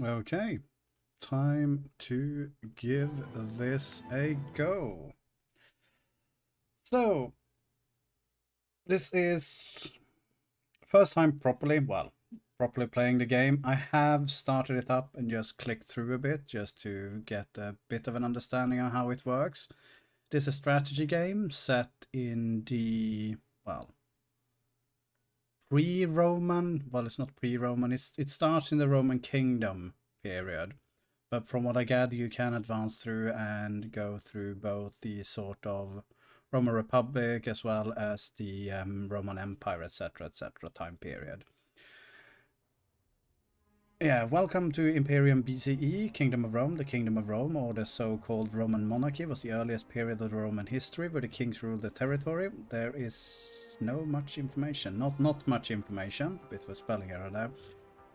Okay, time to give this a go. So, this is first time properly playing the game. I have started it up and just clicked through a bit just to get a bit of an understanding on how it works. This is a strategy game set in the, well, pre-Roman, well, it's not pre-Roman, it starts in the Roman Kingdom period. But from what I gather, you can advance through and go through both the sort of Roman Republic as well as the Roman Empire, etc. time period. Yeah, welcome to Imperium BCE, Kingdom of Rome. The Kingdom of Rome, or the so-called Roman Monarchy, was the earliest period of Roman history where the kings ruled the territory. There is no much information, not much information, bit of a spelling error there,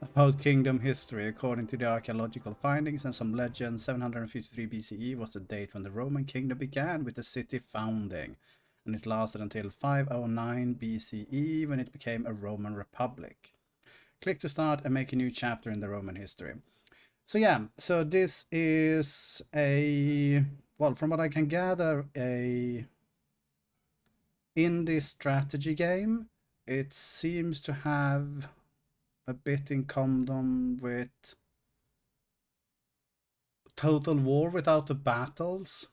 about kingdom history. According to the archaeological findings and some legends, 753 BCE was the date when the Roman Kingdom began with the city founding, and it lasted until 509 BCE when it became a Roman Republic. Click to start and make a new chapter in the Roman history. So yeah, so this is a, well, from what I can gather, a indie strategy game. It seems to have a bit in common with Total War without the battles,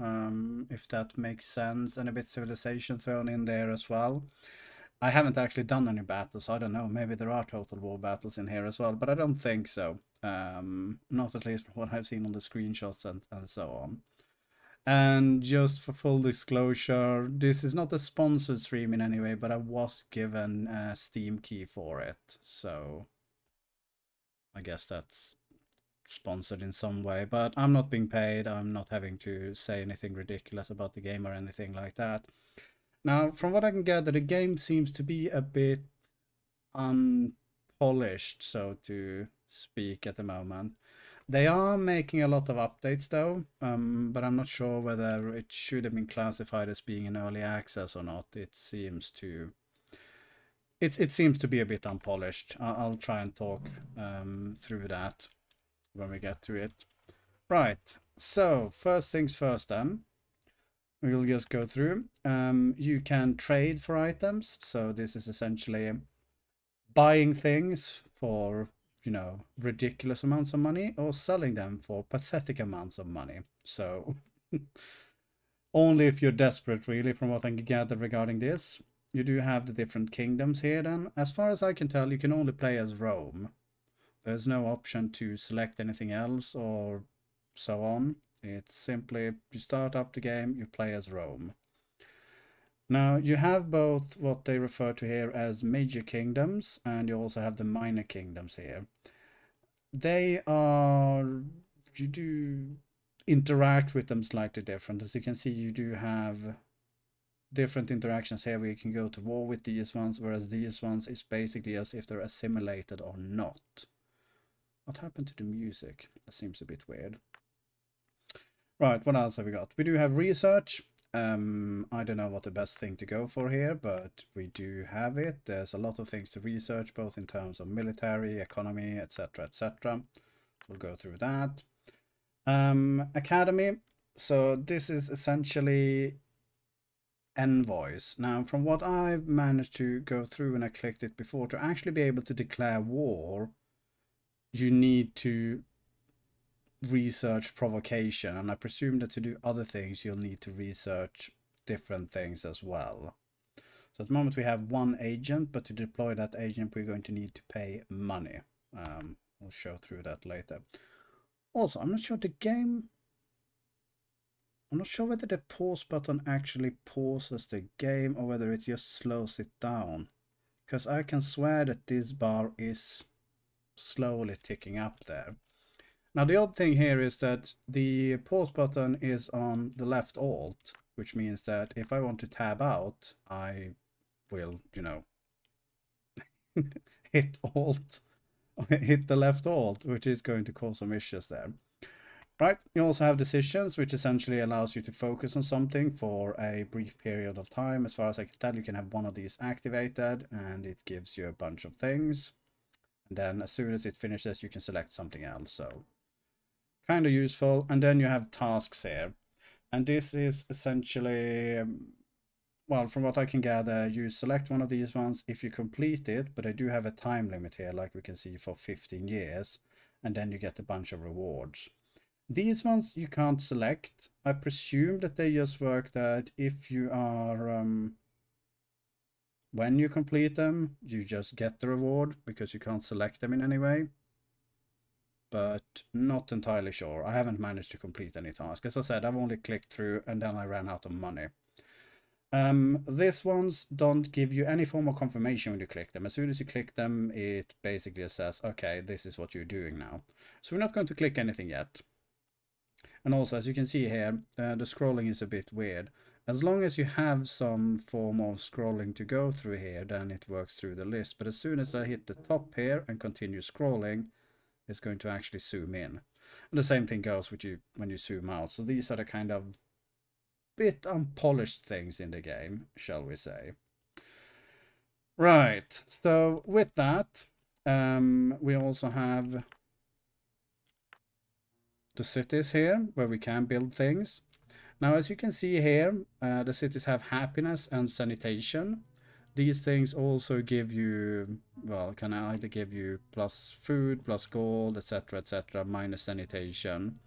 if that makes sense, and a bit Civilization thrown in there as well. I haven't actually done any battles, so I don't know, maybe there are Total War battles in here as well, but I don't think so. Not at least from what I've seen on the screenshots and so on. And just for full disclosure, this is not a sponsored stream in any way, but I was given a Steam key for it, so I guess that's sponsored in some way. But I'm not being paid, I'm not having to say anything ridiculous about the game or anything like that. Now, from what I can gather, the game seems to be a bit unpolished, so to speak, at the moment. They are making a lot of updates, though, but I'm not sure whether it should have been classified as being an early access or not. It seems to, it seems to be a bit unpolished. I'll try and talk through that when we get to it. Right, so first things first then. We'll just go through. You can trade for items, so this is essentially buying things for, you know, ridiculous amounts of money, or selling them for pathetic amounts of money. So only if you're desperate, really, from what I can gather regarding this. You do have the different kingdoms here then. As far as I can tell, you can only play as Rome. There's no option to select anything else or so on. It's simply, you start up the game, you play as Rome. Now, you have both what they refer to here as major kingdoms, and you also have the minor kingdoms here. They are, you do interact with them slightly different. As you can see, you do have different interactions here where you can go to war with these ones, whereas these ones is basically as if they're assimilated or not. What happened to the music? That seems a bit weird. Right, what else have we got? We do have research. I don't know what the best thing to go for here, but we do have it. There's a lot of things to research, both in terms of military, economy, etc., etc. We'll go through that. Academy. So this is essentially envoys. Now, from what I've managed to go through, and I clicked it before, to actually be able to declare war, you need to research provocation, and I presume that to do other things you'll need to research different things as well. So at the moment we have one agent, but to deploy that agent we're going to need to pay money. We'll show through that later. Also, I'm not sure the game, I'm not sure whether the pause button actually pauses the game or whether it just slows it down, because I can swear that this bar is slowly ticking up there. Now, the odd thing here is that the pause button is on the left alt, which means that if I want to tab out, I will, you know, hit the left alt, which is going to cause some issues there. Right, you also have decisions, which essentially allows you to focus on something for a brief period of time. As far as I can tell, you can have one of these activated, and it gives you a bunch of things. And then as soon as it finishes, you can select something else. So kind of useful. And then you have tasks here. And this is essentially, well, from what I can gather, you select one of these ones if you complete it, but I do have a time limit here, like we can see, for 15 years. And then you get a bunch of rewards. These ones you can't select. I presume that they just work that if you are, when you complete them, you just get the reward because you can't select them in any way. But not entirely sure. I haven't managed to complete any task. As I said, I've only clicked through and then I ran out of money. These ones don't give you any form of confirmation when you click them. As soon as you click them, it basically says, okay, this is what you're doing now. So we're not going to click anything yet. And also, as you can see here, the scrolling is a bit weird. As long as you have some form of scrolling to go through here, then it works through the list. But as soon as I hit the top here and continue scrolling, it's going to actually zoom in. And the same thing goes with you when you zoom out. So these are the kind of bit unpolished things in the game, shall we say. Right, so with that, we also have the cities here where we can build things. Now, as you can see here, the cities have happiness and sanitation. These things also give you, well, can either give you plus food, plus gold, etc., etc., minus sanitation.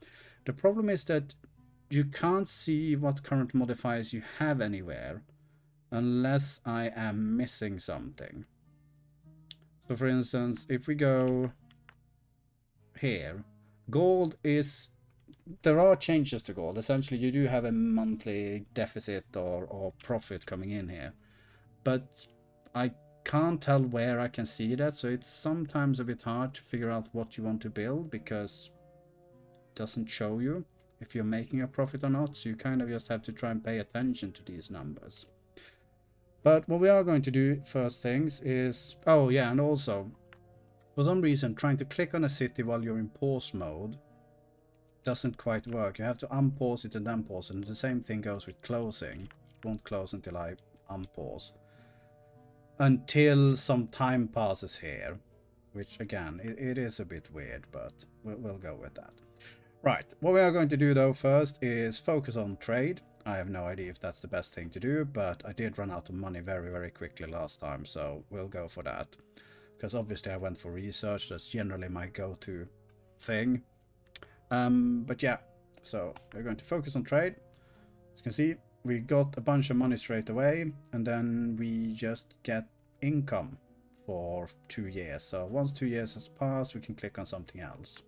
The problem is that you can't see what current modifiers you have anywhere unless I am missing something. So for instance, if we go here, gold is, there are changes to gold. Essentially, you do have a monthly deficit or profit coming in here. But I can't tell where I can see that. So it's sometimes a bit hard to figure out what you want to build because it doesn't show you if you're making a profit or not, so you kind of just have to try and pay attention to these numbers. But what we are going to do first things is, oh yeah, and also, for some reason, trying to click on a city while you're in pause mode doesn't quite work. You have to unpause it and then pause it, and the same thing goes with closing. It won't close until I unpause. Until some time passes here, which again, it is a bit weird, but we'll go with that. Right, what we are going to do though first is focus on trade. I have no idea if that's the best thing to do, but I did run out of money very, very quickly last time, so we'll go for that. Because obviously I went for research, that's generally my go-to thing. But yeah, so we're going to focus on trade. As you can see, we got a bunch of money straight away, and then we just get income for 2 years. So once 2 years has passed, we can click on something else.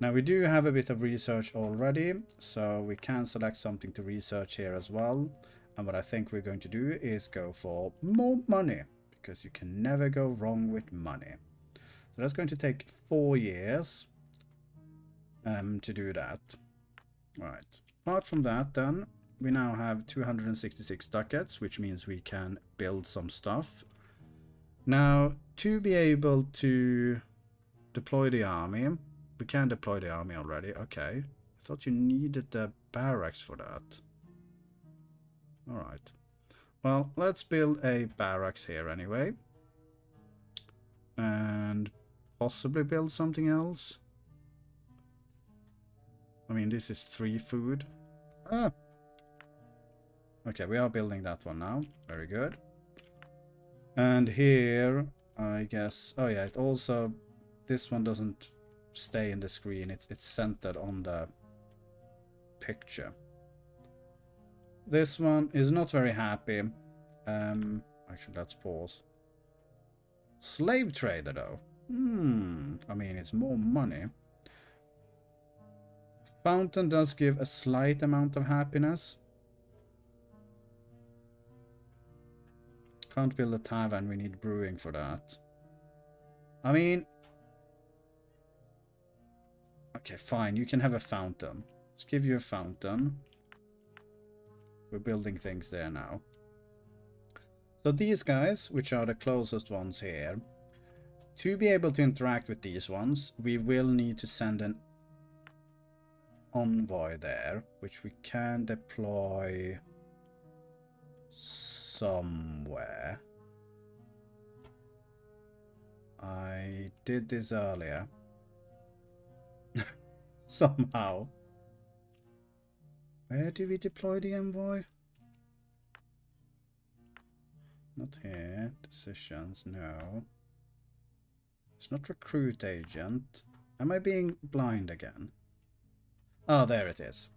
Now we do have a bit of research already, so we can select something to research here as well. And what I think we're going to do is go for more money, because you can never go wrong with money. So that's going to take 4 years to do that. Right. Apart from that then, we now have 266 ducats, which means we can build some stuff. Now, to be able to deploy the army, we can deploy the army already. Okay. I thought you needed the barracks for that. Alright. Well, let's build a barracks here anyway. And possibly build something else. I mean, this is 3 food. Ah! Okay, we are building that one now. Very good. And here, I guess... Oh yeah, it also... This one doesn't... stay in the screen, it's centered on the picture. This one is not very happy. Actually, let's pause. Slave trader though. I mean, it's more money. Fountain does give a slight amount of happiness. Can't build a tavern, we need brewing for that. I mean, okay, fine. You can have a fountain. Let's give you a fountain. We're building things there now. So these guys, which are the closest ones here, to be able to interact with these ones, we will need to send an envoy there, which we can deploy somewhere. I did this earlier. Somehow. Where do we deploy the envoy? Not here. Decisions, no. It's not recruit agent. Am I being blind again? Oh, there it is.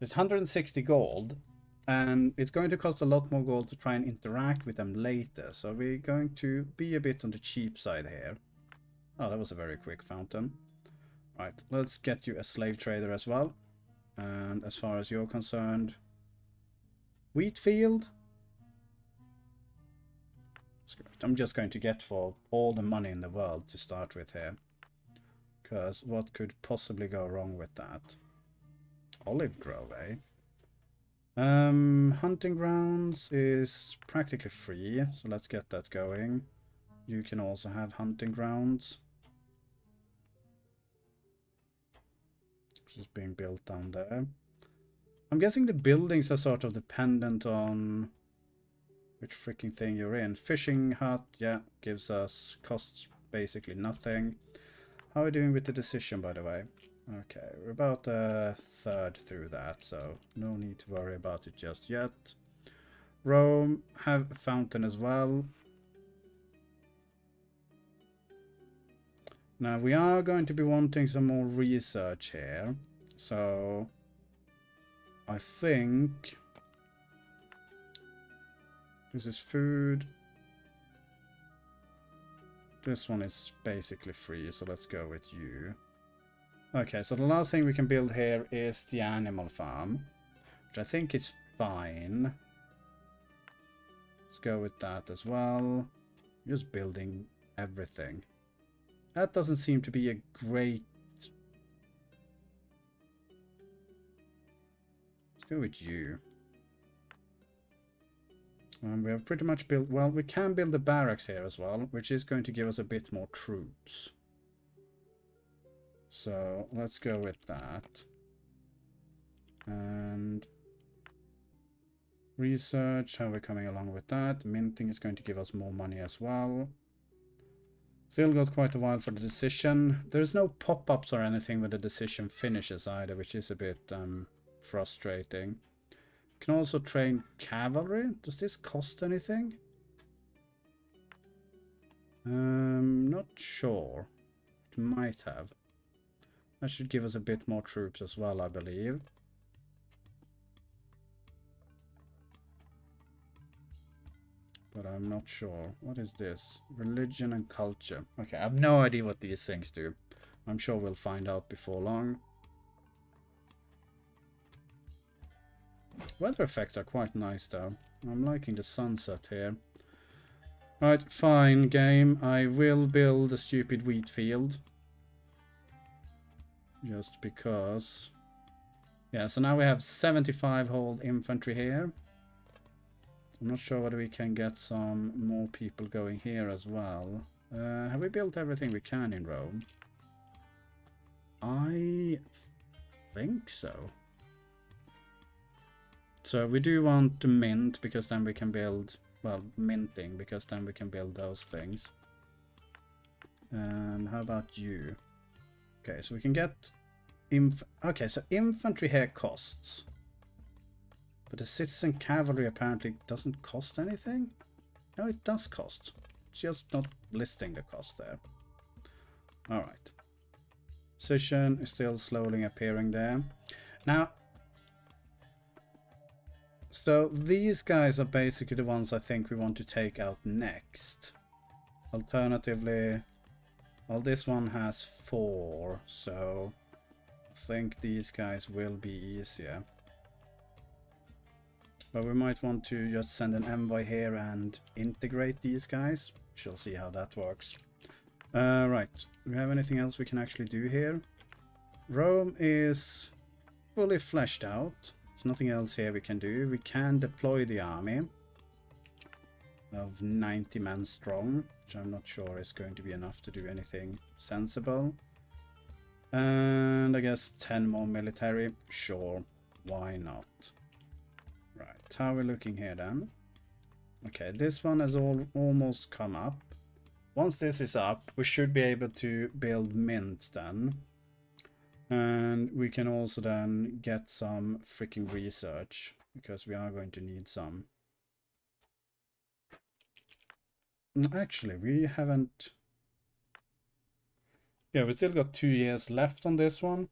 It's 160 gold, and it's going to cost a lot more gold to try and interact with them later. So we're going to be a bit on the cheap side here. Oh, that was a very quick fountain. Right, let's get you a slave trader as well. And as far as you're concerned, wheat field. I'm just going to get for all the money in the world to start with here. Because what could possibly go wrong with that? Olive grove, eh? Hunting grounds is practically free, so let's get that going. You can also have hunting grounds. Which is being built down there. I'm guessing the buildings are sort of dependent on which freaking thing you're in. Fishing hut, yeah, gives us costs basically nothing. How are we doing with the decision, by the way? Okay, we're about a third through that, so no need to worry about it just yet. Rome, have a fountain as well. Now, we are going to be wanting some more research here, so I think this is food. This one is basically free, so let's go with you. Okay, so the last thing we can build here is the animal farm, which I think is fine. Let's go with that as well. Just building everything. That doesn't seem to be a great... Let's go with you. We have pretty much built... Well, we can build the barracks here as well, which is going to give us a bit more troops. So, let's go with that. And... research, how we're coming along with that. Minting is going to give us more money as well. Still got quite a while for the decision. There's no pop-ups or anything when the decision finishes either, which is a bit frustrating. Can also train cavalry. Does this cost anything? Not sure. It might have. That should give us a bit more troops as well, I believe. But I'm not sure. What is this? Religion and culture. Okay, I have no idea what these things do. I'm sure we'll find out before long. Weather effects are quite nice though. I'm liking the sunset here. Right, fine game. I will build a stupid wheat field. Just because. Yeah, so now we have 75 whole infantry here. I'm not sure whether we can get some more people going here as well. Have we built everything we can in Rome? I think so. So we do want to mint, because then we can build, well, minting, because then we can build those things. And how about you? Okay, so we can get, okay, so infantry here costs. But the citizen cavalry apparently doesn't cost anything? No, it does cost. It's just not listing the cost there. Alright. Position is still slowly appearing there. Now... so these guys are basically the ones I think we want to take out next. Alternatively, well, this one has 4, so I think these guys will be easier. But we might want to just send an envoy here and integrate these guys. We'll see how that works. Right, do we have anything else we can actually do here? Rome is fully fleshed out. There's nothing else here we can do. We can deploy the army of 90 men strong, which I'm not sure is going to be enough to do anything sensible. And I guess 10 more military. Sure, why not? Right, how are we looking here then? Okay, this one has almost come up. Once this is up, we should be able to build mints then. And we can also then get some freaking research, because we are going to need some. Actually, we haven't... Yeah, we still got 2 years left on this one.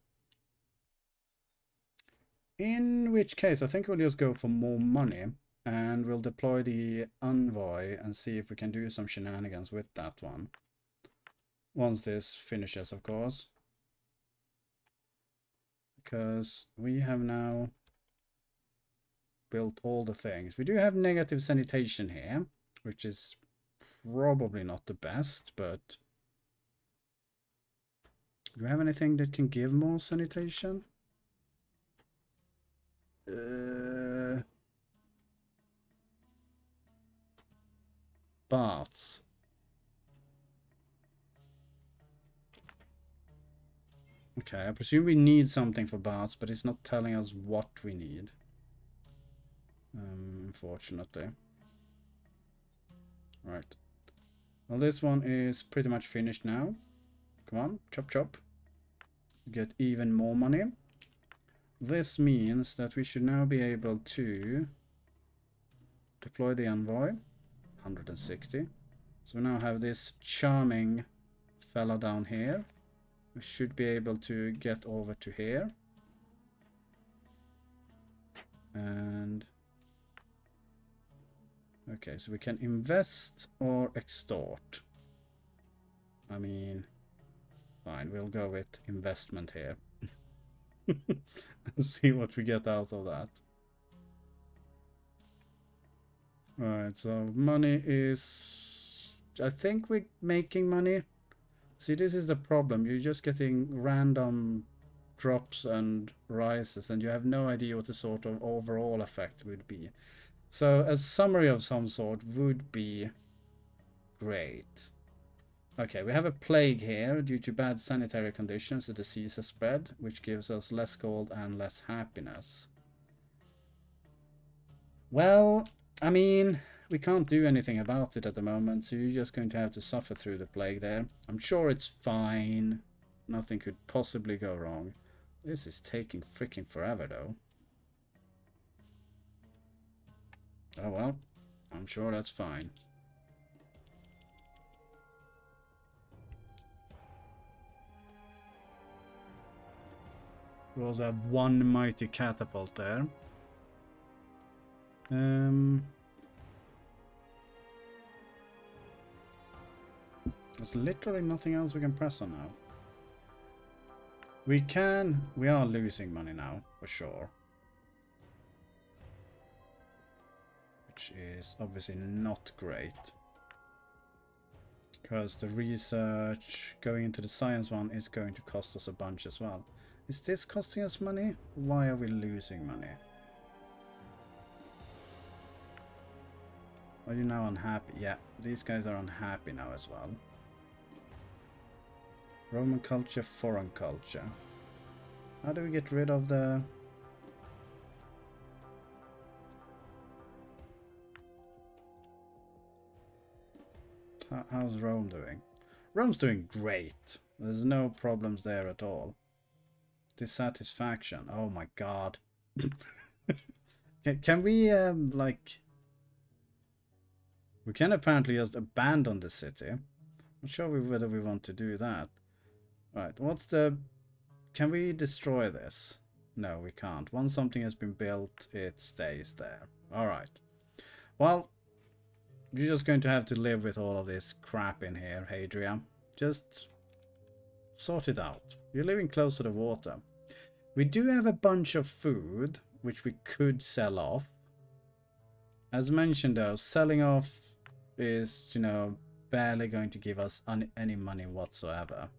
In which case, I think we'll just go for more money. And we'll deploy the envoy and see if we can do some shenanigans with that one. Once this finishes, of course. Because we have now built all the things. We do have negative sanitation here, which is probably not the best, but... Do we have anything that can give more sanitation? Baths. Okay, I presume we need something for baths, but it's not telling us what we need. Unfortunately. Right. Well, this one is pretty much finished now. Come on, chop chop. Get even more money. This means that we should now be able to deploy the envoy. 160. So we now have this charming fella down here. We should be able to get over to here. And okay, so we can invest or extort. I mean, fine, we'll go with investment here. And see what we get out of that. Alright, so money is... I think we're making money. See, this is the problem. You're just getting random drops and rises, and you have no idea what the sort of overall effect would be. So a summary of some sort would be great. Okay, we have a plague here. Due to bad sanitary conditions, the disease has spread, which gives us less gold and less happiness. Well... I mean, we can't do anything about it at the moment, so you're just going to have to suffer through the plague there. I'm sure it's fine. Nothing could possibly go wrong. This is taking freaking forever, though. Oh well, I'm sure that's fine. We also have one mighty catapult there. There's literally nothing else we can press on now. We are losing money now, for sure. Which is obviously not great. Because the research going into the science one is going to cost us a bunch as well. Is this costing us money? Why are we losing money? Are you now unhappy? Yeah, these guys are unhappy now as well. Roman culture, foreign culture. How do we get rid of the... How's Rome doing? Rome's doing great. There's no problems there at all. Dissatisfaction. Oh my god. Can we, like... We can apparently just abandon the city. Not sure whether we want to do that. Right, what's the... Can we destroy this? No, we can't. Once something has been built, it stays there. Alright. Well, you're just going to have to live with all of this crap in here, Hadrian. Just sort it out. You're living close to the water. We do have a bunch of food, which we could sell off. As mentioned though, selling off is, you know, barely going to give us any money whatsoever.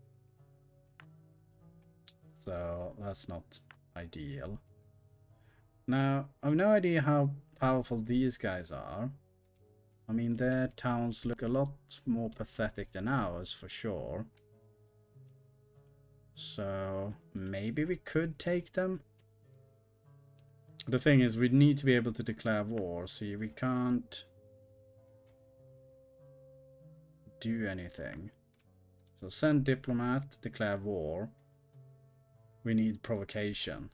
So that's not ideal. Now, I've no idea how powerful these guys are. I mean, their towns look a lot more pathetic than ours for sure. So maybe we could take them. The thing is, we need to be able to declare war. See, we can't do anything. So send diplomat, declare war. We need provocation.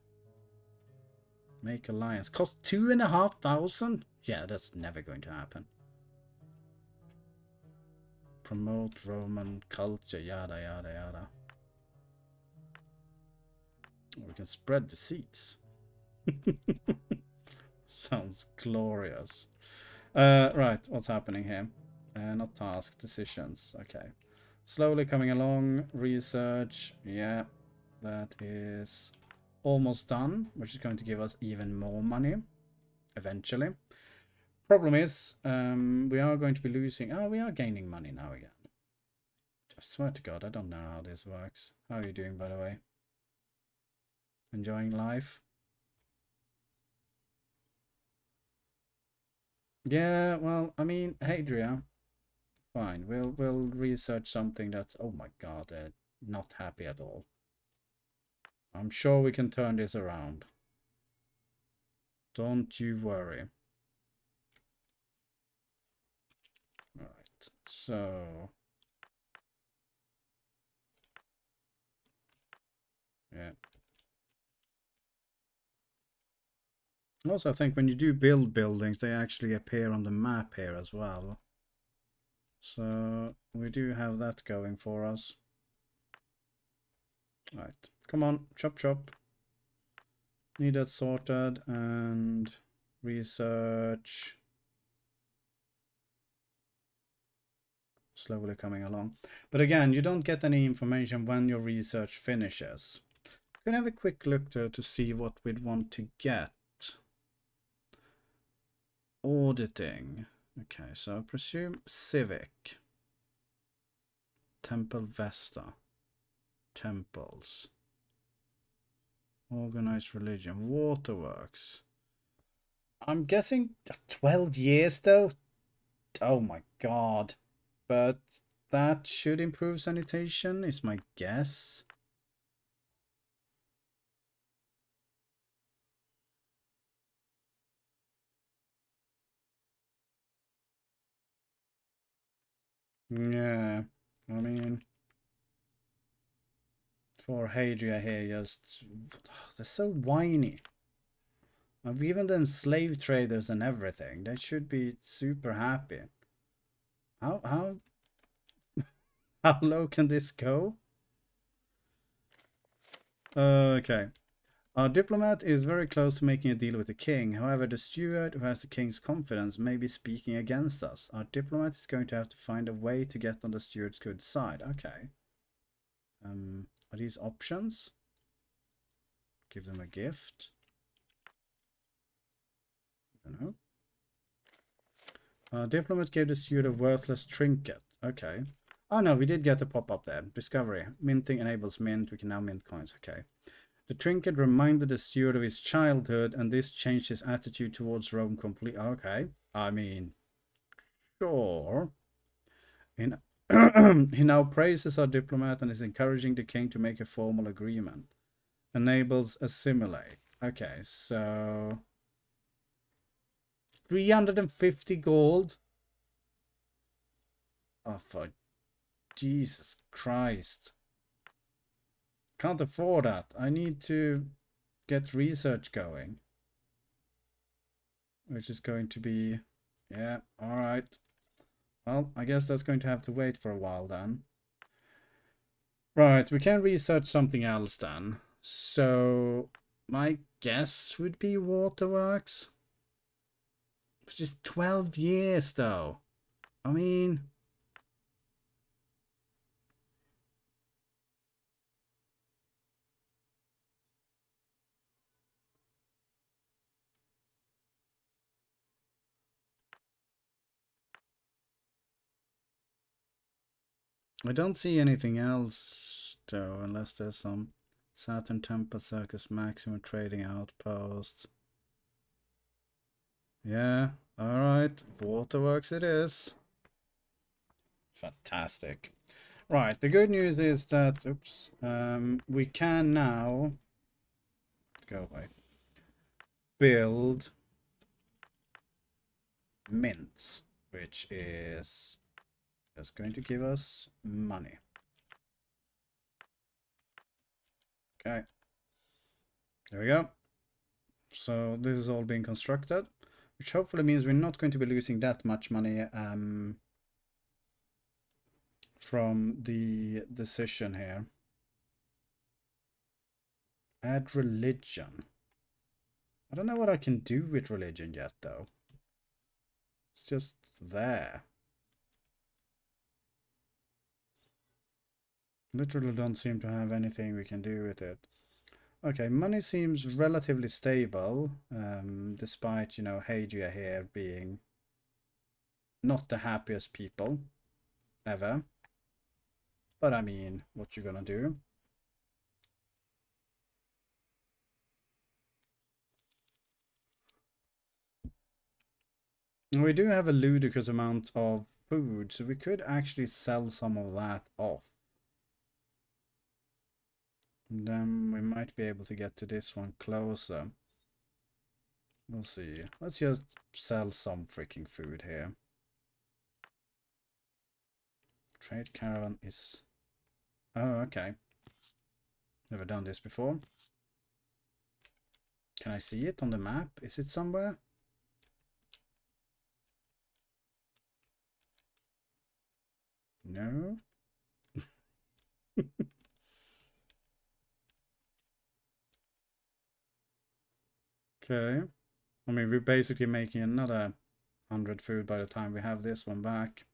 Make alliance. Cost 2,500? Yeah, that's never going to happen. Promote Roman culture, yada yada yada. We can spread disease. Sounds glorious. Right, what's happening here? Not task, decisions. Okay. Slowly coming along. Research. Yeah, that is almost done, which is going to give us even more money eventually. Problem is, we are going to be losing... Oh, we are gaining money now again. I swear to God, I don't know how this works. How are you doing, by the way? Enjoying life? Yeah, well, I mean, Hadria. Fine, we'll research something that's... Oh my God, they're not happy at all. I'm sure we can turn this around. Don't you worry. So, yeah. Also, I think when you do build buildings, they actually appear on the map here as well. So, we do have that going for us. Right, come on, chop chop. Need that sorted and research. Slowly coming along, but again, you don't get any information when your research finishes. You can have a quick look to see what we'd want to get. Auditing. Okay, so I presume civic. Temple Vesta. Temples. Organized religion. Waterworks. I'm guessing 12 years though. Oh my God. But that should improve sanitation, is my guess. Yeah, I mean, for Hadria here, just they're so whiny. I've given them slave traders and everything. They should be super happy. How low can this go? Okay. Our diplomat is very close to making a deal with the king. However, the steward who has the king's confidence may be speaking against us. Our diplomat is going to have to find a way to get on the steward's good side. Okay. Are these options? Give them a gift. I don't know. Diplomat gave the steward a worthless trinket. Okay. Oh no, we did get a pop-up there. Discovery. Minting enables mint. We can now mint coins. Okay. The trinket reminded the steward of his childhood, and this changed his attitude towards Rome completely. Okay. I mean, sure. He now praises our diplomat and is encouraging the king to make a formal agreement. Enables assimilate. Okay, so... 350 gold. Oh, for Jesus Christ. Can't afford that. I need to get research going. Which is going to be... Yeah, alright. Well, I guess that's going to have to wait for a while then. Right, we can research something else then. So, my guess would be waterworks. Just 12 years though. I mean, I don't see anything else though, unless there's some Saturn Temple Circus, maximum trading outpost. Yeah, alright. Waterworks it is. Fantastic. Right, the good news is that, oops, we can now go away. Build mints, which is That's going to give us money. Okay, there we go. So this is all being constructed, which hopefully means we're not going to be losing that much money from the decision here. Add religion. I don't know what I can do with religion yet, though. It's just there. Literally don't seem to have anything we can do with it. Okay, money seems relatively stable, despite, you know, Hadria here being not the happiest people ever. But I mean, what you gonna do? We do have a ludicrous amount of food, so we could actually sell some of that off. And then we might be able to get to this one closer. We'll see. Let's just sell some freaking food here. Trade caravan is... Oh, okay. Never done this before. Can I see it on the map? Is it somewhere? No. Okay. I mean, we're basically making another 100 food by the time we have this one back.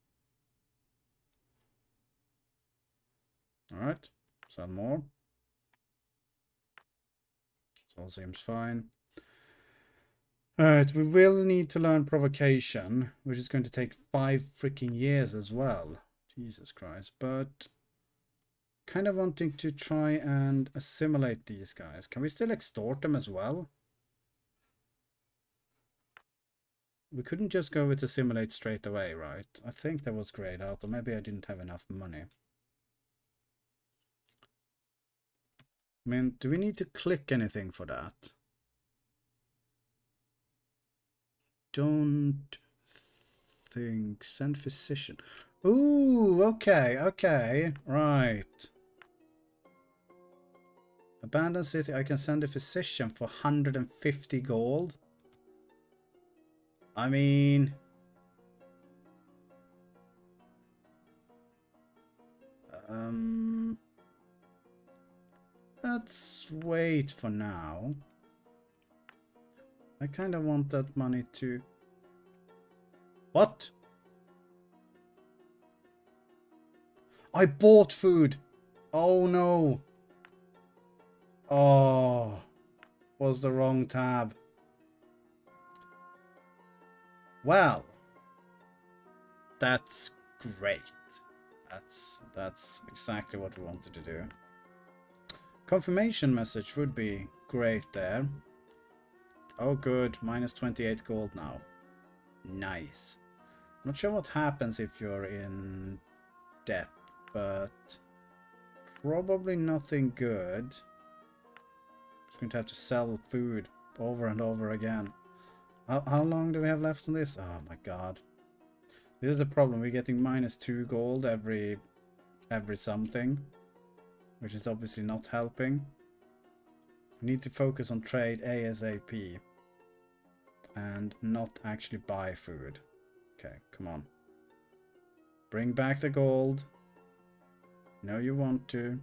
Alright. Sell more. This all seems fine. Alright, we will need to learn provocation, which is going to take 5 freaking years as well. Jesus Christ, but kind of wanting to try and assimilate these guys. Can we still extort them as well? We couldn't just go with assimilate straight away, right? I think that was grayed out, or maybe I didn't have enough money. I mean, do we need to click anything for that? Don't think. Send physician. Ooh, okay, okay, right. Abandoned city, I can send a physician for 150 gold. I mean... Let's wait for now. I kind of want that money to... What? I bought food. Oh no. Oh, was the wrong tab. Well, that's great. That's exactly what we wanted to do. Confirmation message would be great there. Oh good, minus 28 gold now. Nice. I'm not sure what happens if you're in debt. But probably nothing good. Just going to have to sell food over and over again. How long do we have left on this? Oh my god. This is the problem. We're getting minus 2 gold every something. Which is obviously not helping. We need to focus on trade ASAP. And not actually buy food. Okay, come on. Bring back the gold. No, you want to.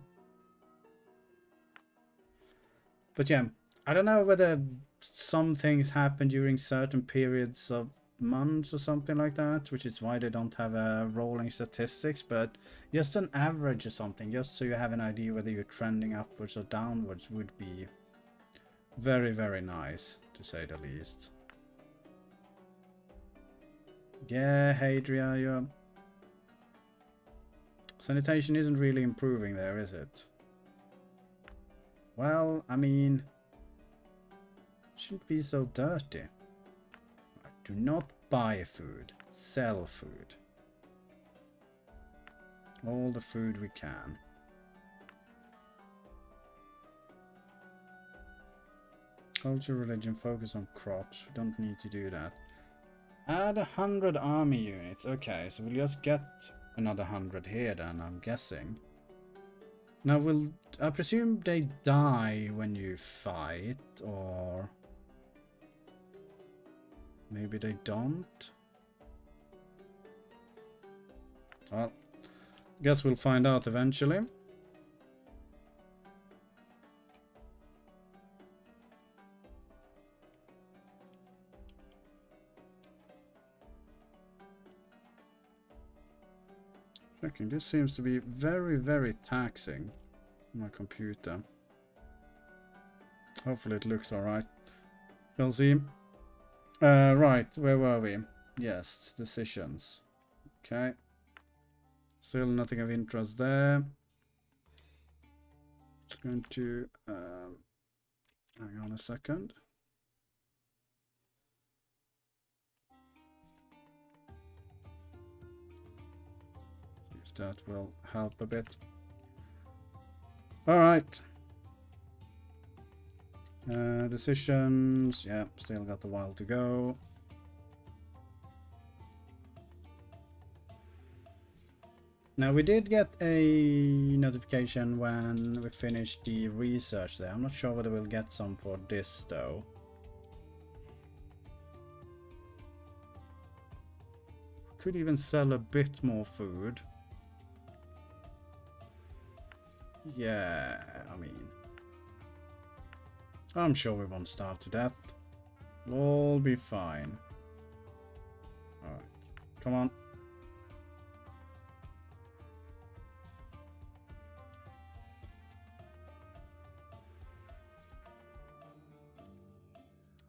But yeah, I don't know whether some things happen during certain periods of months or something like that, which is why they don't have a rolling statistics, but just an average or something, just so you have an idea whether you're trending upwards or downwards would be very, very nice, to say the least. Yeah, Hadria, you're... Sanitation isn't really improving there, is it? Well, I mean... Shouldn't be so dirty. Do not buy food. Sell food. All the food we can. Culture, religion, focus on crops. We don't need to do that. Add 100 army units. Okay, so we'll just get... another 100 here then, I'm guessing. Now, I presume they die when you fight, or maybe they don't? Well, I guess we'll find out eventually. Checking, this seems to be very, very taxing on my computer. Hopefully it looks alright. We'll see. Right, where were we? Yes, decisions. Okay. Still nothing of interest there. Just going to hang on a second. If that will help a bit. All right. Decisions. Yeah, still got a while to go. Now, we did get a notification when we finished the research there. I'm not sure whether we'll get some for this, though. Could even sell a bit more food. Yeah, I mean, I'm sure we won't starve to death. We'll all be fine. Alright, come on.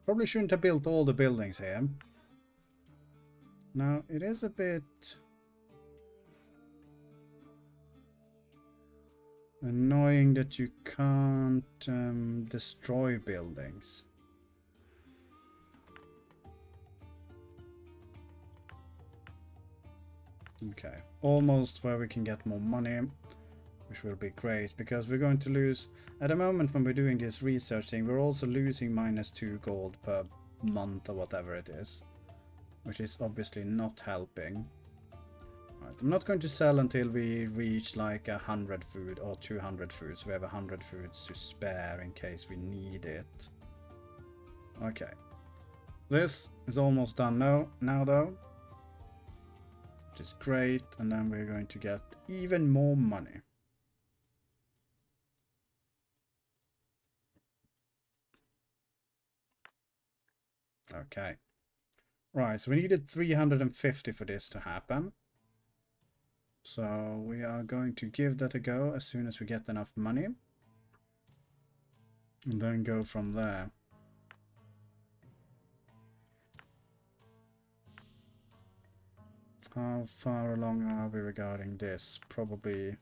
Probably shouldn't have built all the buildings here. Now, it is a bit annoying that you can't destroy buildings. Okay, almost where we can get more money, which will be great, because we're going to lose, at the moment when we're doing this research thing, we're also losing -2 gold per month or whatever it is, which is obviously not helping. Right, I'm not going to sell until we reach like 100 food or 200 food, so we have 100 foods to spare in case we need it. Okay, this is almost done now though, which is great, and then we're going to get even more money. Okay. Right, so we needed 350 for this to happen. So we are going to give that a go as soon as we get enough money. And then go from there. How far along are we regarding this? Probably,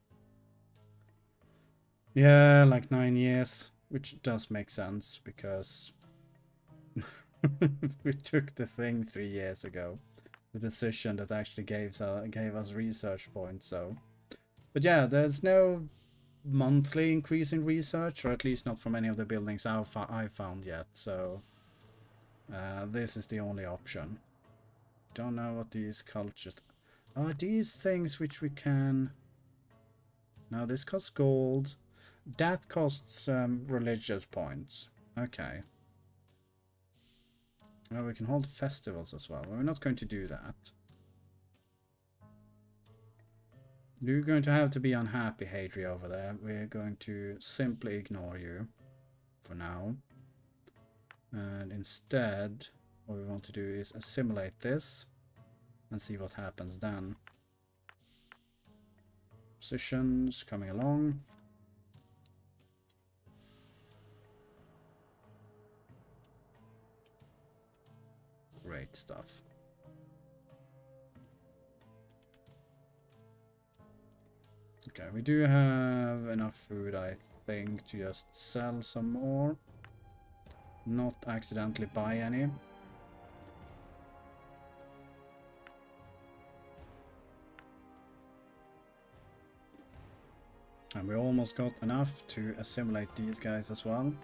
yeah, like 9 years, which does make sense because we took the thing 3 years ago, the decision that actually gave us research points. So, but yeah, there's no monthly increase in research, or at least not from any of the buildings I found yet. So this is the only option. Don't know what these cultures are. These things which we can. Now this costs gold. That costs religious points. Okay. Well, we can hold festivals as well. Well, we're not going to do that. You're going to have to be unhappy, Hadrian, over there. We're going to simply ignore you for now. And instead, what we want to do is assimilate this and see what happens then. Positions coming along. Great stuff. Okay, we do have enough food, I think, to just sell some more. Not accidentally buy any. And we almost got enough to assimilate these guys as well.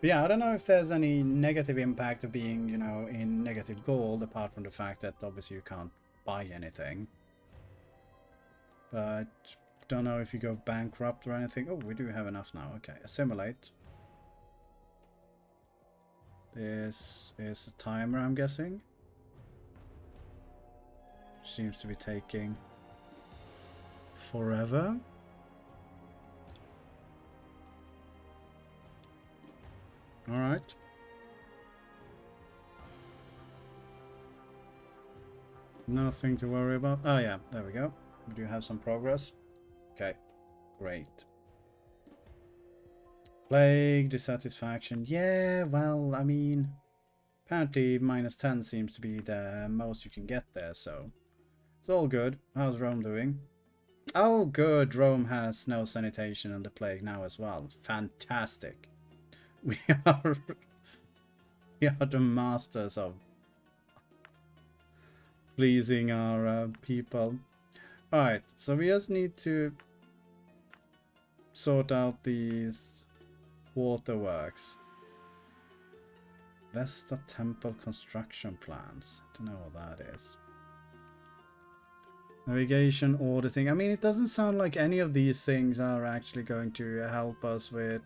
But yeah, I don't know if there's any negative impact of being, you know, in -gold, apart from the fact that obviously you can't buy anything. But don't know if you go bankrupt or anything. Oh, we do have enough now. Okay, assimilate. This is a timer, I'm guessing. Seems to be taking forever. All right. Nothing to worry about. Oh yeah, there we go. We do have some progress. Okay, great. Plague, dissatisfaction. Yeah, well, I mean, apparently minus 10 seems to be the most you can get there, so it's all good. How's Rome doing? Oh, good. Rome has no sanitation and the plague now as well. Fantastic. We are the masters of pleasing our people. All right, so we just need to sort out these waterworks. Vesta Temple construction plans. I don't know what that is. Navigation, auditing. I mean, it doesn't sound like any of these things are actually going to help us with...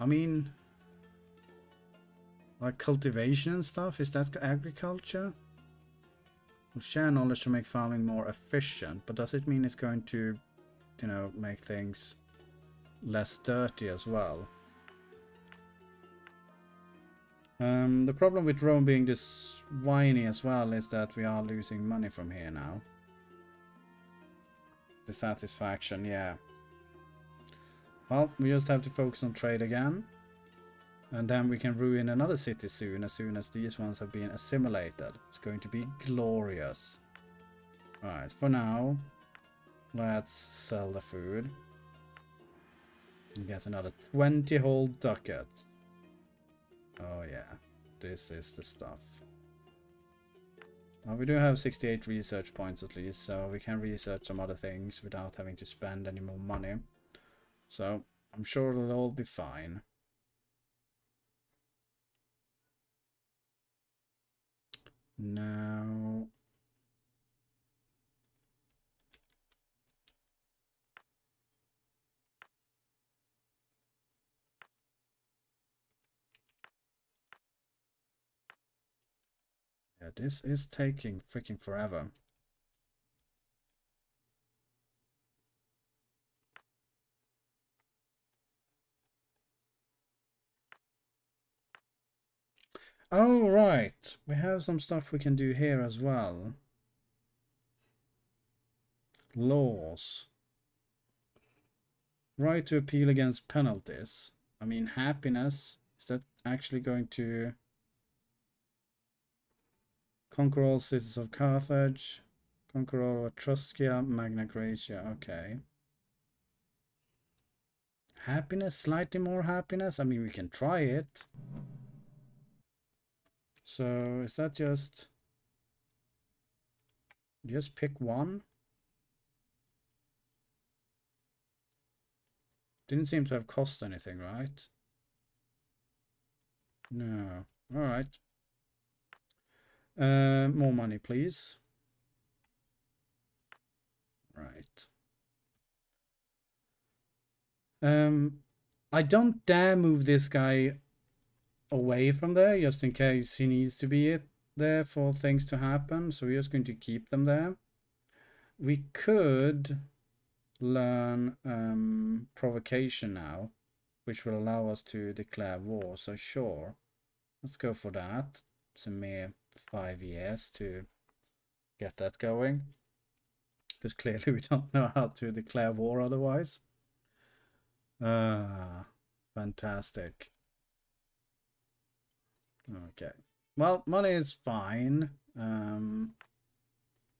I mean... like cultivation and stuff? Is that agriculture? We'll share knowledge to make farming more efficient, but does it mean it's going to, you know, make things less dirty as well? The problem with Rome being this whiny as well is that we are losing money from here now. Dissatisfaction, yeah. Well, we just have to focus on trade again. And then we can ruin another city soon as these ones have been assimilated. It's going to be glorious. Alright, for now, let's sell the food. And get another 20 whole ducats. Oh yeah, this is the stuff. Well, we do have 68 research points at least, so we can research some other things without having to spend any more money. So, I'm sure it'll all be fine. Now, yeah, this is taking freaking forever. Oh, right. We have some stuff we can do here as well. Laws. Right to appeal against penalties. I mean, happiness. Is that actually going to conquer all cities of Carthage? Conquer all of Etruscia, Magna Graecia. Okay. Happiness? Slightly more happiness? I mean, we can try it. So, is that just pick one? Didn't seem to have cost anything, right? No. Alright. More money, please. Right. I don't dare move this guy away from there, just in case he needs to be there for things to happen. So we're just going to keep them there. We could learn provocation now, which will allow us to declare war. So sure, let's go for that. It's a mere 5 years to get that going, because clearly we don't know how to declare war otherwise. Fantastic. Okay, well, money is fine,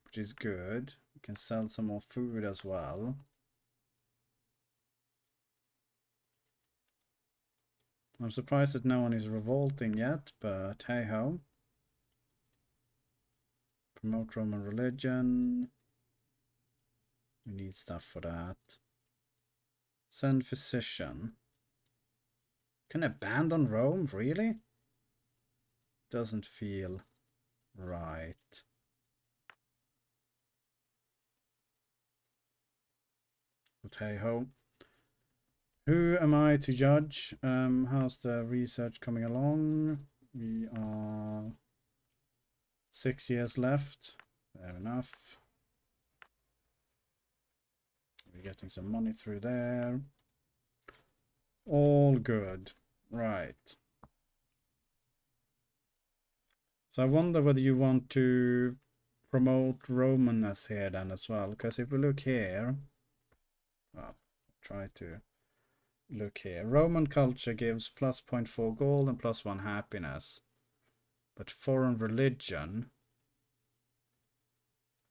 which is good. We can sell some more food as well. I'm surprised that no one is revolting yet, but hey-ho. Promote Roman religion. We need stuff for that. Send physician. Can abandon Rome, really? Doesn't feel right. But hey ho. Who am I to judge? How's the research coming along? We are 6 years left. Fair enough. We're getting some money through there. All good. Right. So I wonder whether you want to promote Romanness here then as well. Because if we look here, well, try to look here. Roman culture gives plus 0.4 gold and plus 1 happiness. But foreign religion.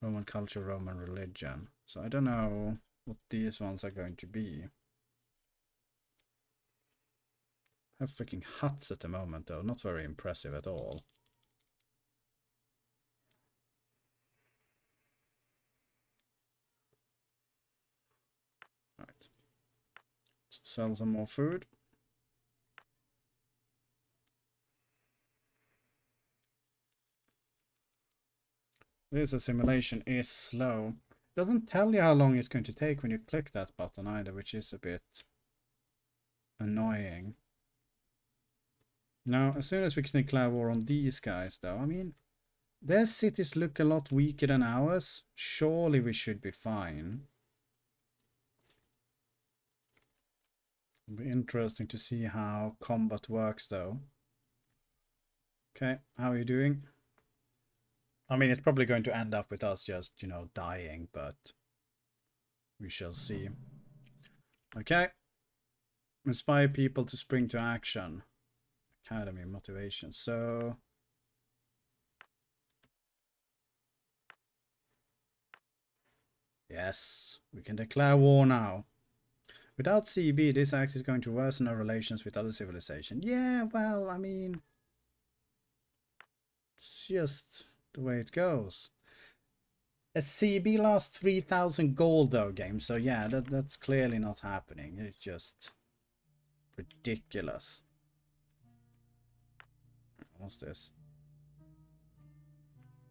Roman culture, Roman religion. So I don't know what these ones are going to be. I have freaking huts at the moment though. Not very impressive at all. Right. Let's sell some more food. This assimilation is slow. It doesn't tell you how long it's going to take when you click that button either, which is a bit annoying. Now, as soon as we can declare war on these guys, though, I mean, their cities look a lot weaker than ours. Surely we should be fine. It'll be interesting to see how combat works, though. Okay, how are you doing? I mean, it's probably going to end up with us just, you know, dying, but we shall see. Okay. Inspire people to spring to action. Academy motivation. So yes, we can declare war now. Without CB, this act is going to worsen our relations with other civilizations. Yeah, well, I mean, it's just the way it goes. A CB lost 3,000 gold though game, so yeah, that's clearly not happening. It's just ridiculous. What's this?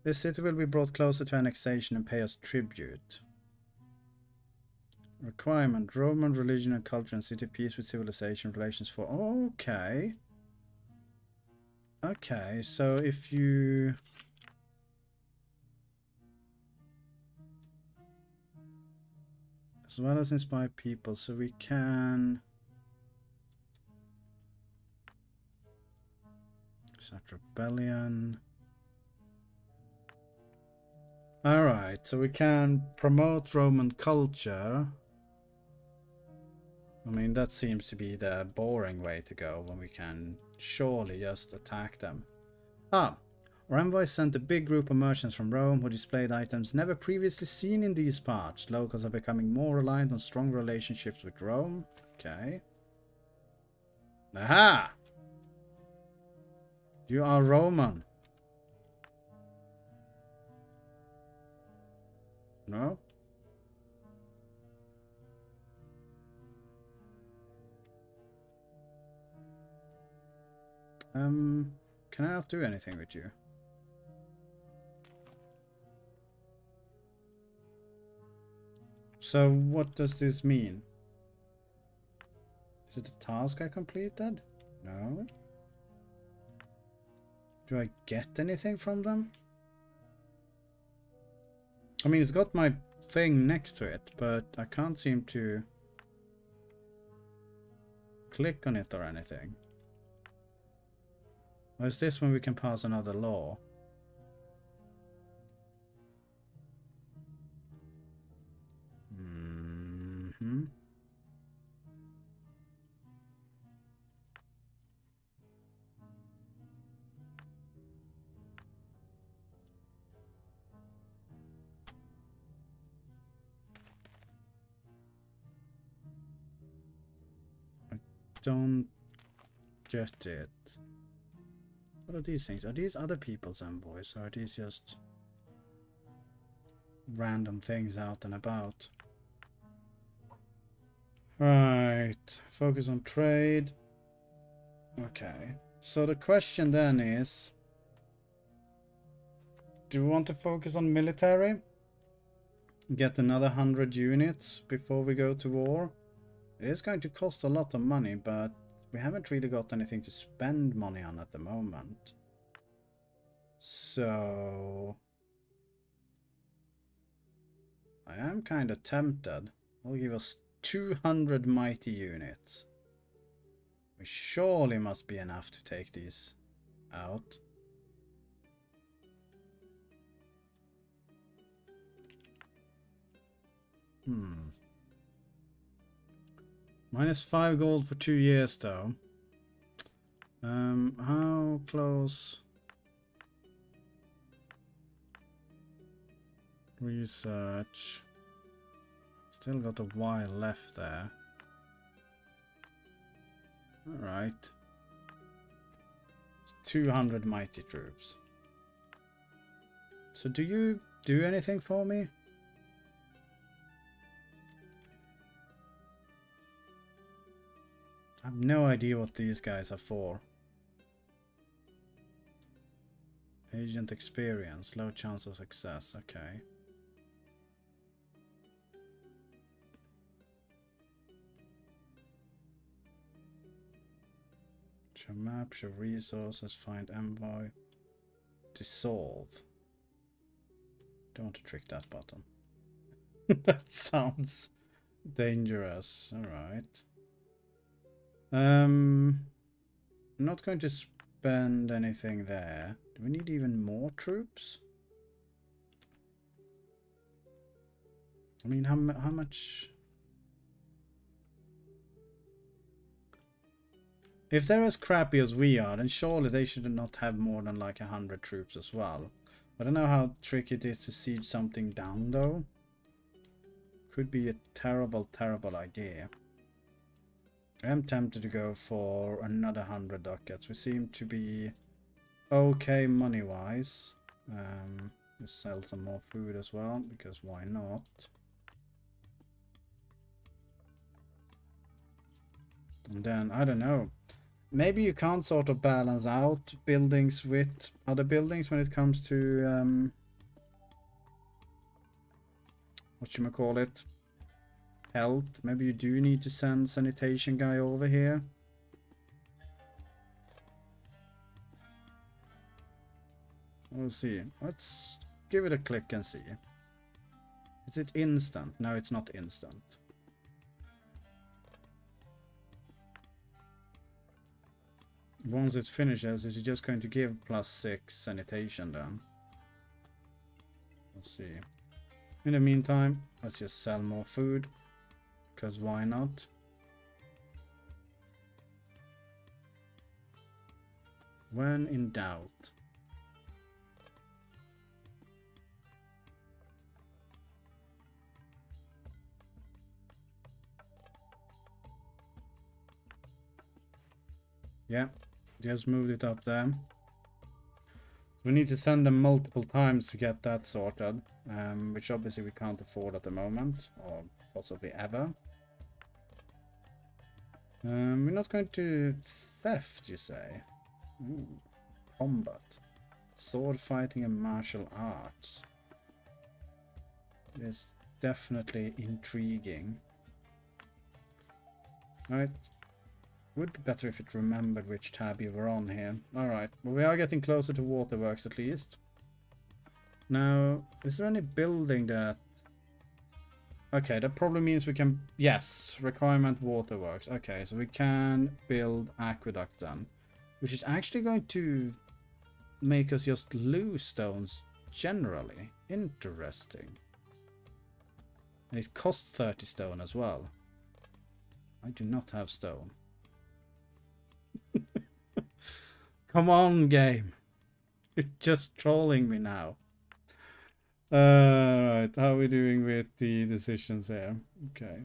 This city will be brought closer to annexation and pay us tribute. Requirement: Roman religion and culture and city peace with civilization relations for. Okay. Okay, so if you. As well as inspire people, so we can. That rebellion. All right, so we can promote Roman culture. I mean, that seems to be the boring way to go when we can surely just attack them. Ah, our envoy sent a big group of merchants from Rome who displayed items never previously seen in these parts. Locals are becoming more reliant on strong relationships with Rome. Okay. Aha! You are Roman. No? Can I not do anything with you? So what does this mean? Is it a task I completed? No. Do I get anything from them? I mean, it's got my thing next to it, but I can't seem to click on it or anything. Or is this when we can pass another law? Mm-hmm. Don't get it. What are these things? Are these other people's envoys, or are these just random things out and about? Right, focus on trade. Okay, so the question then is, do we want to focus on military? get another 100 units before we go to war. It is going to cost a lot of money, but we haven't really got anything to spend money on at the moment. So I am kind of tempted. I'll give us 200 mighty units. We surely must be enough to take these out. -5 gold for 2 years though. How close? Research. Still got a while left there. Alright. 200 mighty troops. So do you do anything for me? I have no idea what these guys are for. Agent experience, low chance of success, okay. Show map, show resources, find envoy, dissolve. Don't want to trick that button. That sounds dangerous, alright. I'm not going to spend anything there. Do we need even more troops? I mean, how much? If they're as crappy as we are, then surely they should not have more than like 100 troops as well. I don't know how tricky it is to siege something down though. Could be a terrible, terrible idea. I am tempted to go for another 100 ducats. We seem to be okay money-wise. We'll sell some more food as well, because why not? And then, I don't know. Maybe you can't sort of balance out buildings with other buildings when it comes to... whatchamacallit? Health. Maybe you do need to send sanitation guy over here. We'll see. Let's give it a click and see. Is it instant? No, it's not instant. Once it finishes, is it just going to give +6 sanitation then? Let's see. In the meantime, let's just sell more food. Because why not? When in doubt. Yeah, just moved it up there. We need to send them multiple times to get that sorted, which obviously we can't afford at the moment, or possibly ever. We're not going to theft, you say? Ooh, combat, sword fighting and martial arts. It's definitely intriguing. Alright, would be better if it remembered which tab you were on here. Alright, well, we are getting closer to waterworks at least. Now, is there any building that... Okay, that probably means we can... Yes, requirement waterworks. Okay, so we can build aqueduct then. Which is actually going to make us just lose stones generally. Interesting. And it costs 30 stone as well. I do not have stone. Come on, game. You're just trolling me now. Right, how are we doing with the decisions here? Okay,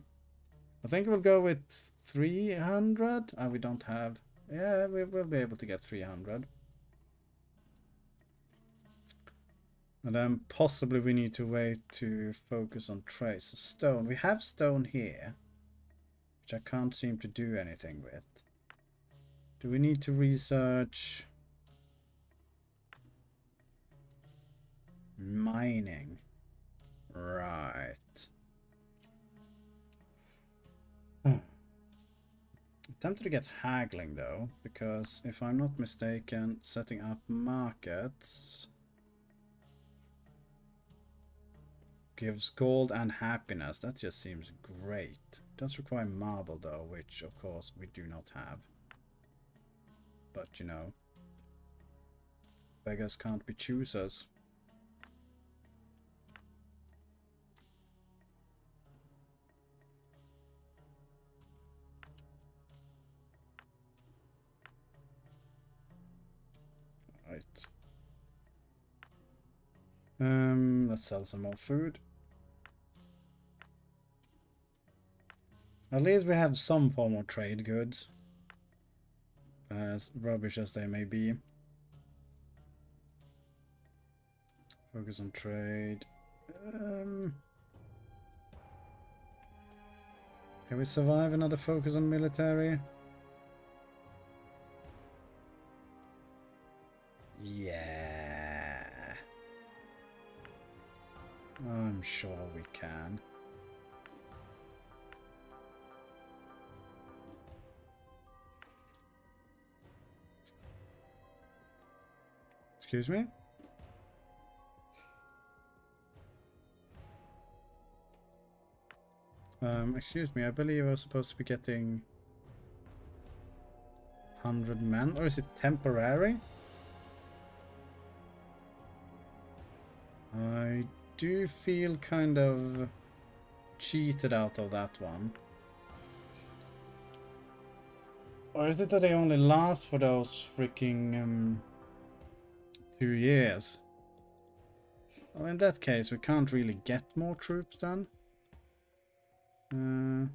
I think we'll go with 300. We don't have... Yeah, we will be able to get 300. And then possibly we need to wait to focus on trade. So stone, we have stone here, which I can't seem to do anything with. Do we need to research... mining? Right. Tempted to get haggling though, because if I'm not mistaken, setting up markets gives gold and happiness. That just seems great. It does require marble though, which of course we do not have. But you know, beggars can't be choosers. Right. Let's sell some more food. At least we have some form of trade goods, as rubbish as they may be. Focus on trade. Can we survive another focus on military? Yeah, I'm sure we can. Excuse me? Excuse me, I believe I was supposed to be getting 100 men, or is it temporary? I do feel kind of cheated out of that one. Or is it that they only last for those freaking 2 years? Well, in that case, we can't really get more troops then. Can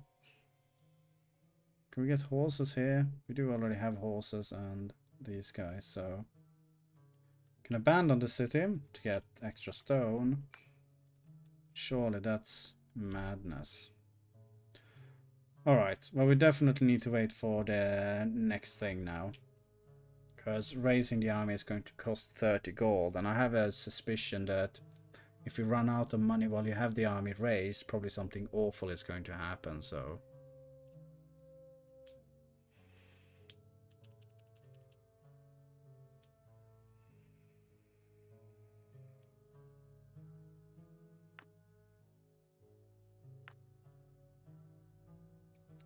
we get horses here? We do already have horses and these guys, so... Can abandon the city to get extra stone. Surely that's madness. Alright, well, we definitely need to wait for the next thing now, because raising the army is going to cost 30 gold, and I have a suspicion that if you run out of money while you have the army raised, probably something awful is going to happen, so...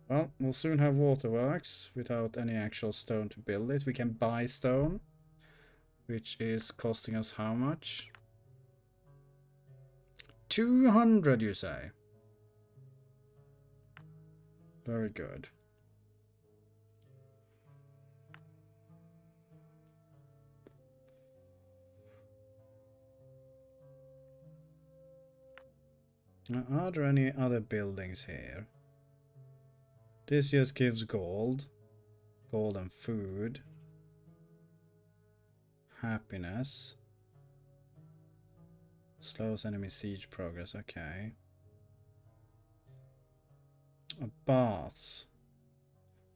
Well, we'll soon have waterworks without any actual stone to build it. We can buy stone, which is costing us how much? 200, you say? Very good. Now, are there any other buildings here? This just gives gold, gold and food, happiness, slows enemy siege progress, okay. Baths.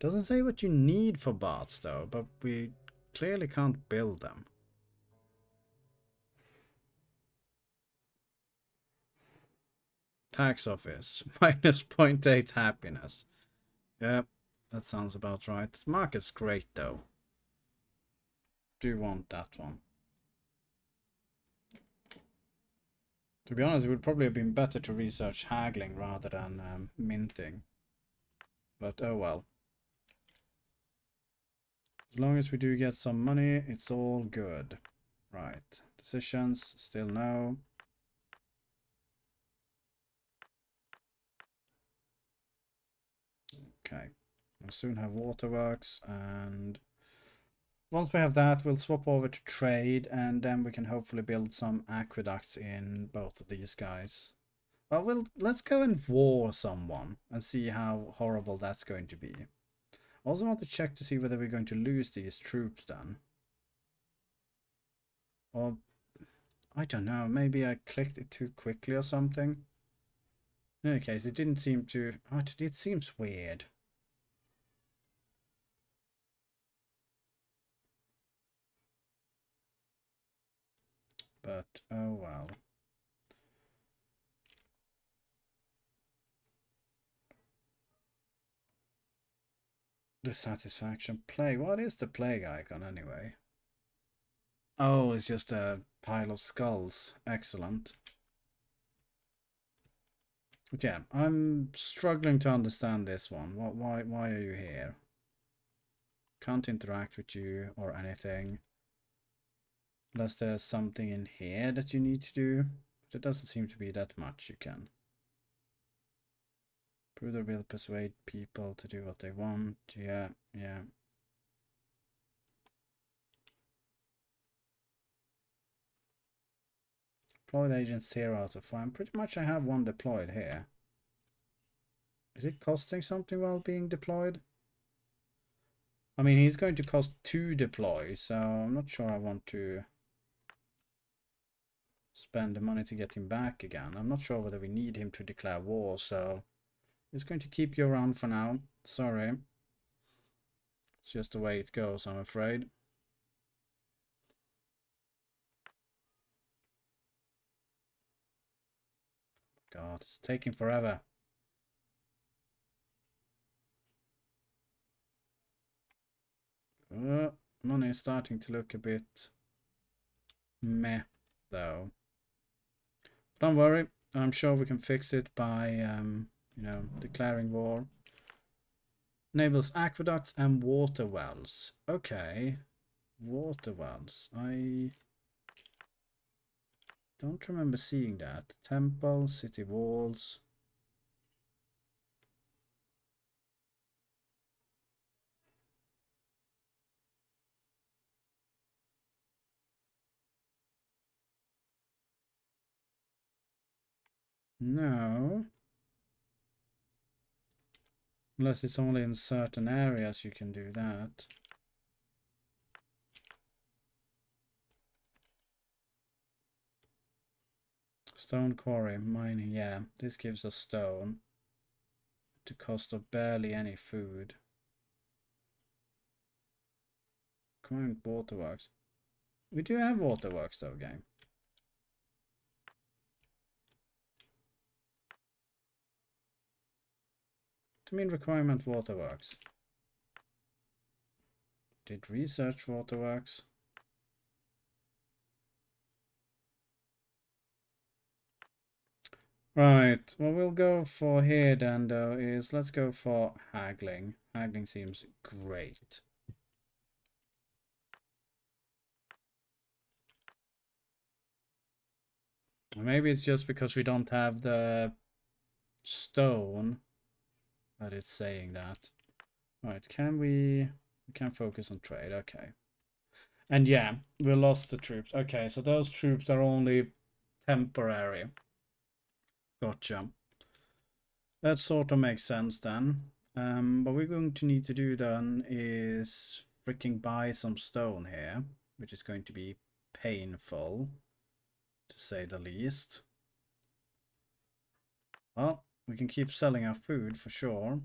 Doesn't say what you need for baths though, but we clearly can't build them. Tax office, minus 0.8 happiness. Yeah, that sounds about right. Market's great though. Do want that one. To be honest, it would probably have been better to research haggling rather than minting. But oh well. As long as we do get some money, it's all good. Right. Decisions, still no. Okay, we'll soon have waterworks, and once we have that, we'll swap over to trade, and then we can hopefully build some aqueducts in both of these guys. Well, let's go and war someone and see how horrible that's going to be. I also want to check to see whether we're going to lose these troops then. Or, I don't know, maybe I clicked it too quickly or something. In any case, it didn't seem to... Oh, it seems weird. But oh well. dissatisfaction. Plague. What is the plague icon anyway? Oh, it's just a pile of skulls. Excellent. But yeah, I'm struggling to understand this one. What? Why are you here? Can't interact with you or anything. Unless there's something in here that you need to do. But it doesn't seem to be that much you can. Bruder will persuade people to do what they want. Yeah, yeah. Deployed agents 0 out of 5. Pretty much I have one deployed here. Is it costing something while being deployed? I mean, he's going to cost 2 deploy, so I'm not sure I want to spend the money to get him back again. I'm not sure whether we need him to declare war, so it's going to keep you around for now. Sorry. It's just the way it goes, I'm afraid. God, it's taking forever. Money is starting to look a bit meh, though. Don't worry, I'm sure we can fix it by, you know, declaring war. Enables aqueducts and water wells. Okay, water wells. I don't remember seeing that. Temple, city walls. No. Unless it's only in certain areas you can do that. Stone quarry, mining, yeah. This gives us stone. At the cost of barely any food. Current waterworks. We do have waterworks though, game. To mean requirement waterworks. Did research waterworks. Right, what we'll go for here then though is let's go for haggling. Haggling seems great. Maybe it's just because we don't have the stone that it's saying that. Right, can we can focus on trade, okay. And yeah, we lost the troops. Okay, so those troops are only temporary. Gotcha. That sort of makes sense then. What we're going to need to do then is freaking buy some stone here, which is going to be painful, to say the least. Well, we can keep selling our food for sure.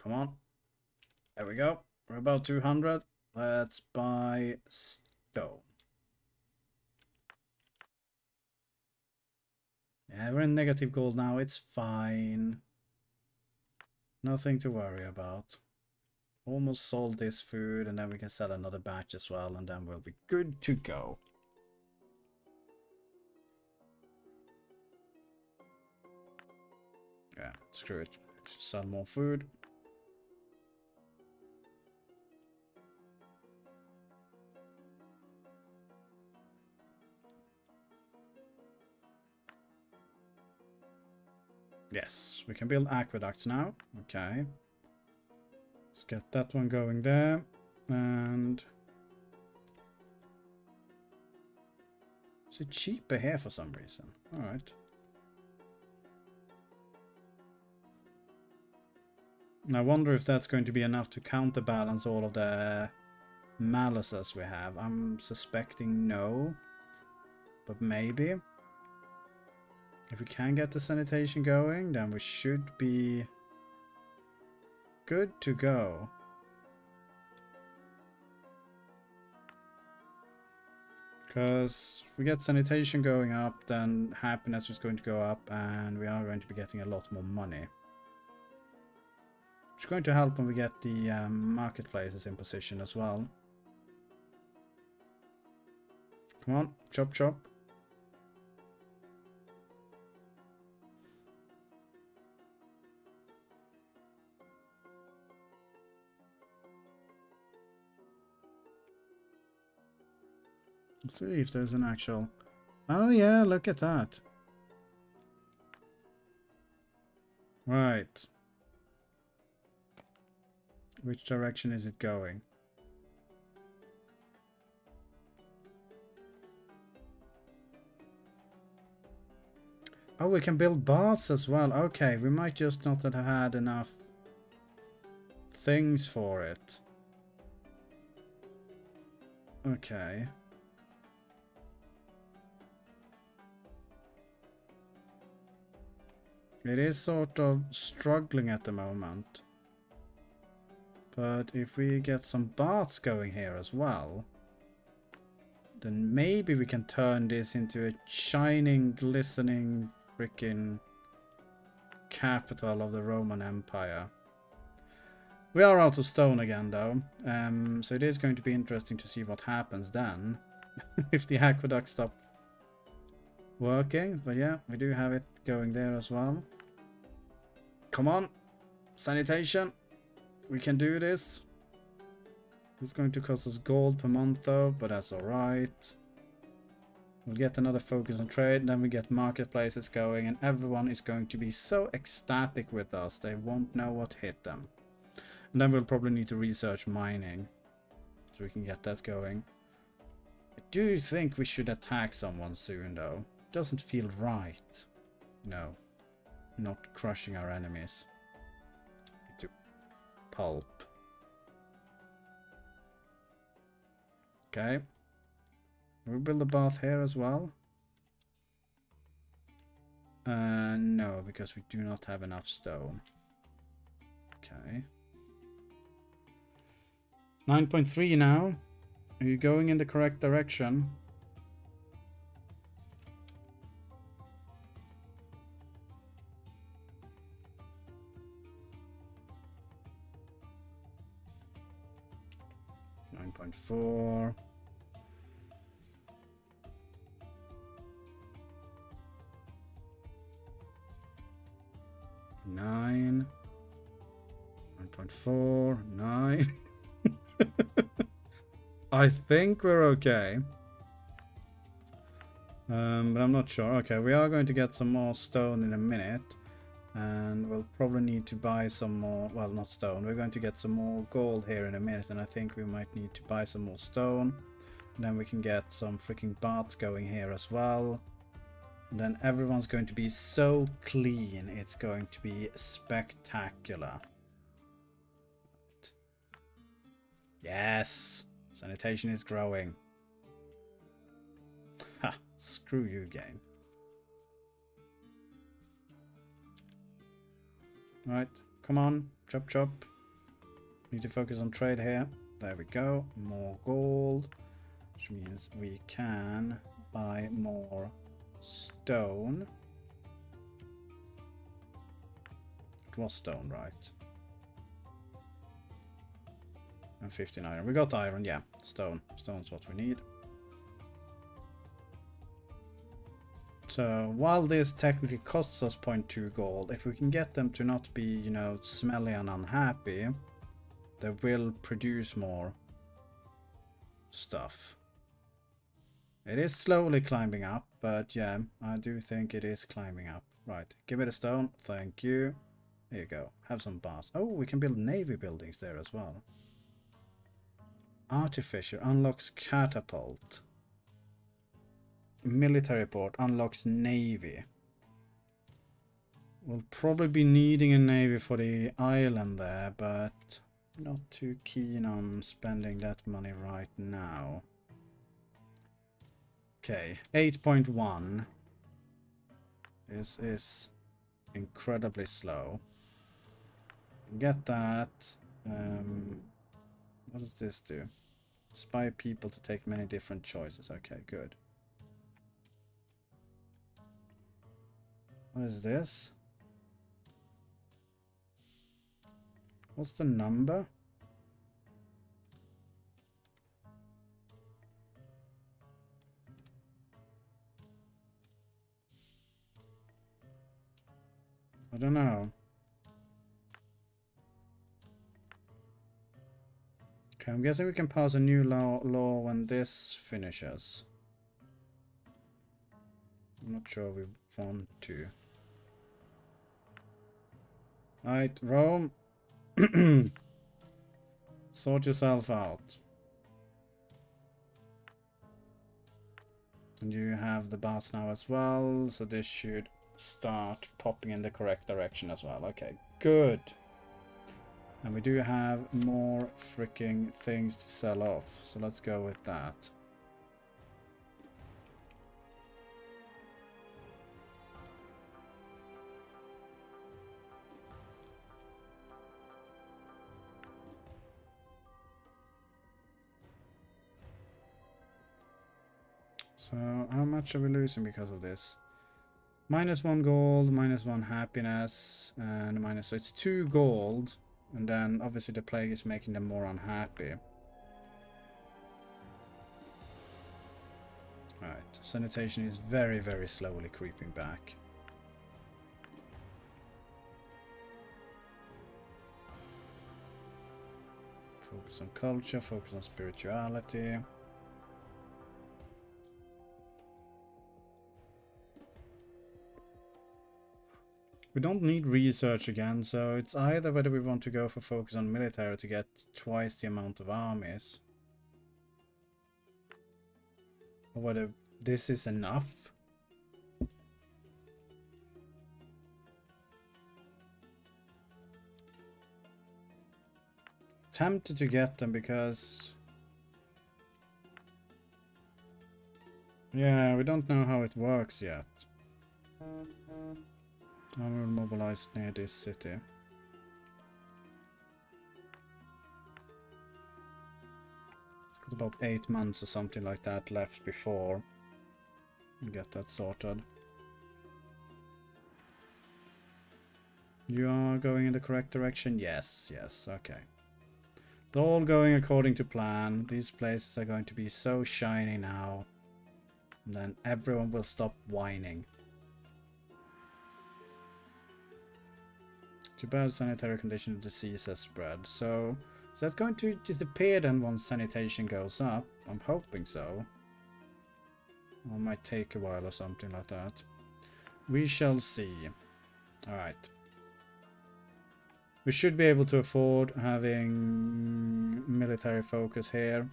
Come on. There we go. We're about 200. Let's buy stone. Yeah, we're in negative gold now. It's fine. Nothing to worry about. Almost sold this food, and then we can sell another batch as well, and then we'll be good to go. Yeah, screw it. Just sell more food. Yes, we can build aqueducts now. Okay. Let's get that one going there. And is it cheaper here for some reason? Alright. I wonder if that's going to be enough to counterbalance all of the malices we have. I'm suspecting no. But maybe. If we can get the sanitation going, then we should be good to go. Because if we get sanitation going up, then happiness is going to go up, and we are going to be getting a lot more money. Which is going to help when we get the marketplaces in position as well. Come on, chop chop. Let's see if there's an actual... Oh yeah, look at that. Right. Which direction is it going? Oh, we can build baths as well. Okay, we might just not have had enough things for it. Okay. It is sort of struggling at the moment. But if we get some baths going here as well, then maybe we can turn this into a shining, glistening freaking capital of the Roman Empire. We are out of stone again though, so it is going to be interesting to see what happens then if the aqueduct stops working. But yeah, we do have it going there as well. Come on, sanitation. We can do this. It's going to cost us gold per month though, but that's alright. We'll get another focus on trade, then we get marketplaces going, and everyone is going to be so ecstatic with us, they won't know what hit them. And then we'll probably need to research mining, so we can get that going. I do think we should attack someone soon though. It doesn't feel right. No, not crushing our enemies. To pulp. Okay, we'll build a bath here as well. No, because we do not have enough stone. Okay. 9.3 now. Are you going in the correct direction? Four. Nine. 1.4. Nine. I think we're okay. But I'm not sure. Okay, we are going to get some more stone in a minute. And we'll probably need to buy some more, well, not stone, we're going to get some more gold here in a minute, and I think we might need to buy some more stone. And then we can get some freaking baths going here as well. And then everyone's going to be so clean, it's going to be spectacular. Yes! Sanitation is growing. Ha! Screw you, game. Right, come on, chop chop. Need to focus on trade here. There we go, more gold, which means we can buy more stone. It was stone, right? And 15 iron. We got iron, yeah. Stone. Stone's what we need. So, while this technically costs us 0.2 gold, if we can get them to not be, you know, smelly and unhappy, they will produce more stuff. It is slowly climbing up, but yeah, I do think it is climbing up. Right, give it a stone. Thank you. There you go. Have some bars. Oh, we can build navy buildings there as well. Artificer unlocks catapult. Military port unlocks navy. We'll probably be needing a navy for the island there, but not too keen on spending that money right now. Okay, 8.1. This is incredibly slow. Get that. What does this do? Inspire people to take many different choices. Okay, good. What is this? What's the number? I don't know. Okay, I'm guessing we can pass a new law when this finishes. I'm not sure we want to. Alright, Rome. Sort yourself out. And you have the bars now as well, so this should start popping in the correct direction as well. Okay, good. And we do have more freaking things to sell off, so let's go with that. So how much are we losing because of this? -1 gold, -1 happiness, and minus, so it's 2 gold. And then obviously the plague is making them more unhappy. Alright, sanitation is very, very slowly creeping back. Focus on culture, focus on spirituality. We don't need research again, so it's either whether we want to go for focus on military to get twice the amount of armies, or whether this is enough. Tempted to get them because... yeah, we don't know how it works yet. I will mobilize near this city. It's got about 8 months or something like that left before we get that sorted. You are going in the correct direction? Yes, yes, okay. They're all going according to plan. These places are going to be so shiny now. And then everyone will stop whining. Too bad sanitary condition of disease has spread. So is that going to disappear then once sanitation goes up? I'm hoping so. Or it might take a while or something like that. We shall see. Alright. We should be able to afford having military focus here.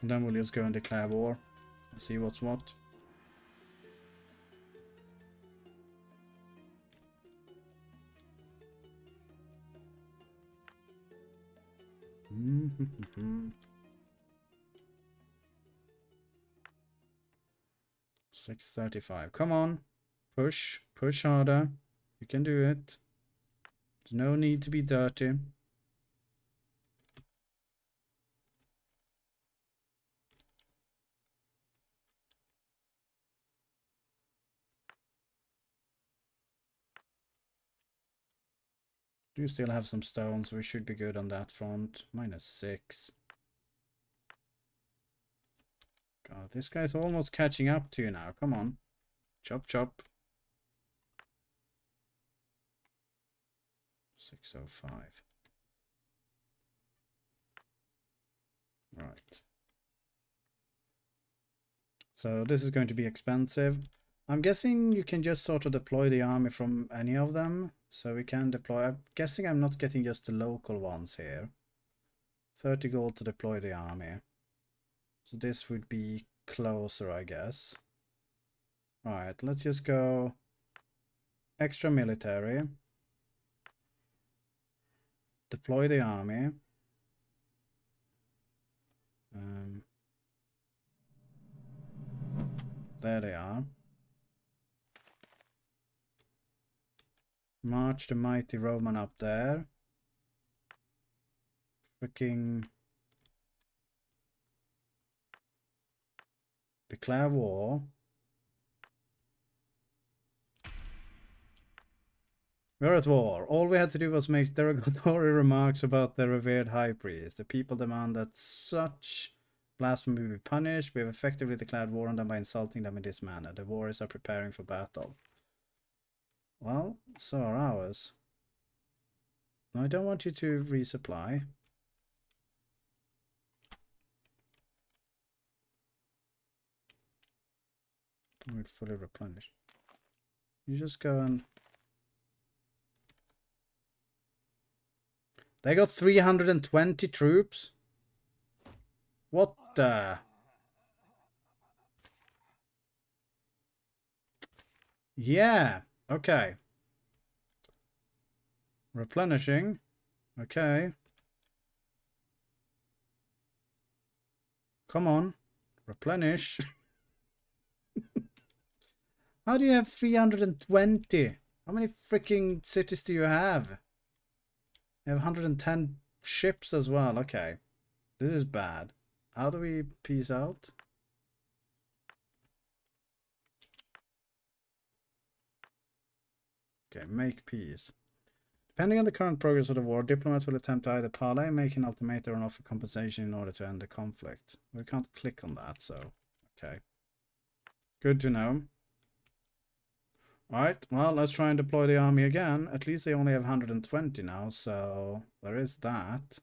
And then we'll just go and declare war. And see what's what. $635. Come on, push, push harder. You can do it. There's no need to be dirty. Do still have some stones, we should be good on that front. -6. God, this guy's almost catching up to you now. Come on. Chop, chop. 605. Right. So this is going to be expensive. I'm guessing you can just sort of deploy the army from any of them. So we can deploy. I'm guessing I'm not getting just the local ones here. 30 gold to deploy the army. So this would be closer, I guess. Alright, let's just go extra military. Deploy the army. There they are. March the mighty Roman up there. freaking declare war. We're at war. All we had to do was make derogatory remarks about the revered high priest. The people demand that such blasphemy be punished. We have effectively declared war on them by insulting them in this manner. The warriors are preparing for battle. Well, so are ours. I don't want you to resupply. We'll fully replenish. You just go and... They got 320 troops. What the? Yeah. Okay. Replenishing. Okay. Come on. Replenish. How do you have 320? How many freaking cities do you have? They have 110 ships as well. Okay. This is bad. How do we peace out? Okay, make peace. Depending on the current progress of the war, diplomats will attempt to either parley, make an ultimatum, or offer compensation in order to end the conflict. We can't click on that, so... Okay. Good to know. Alright, well, let's try and deploy the army again. At least they only have 120 now, so there is that.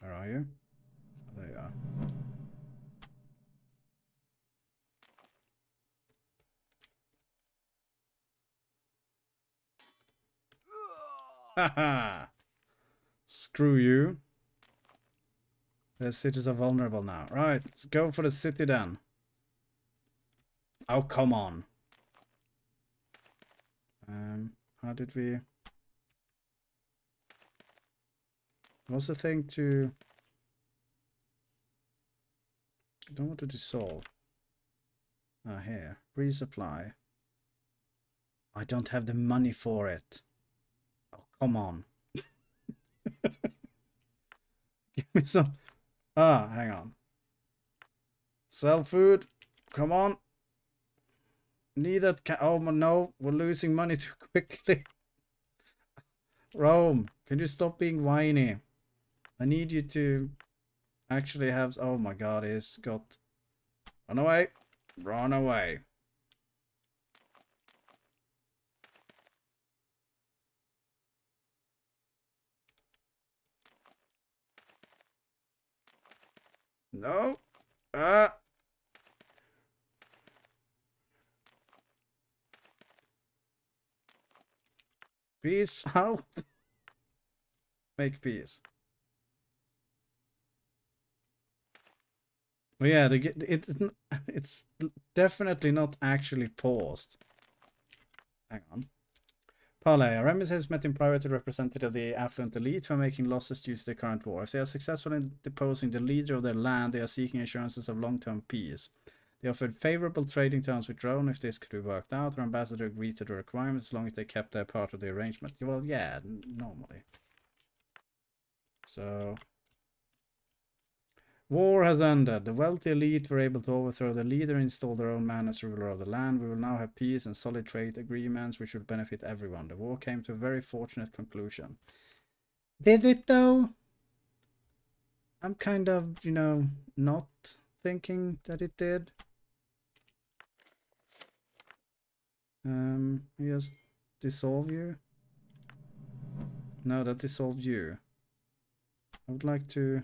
Where are you? There you are. Haha! Screw you. The cities are vulnerable now. Right, let's go for the city then. Oh, come on. How did we... What's the thing to... I don't want to dissolve. Ah, here. Resupply. I don't have the money for it. Oh, come on. Give me some... Ah, hang on. Sell food. Come on. Need that. Oh no, we're losing money too quickly. Rome, can you stop being whiny? I need you to actually have. Oh my God, it's got. Run away! Run away! No. Peace out. Make peace. Well, yeah, it's definitely not actually paused. Hang on. Parley. Our emissaries met in private to representative of the affluent elite who are making losses due to the current war. If they are successful in deposing the leader of their land, they are seeking assurances of long-term peace. They offered favourable trading terms with Rome if this could be worked out. Our ambassador agreed to the requirements as long as they kept their part of the arrangement. Well, yeah, normally. So... War has ended. The wealthy elite were able to overthrow the leader and install their own man as ruler of the land. We will now have peace and solid trade agreements which will benefit everyone. The war came to a very fortunate conclusion. Did it though? I'm kind of, you know, not thinking that it did. Just dissolve you. No, that dissolved you. I would like to...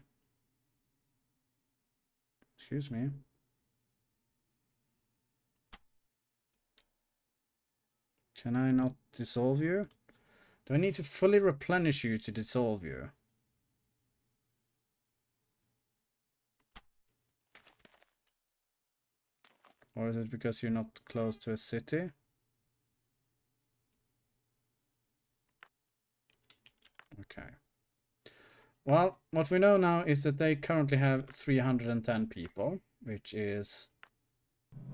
Excuse me. Can I not dissolve you? Do I need to fully replenish you to dissolve you? Or is it because you're not close to a city? Okay. Well, what we know now is that they currently have 310 people, which is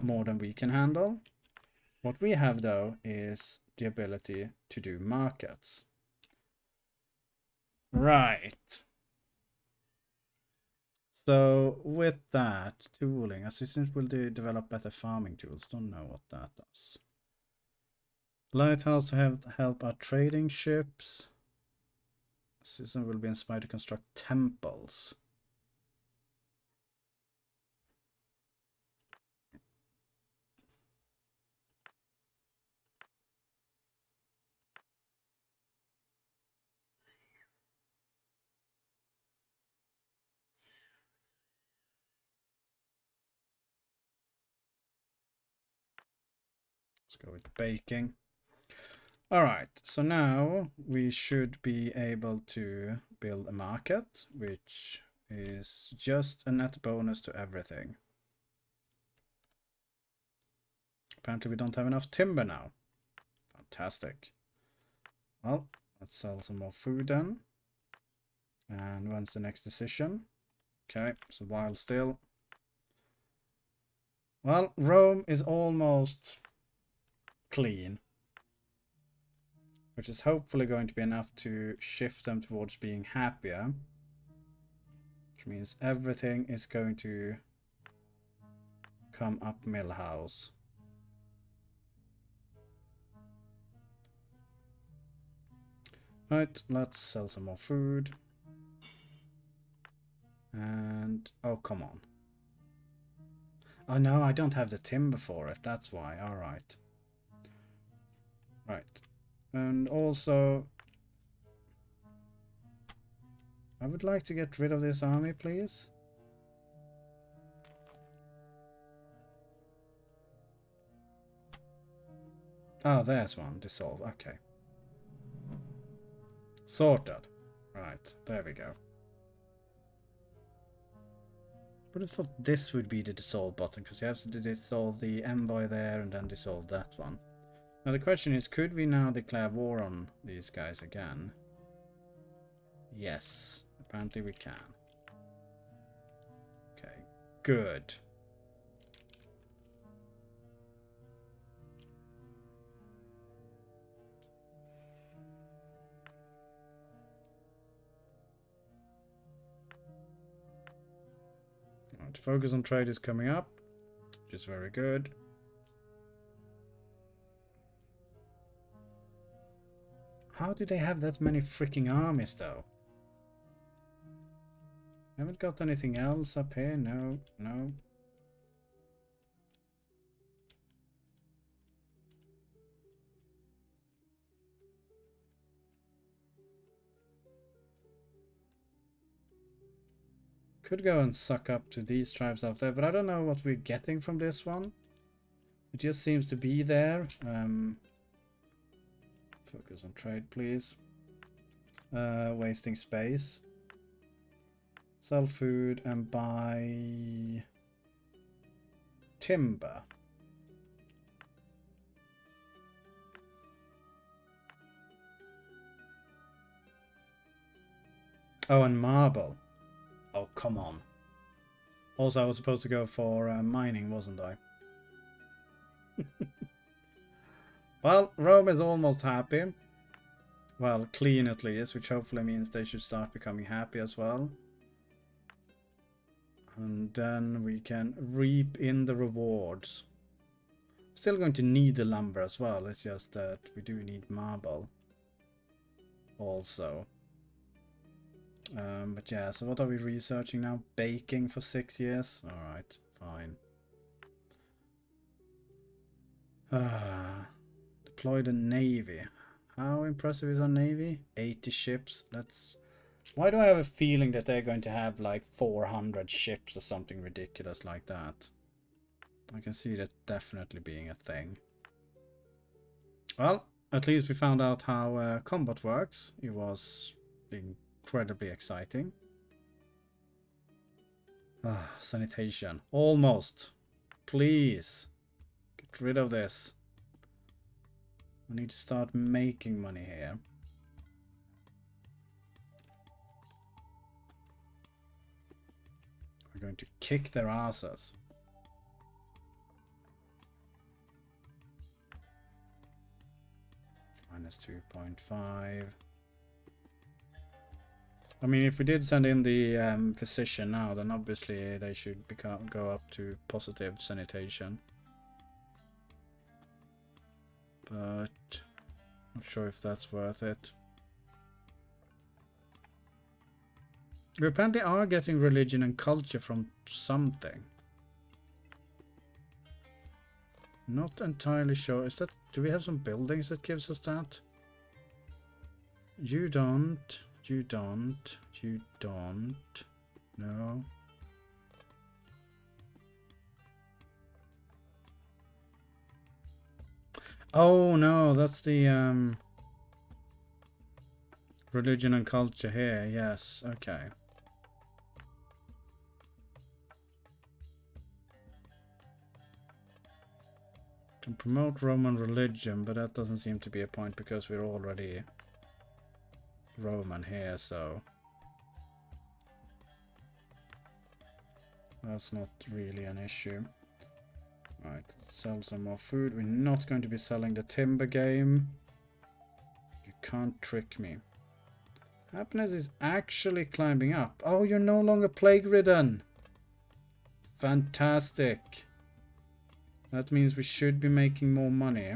more than we can handle. What we have though is the ability to do markets. Right. So with that, tooling assistance will develop better farming tools. Don't know what that does. Lighthouse help our trading ships. Assistance will be inspired to construct temples. Let's go with baking. All right, so now we should be able to build a market, which is just a net bonus to everything. Apparently we don't have enough timber now. Fantastic. Well, let's sell some more food then. And when's the next decision? Okay, it's a while still. Well, Rome is almost clean, which is hopefully going to be enough to shift them towards being happier, which means everything is going to come up Millhouse. Right, let's sell some more food. And oh, come on. Oh no, I don't have the timber for it, that's why. All right. Right, and also, I would like to get rid of this army, please. Ah, oh, there's one, dissolve, okay. Sorted. Right, there we go. But I thought this would be the dissolve button, because you have to dissolve the envoy there and then dissolve that one. Now the question is, could we now declare war on these guys again? Yes, apparently we can. Okay, good. All right, focus on trade is coming up, which is very good. How do they have that many freaking armies, though? Haven't got anything else up here? No, no. Could go and suck up to these tribes out there, but I don't know what we're getting from this one. It just seems to be there. Focus on trade, please. Wasting space. Sell food and buy timber. Oh, and marble. Oh, come on. Also, I was supposed to go for mining, wasn't I? Well, Rome is almost happy. Well, clean at least, which hopefully means they should start becoming happy as well. And then we can reap in the rewards. Still going to need the lumber as well, it's just that we do need marble also. But yeah, so what are we researching now? Baking for 6 years? Alright, fine. Deploy the navy. How impressive is our navy? 80 ships. That's... Why do I have a feeling that they're going to have like 400 ships or something ridiculous like that? I can see that definitely being a thing. Well, at least we found out how combat works. It was incredibly exciting. Sanitation. Almost. Please. Get rid of this. I need to start making money here. We're going to kick their asses. minus 2.5. I mean, if we did send in the physician now, then obviously they should go up to positive sanitation. But not sure if that's worth it. We apparently are getting religion and culture from something. Not entirely sure. Is that? Do we have some buildings that gives us that? You don't. You don't. You don't. No. Oh no, that's the religion and culture here. Yes. Okay. Can promote Roman religion, but that doesn't seem to be a point because we're already Roman here, so that's not really an issue. Right, let's sell some more food. We're not going to be selling the timber game. You can't trick me. Happiness is actually climbing up. Oh, you're no longer plague ridden. Fantastic. That means we should be making more money.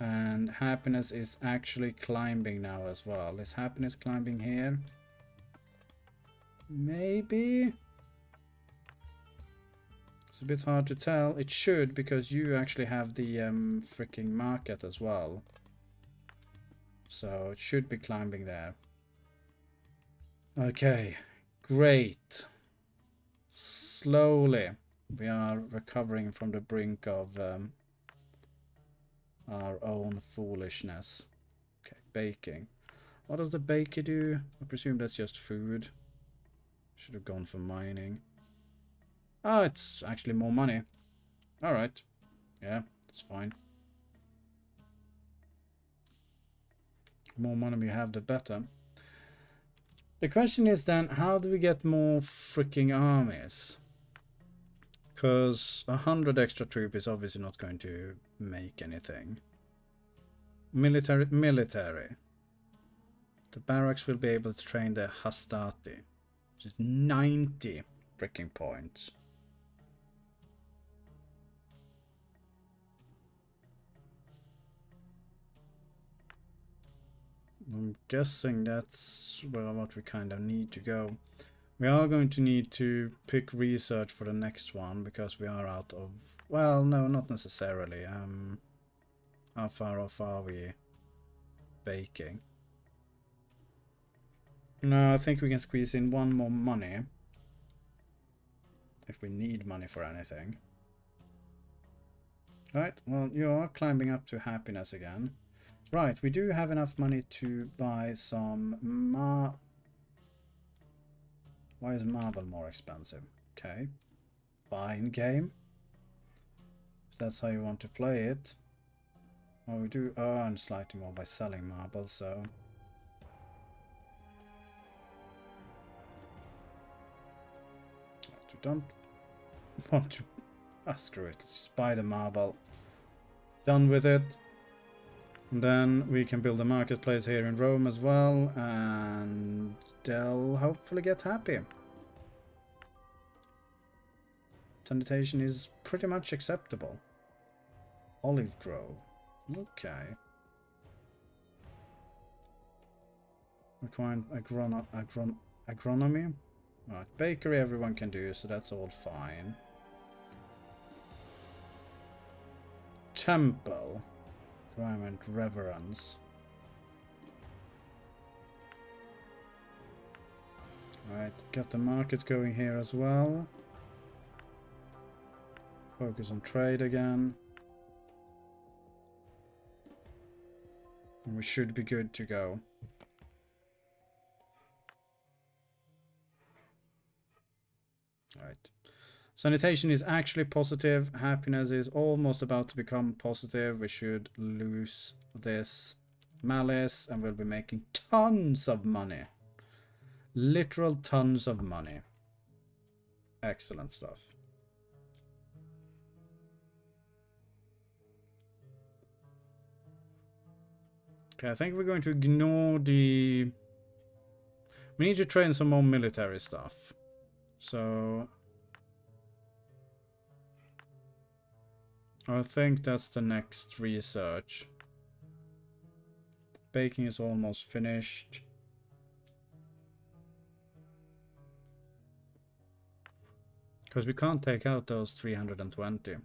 And happiness is actually climbing now as well. Is happiness climbing here? Maybe? It's a bit hard to tell. It should, because you actually have the freaking market as well. So it should be climbing there. Okay, great. Slowly. We are recovering from the brink of our own foolishness. Okay, baking. What does the baker do? I presume that's just food. Should have gone for mining. Ah, it's actually more money. Alright. Yeah, it's fine. The more money we have, the better. The question is then, how do we get more freaking armies? Because 100 extra troops is obviously not going to make anything. Military. The barracks will be able to train their hastati, which is 90 freaking points. I'm guessing that's what we kind of need to go. We are going to need to pick research for the next one, because we are out of... Well, no, not necessarily. How far off are we baking? No, I think we can squeeze in one more money. If we need money for anything. Right, well, you are climbing up to happiness again. Right, we do have enough money to buy some... Why is marble more expensive? Okay. Fine game. If that's how you want to play it. Well, we do earn slightly more by selling marble, so... We don't want to... Ah, screw it. Let's just buy the marble. Done with it. And then we can build a marketplace here in Rome as well, and they'll hopefully get happy. Sanitation is pretty much acceptable. Olive Grove. Okay. Requiring agronomy. Right, bakery everyone can do, so that's all fine. Temple. Requirement reverence. Alright, get the market going here as well. Focus on trade again. And we should be good to go. Alright. Sanitation is actually positive. Happiness is almost about to become positive. We should lose this malice and we'll be making tons of money. Literal tons of money. Excellent stuff. Okay, I think we're going to ignore the... We need to train some more military stuff. So... I think that's the next research. Baking is almost finished. Because we can't take out those 320.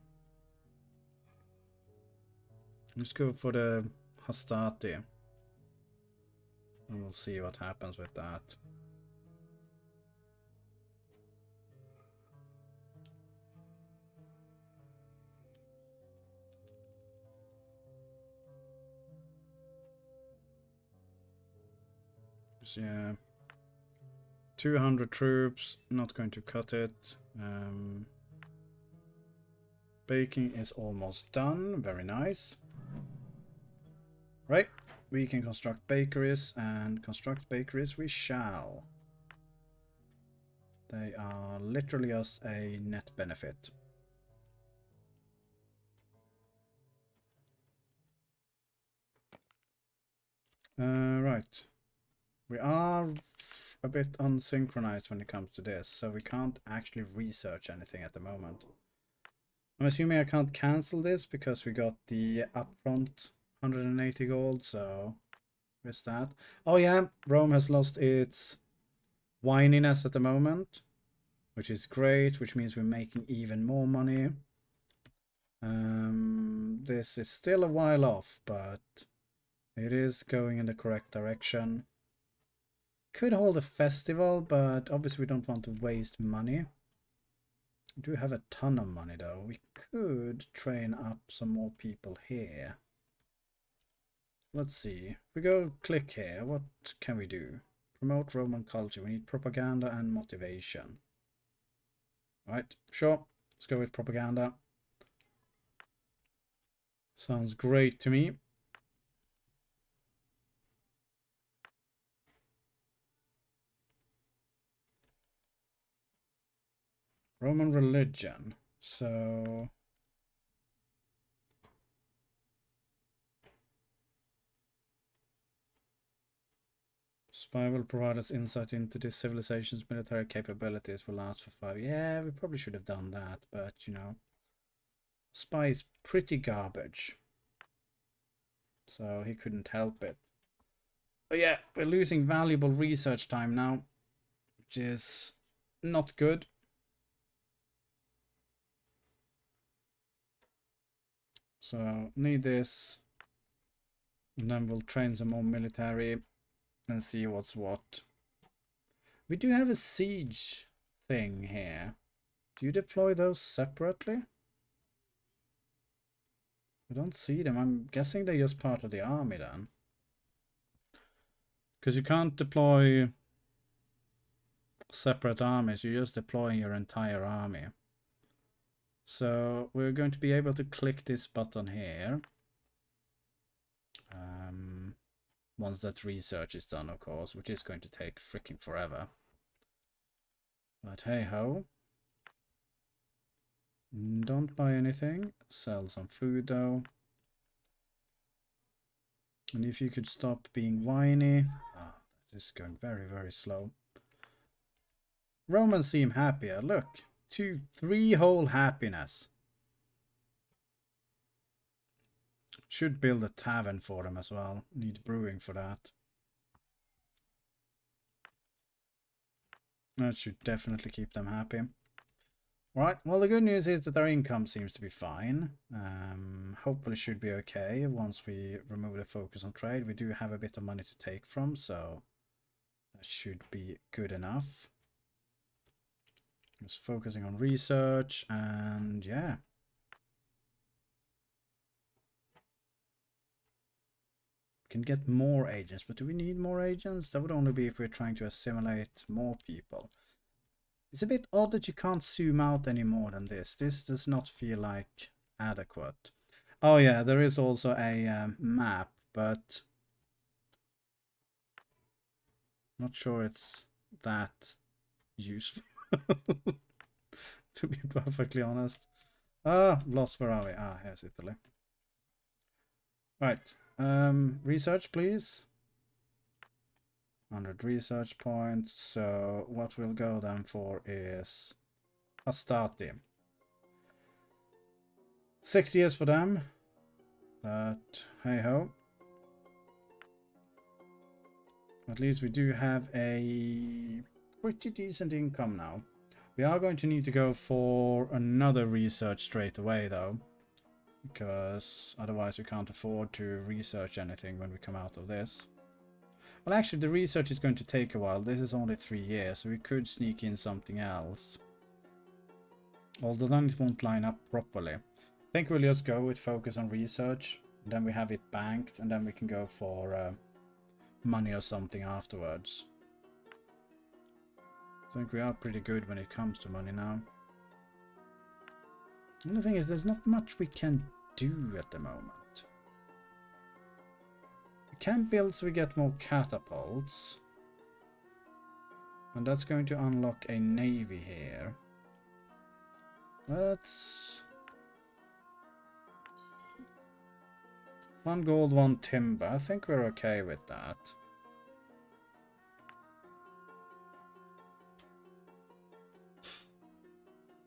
Let's go for the Hastati. And we'll see what happens with that. Yeah, 200 troops, not going to cut it. Baking is almost done, very nice. Right, we can construct bakeries, and construct bakeries we shall. They are literally just a net benefit. Right. We are a bit unsynchronized when it comes to this, so we can't actually research anything at the moment. I'm assuming I can't cancel this because we got the upfront 180 gold, so where's that? Oh yeah, Rome has lost its whininess at the moment, which is great, which means we're making even more money. This is still a while off, but it is going in the correct direction. Could hold a festival, but obviously we don't want to waste money. We do have a ton of money though. We could train up some more people here. Let's see. We go click here. What can we do? Promote Roman culture. We need propaganda and motivation. Right, sure. Let's go with propaganda. Sounds great to me. Roman religion, so Spy will provide us insight into this civilization's military capabilities will last for 5 years. Yeah, we probably should have done that, but you know, Spy is pretty garbage, so he couldn't help it. But yeah, we're losing valuable research time now, which is not good. So, need this, and then we'll train some more military and see what's what. We do have a siege thing here. Do you deploy those separately? I don't see them. I'm guessing they're just part of the army then. Because you can't deploy separate armies, you're just deploying your entire army. So we're going to be able to click this button here once that research is done, of course, which is going to take freaking forever, but hey ho. Don't buy anything, sell some food though. And if you could stop being whiny. Oh, this is going very, very slow. Romans seem happier, look. 2, 3 whole happiness. Should build a tavern for them as well. Need brewing for that. That should definitely keep them happy. Right, well the good news is that their income seems to be fine. Hopefully should be okay once we remove the focus on trade. We do have a bit of money to take from, so that should be good enough. Just focusing on research, and yeah. We can get more agents, but do we need more agents? That would only be if we're trying to assimilate more people. It's a bit odd that you can't zoom out any more than this. This does not feel like adequate. Oh yeah, there is also a map, but... Not sure it's that useful. To be perfectly honest. Ah, lost, where are we? Ah, here's Italy. Right. Research, please. 100 research points. So what we'll go then for is Astarte. 6 years for them. But hey ho. At least we do have a pretty decent income now. We are going to need to go for another research straight away though, because otherwise we can't afford to research anything when we come out of this. Well, actually the research is going to take a while. This is only 3 years, so we could sneak in something else. Although then it won't line up properly. I think we'll just go with focus on research, and then we have it banked, and then we can go for money or something afterwards. I think we are pretty good when it comes to money now. The only thing is there's not much we can do at the moment. We can build so we get more catapults, and that's going to unlock a navy here. Let's... 1 gold, 1 timber. I think we're okay with that.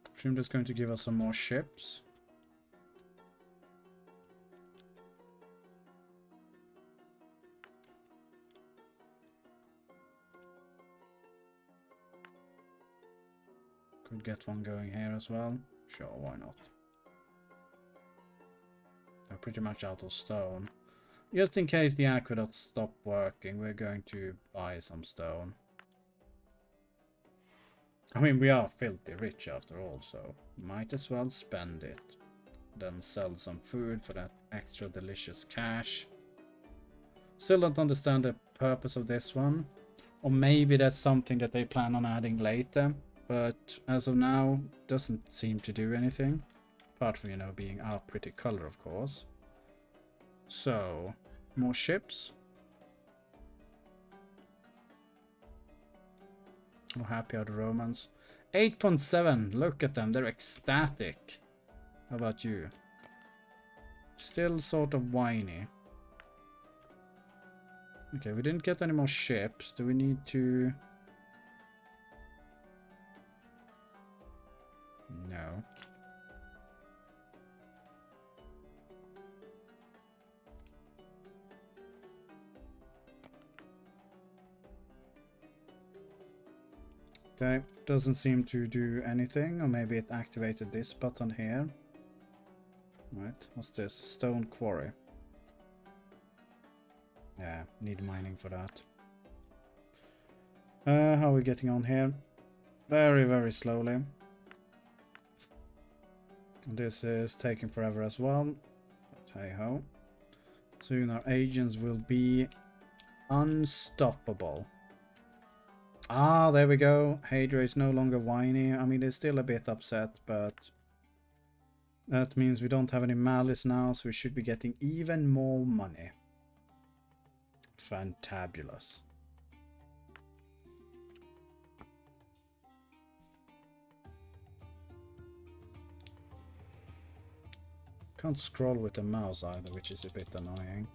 I assume that's going to give us some more ships. Could get one going here as well. Sure, why not? They're pretty much out of stone. Just in case the aqueducts stop working, we're going to buy some stone. I mean, we are filthy rich after all, so might as well spend it. Then sell some food for that extra delicious cash. Still don't understand the purpose of this one. Or maybe that's something that they plan on adding later. But as of now, doesn't seem to do anything. Apart from, you know, being our pretty color, of course. So, more ships. How happy are the Romans? 8.7! Look at them, they're ecstatic! How about you? Still sort of whiny. Okay, we didn't get any more ships. Do we need to... No. Okay, doesn't seem to do anything, or maybe it activated this button here. Right, what's this? Stone quarry. Yeah, need mining for that. How are we getting on here? Very, very slowly. This is taking forever as well, but hey ho. Soon our agents will be unstoppable. Ah, there we go. Hadrian is no longer whiny. I mean, he's still a bit upset, but that means we don't have any malice now, so we should be getting even more money. Fantabulous. Can't scroll with the mouse either, which is a bit annoying.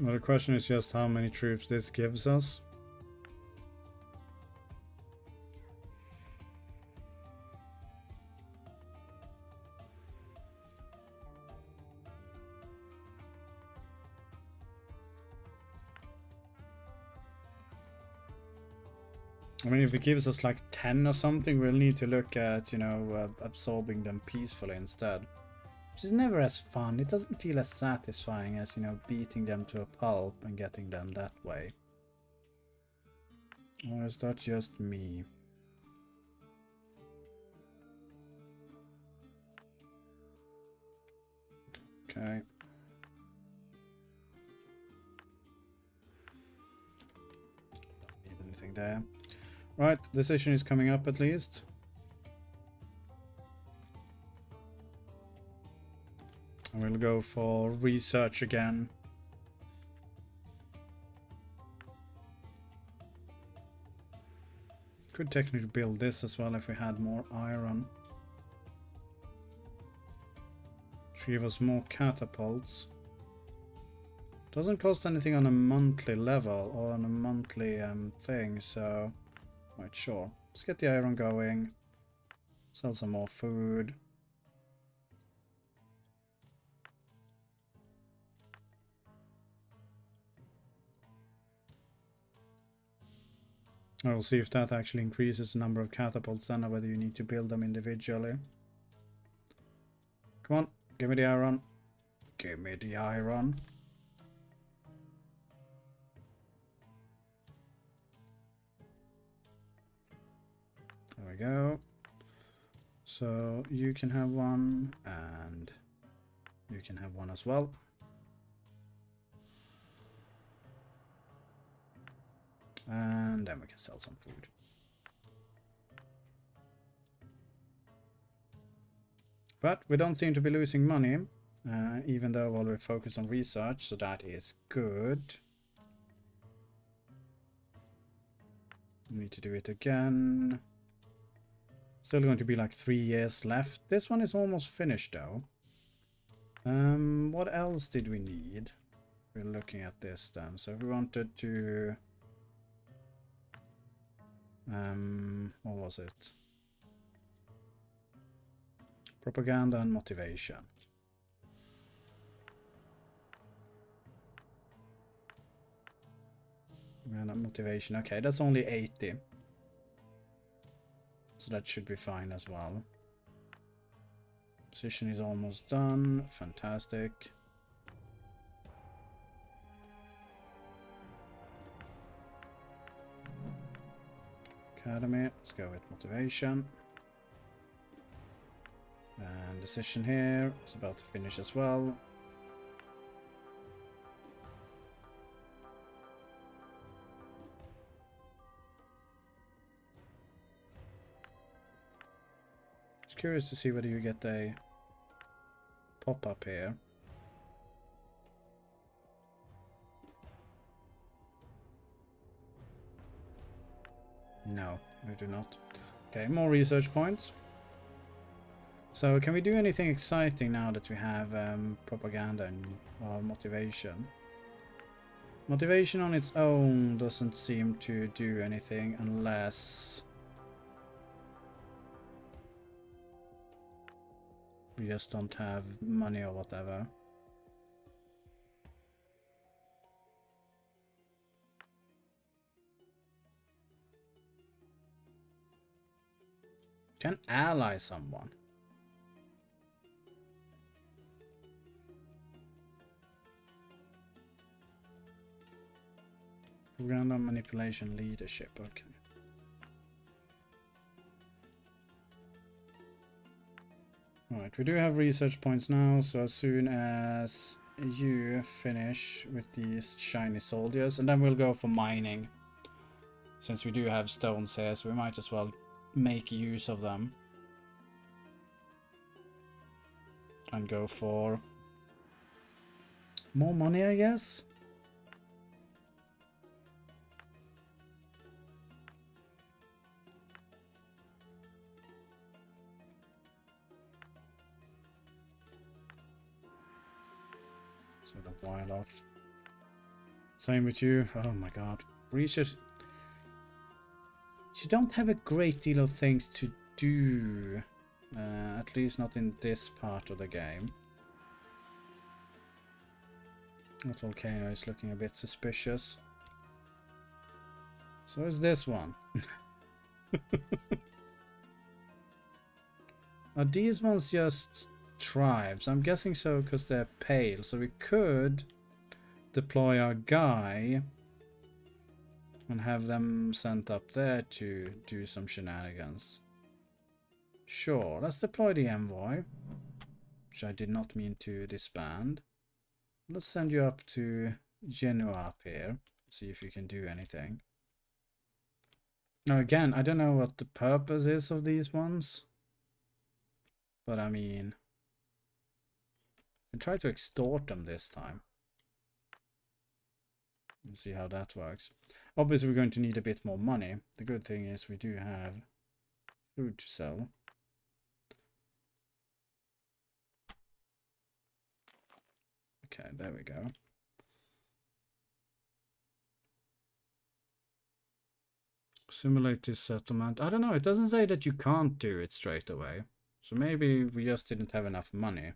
Well, the question is just how many troops this gives us. I mean, if it gives us like 10 or something, we'll need to look at, you know, absorbing them peacefully instead. Which is never as fun. It doesn't feel as satisfying as, you know, beating them to a pulp and getting them that way. Or is that just me? Okay. Don't need anything there. Right, decision is coming up at least. We'll go for research again. Could technically build this as well if we had more iron. Should give us more catapults. Doesn't cost anything on a monthly level or on a monthly thing, so quite sure. Let's get the iron going. Sell some more food. I will see if that actually increases the number of catapults then, or whether you need to build them individually. Come on, give me the iron. Give me the iron. There we go. So you can have one, and you can have one as well. And then we can sell some food. But we don't seem to be losing money, even though while we're focused on research, so that is good. We need to do it again. Still going to be like 3 years left. This one is almost finished though. What else did we need? We're looking at this then. So if we wanted to... what was it? Propaganda and motivation. Propaganda and motivation. Okay, that's only 80. So that should be fine as well. Position is almost done. Fantastic. Academy, let's go with motivation. And decision here is about to finish as well. Just curious to see whether you get a pop-up here. No, we do not. Okay, more research points. So can we do anything exciting now that we have propaganda and motivation? Motivation on its own doesn't seem to do anything unless we just don't have money or whatever. Can ally someone. Random manipulation leadership, okay. Alright, we do have research points now, so as soon as you finish with these shiny soldiers, and then we'll go for mining. Since we do have stones here, so we might as well make use of them and go for more money, I guess. So the wild off. Same with you. Oh my god. Research. You don't have a great deal of things to do, at least not in this part of the game. That volcano is looking a bit suspicious. So is this one. Are these ones just tribes? I'm guessing so because they're pale. So we could deploy our guy and have them sent up there to do some shenanigans. Sure, let's deploy the envoy, which I did not mean to disband. Let's send you up to Genoa up here, see if you can do anything. Now again, I don't know what the purpose is of these ones, but I mean, I try to extort them this time. We'll see how that works. Obviously, we're going to need a bit more money. The good thing is we do have food to sell. Okay, there we go. Simulate this settlement. I don't know, it doesn't say that you can't do it straight away. So maybe we just didn't have enough money.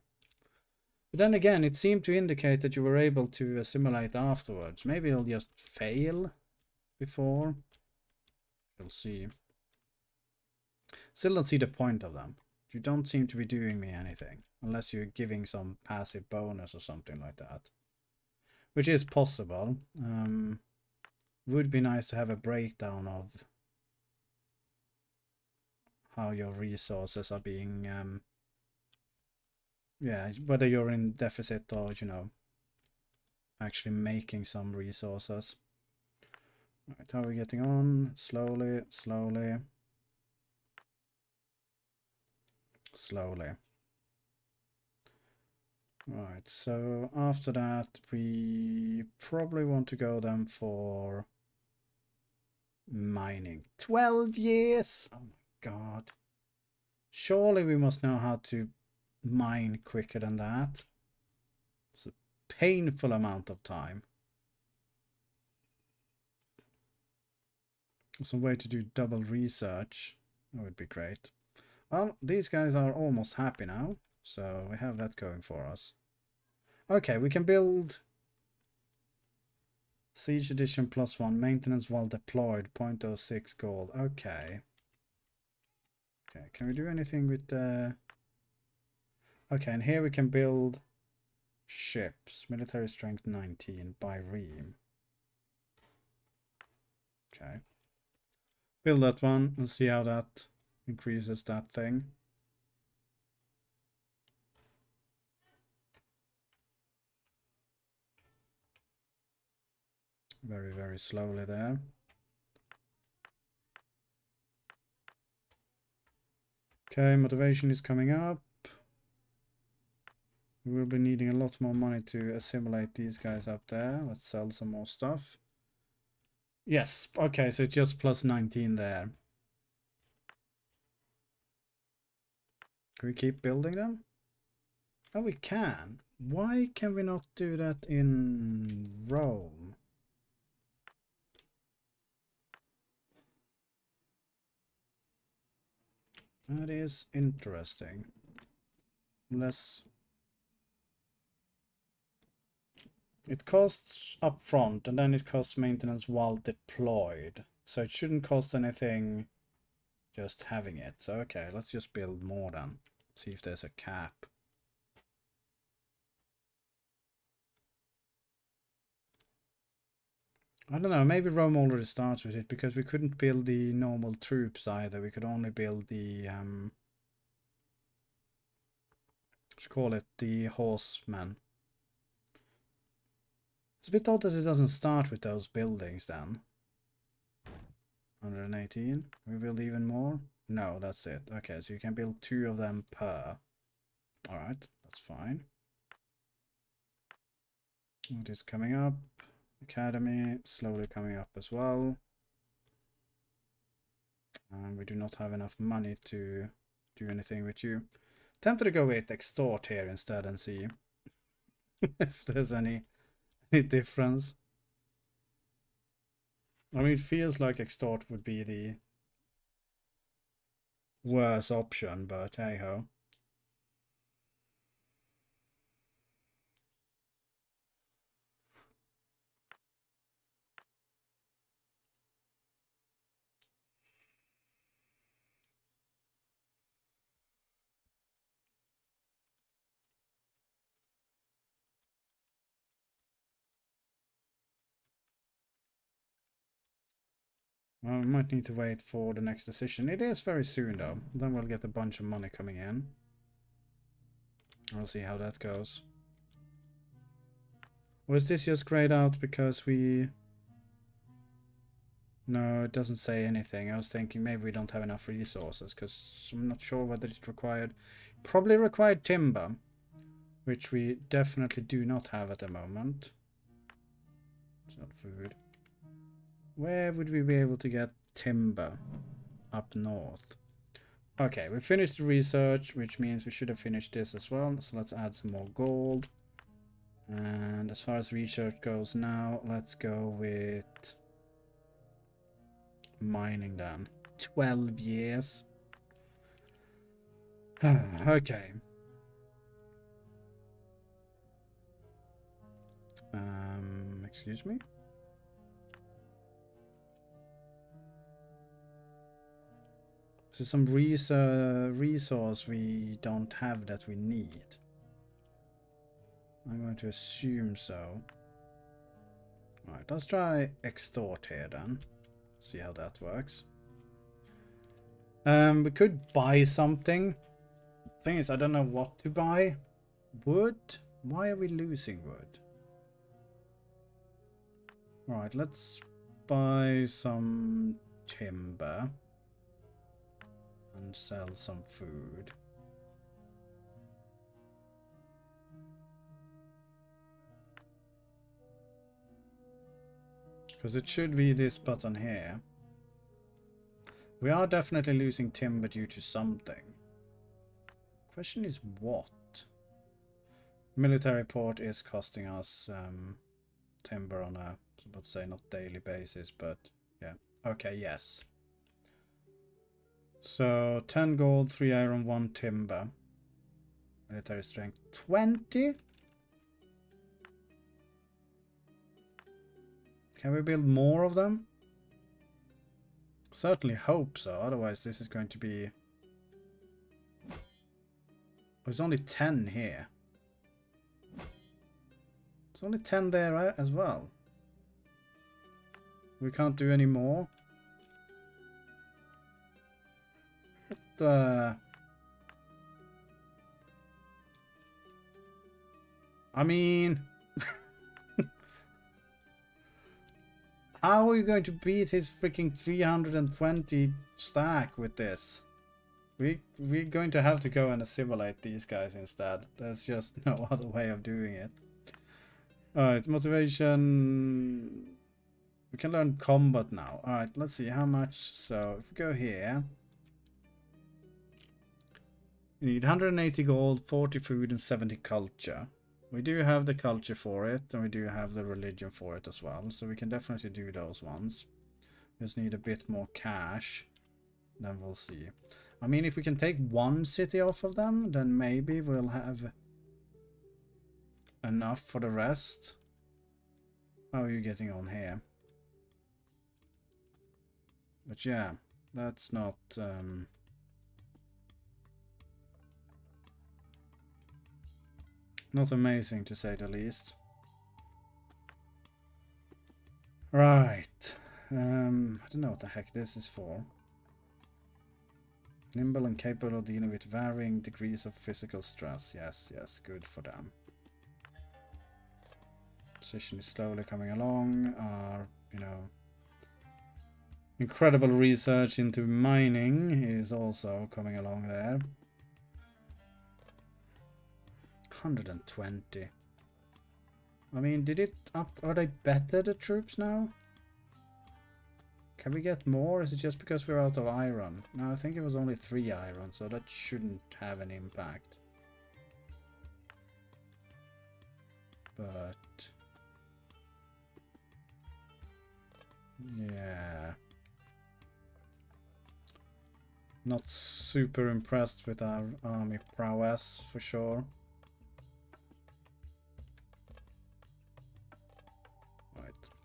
But then again, it seemed to indicate that you were able to assimilate afterwards. Maybe it'll just fail before. We'll see. Still don't see the point of them. You don't seem to be doing me anything. Unless you're giving some passive bonus or something like that. Which is possible. Would be nice to have a breakdown of how your resources are being... yeah, whether you're in deficit or, you know, actually making some resources. Right, how are we getting on? Slowly, slowly. Slowly. Right, so after that, we probably want to go then for mining. 12 years! Oh my god. Surely we must know how to... mine quicker than that. It's a painful amount of time. Some way to do double research. That would be great. Well, these guys are almost happy now, so we have that going for us. Okay, we can build Siege Edition +1 maintenance while deployed 0.06 gold. Okay. Okay, can we do anything with the okay, and here we can build ships. Military strength 19 by Ream. Okay. Build that one and see how that increases that thing. Very, very slowly there. Okay, motivation is coming up. We will be needing a lot more money to assimilate these guys up there. Let's sell some more stuff. Yes, okay, so it's just plus 19 there. Can we keep building them? Oh, we can. Why can we not do that in Rome? That is interesting. Unless... it costs upfront, and then it costs maintenance while deployed. So it shouldn't cost anything just having it. So, okay, let's just build more then. See if there's a cap. I don't know, maybe Rome already starts with it, because we couldn't build the normal troops either. We could only build the... let's call it the horsemen. It's a bit odd that it doesn't start with those buildings then. 118. We build even more? No, that's it. Okay, so you can build 2 of them per. Alright, that's fine. What is coming up? Academy, slowly coming up as well. And we do not have enough money to do anything with you. Tempted to go with extort here instead and see if there's any... difference. I mean, it feels like extort would be the worse option, but hey ho. Well, we might need to wait for the next decision. It is very soon, though. Then we'll get a bunch of money coming in. We'll see how that goes. Or is this just grayed out because we... no, it doesn't say anything. I was thinking maybe we don't have enough resources, because I'm not sure whether it required... probably required timber. which we definitely do not have at the moment. It's not food. Where would we be able to get timber? Up north. Okay, we finished the research, which means we should have finished this as well. So let's add some more gold. And as far as research goes now, let's go with mining then. 12 years. Okay. Excuse me. So some resource we don't have that we need. I'm going to assume so. Alright, let's try extort here then. See how that works. We could buy something. Thing is, I don't know what to buy. Wood? Why are we losing wood? Alright, let's buy some timber. And sell some food. Because it should be this button here. We are definitely losing timber due to something. Question is what? Military port is costing us timber on a, let's say, not daily basis, but yeah. Okay, yes. So 10 gold, 3 iron, 1 timber. Military strength 20. Can we build more of them? Certainly hope so, otherwise this is going to be... There's only 10 here. There's only 10 there as well. We can't do any more. What I mean... How are you going to beat his freaking 320 stack with this? We're going to have to go and assimilate these guys instead. There's just no other way of doing it. Alright, motivation... We can learn combat now. Alright, let's see how much. So, if we go here... You need 180 gold, 40 food and 70 culture. We do have the culture for it, and we do have the religion for it as well, so we can definitely do those ones. Just need a bit more cash, then we'll see. I mean, if we can take one city off of them, then maybe we'll have enough for the rest. How are you getting on here? But yeah, that's not... Not amazing, to say the least. Right. I don't know what the heck this is for. Nimble and capable of dealing with varying degrees of physical stress. Yes, yes, good for them. Position is slowly coming along. Our, you know, incredible research into mining is also coming along there. 120. I mean, did it up? Are they better, the troops now? Can we get more? Is it just because we're out of iron? No, I think it was only 3 iron, so that shouldn't have an impact. But... Yeah... Not super impressed with our army prowess, for sure.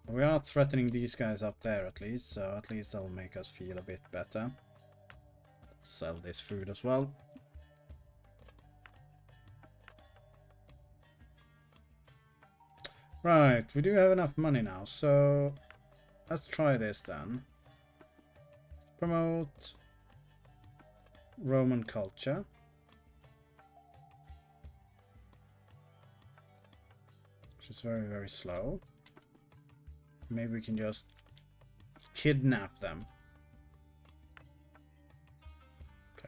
We are threatening these guys up there at least, so at least that'll make us feel a bit better. Sell this food as well. Right, we do have enough money now, so let's try this then. Promote Roman culture. Which is very, very slow. Maybe we can just kidnap them.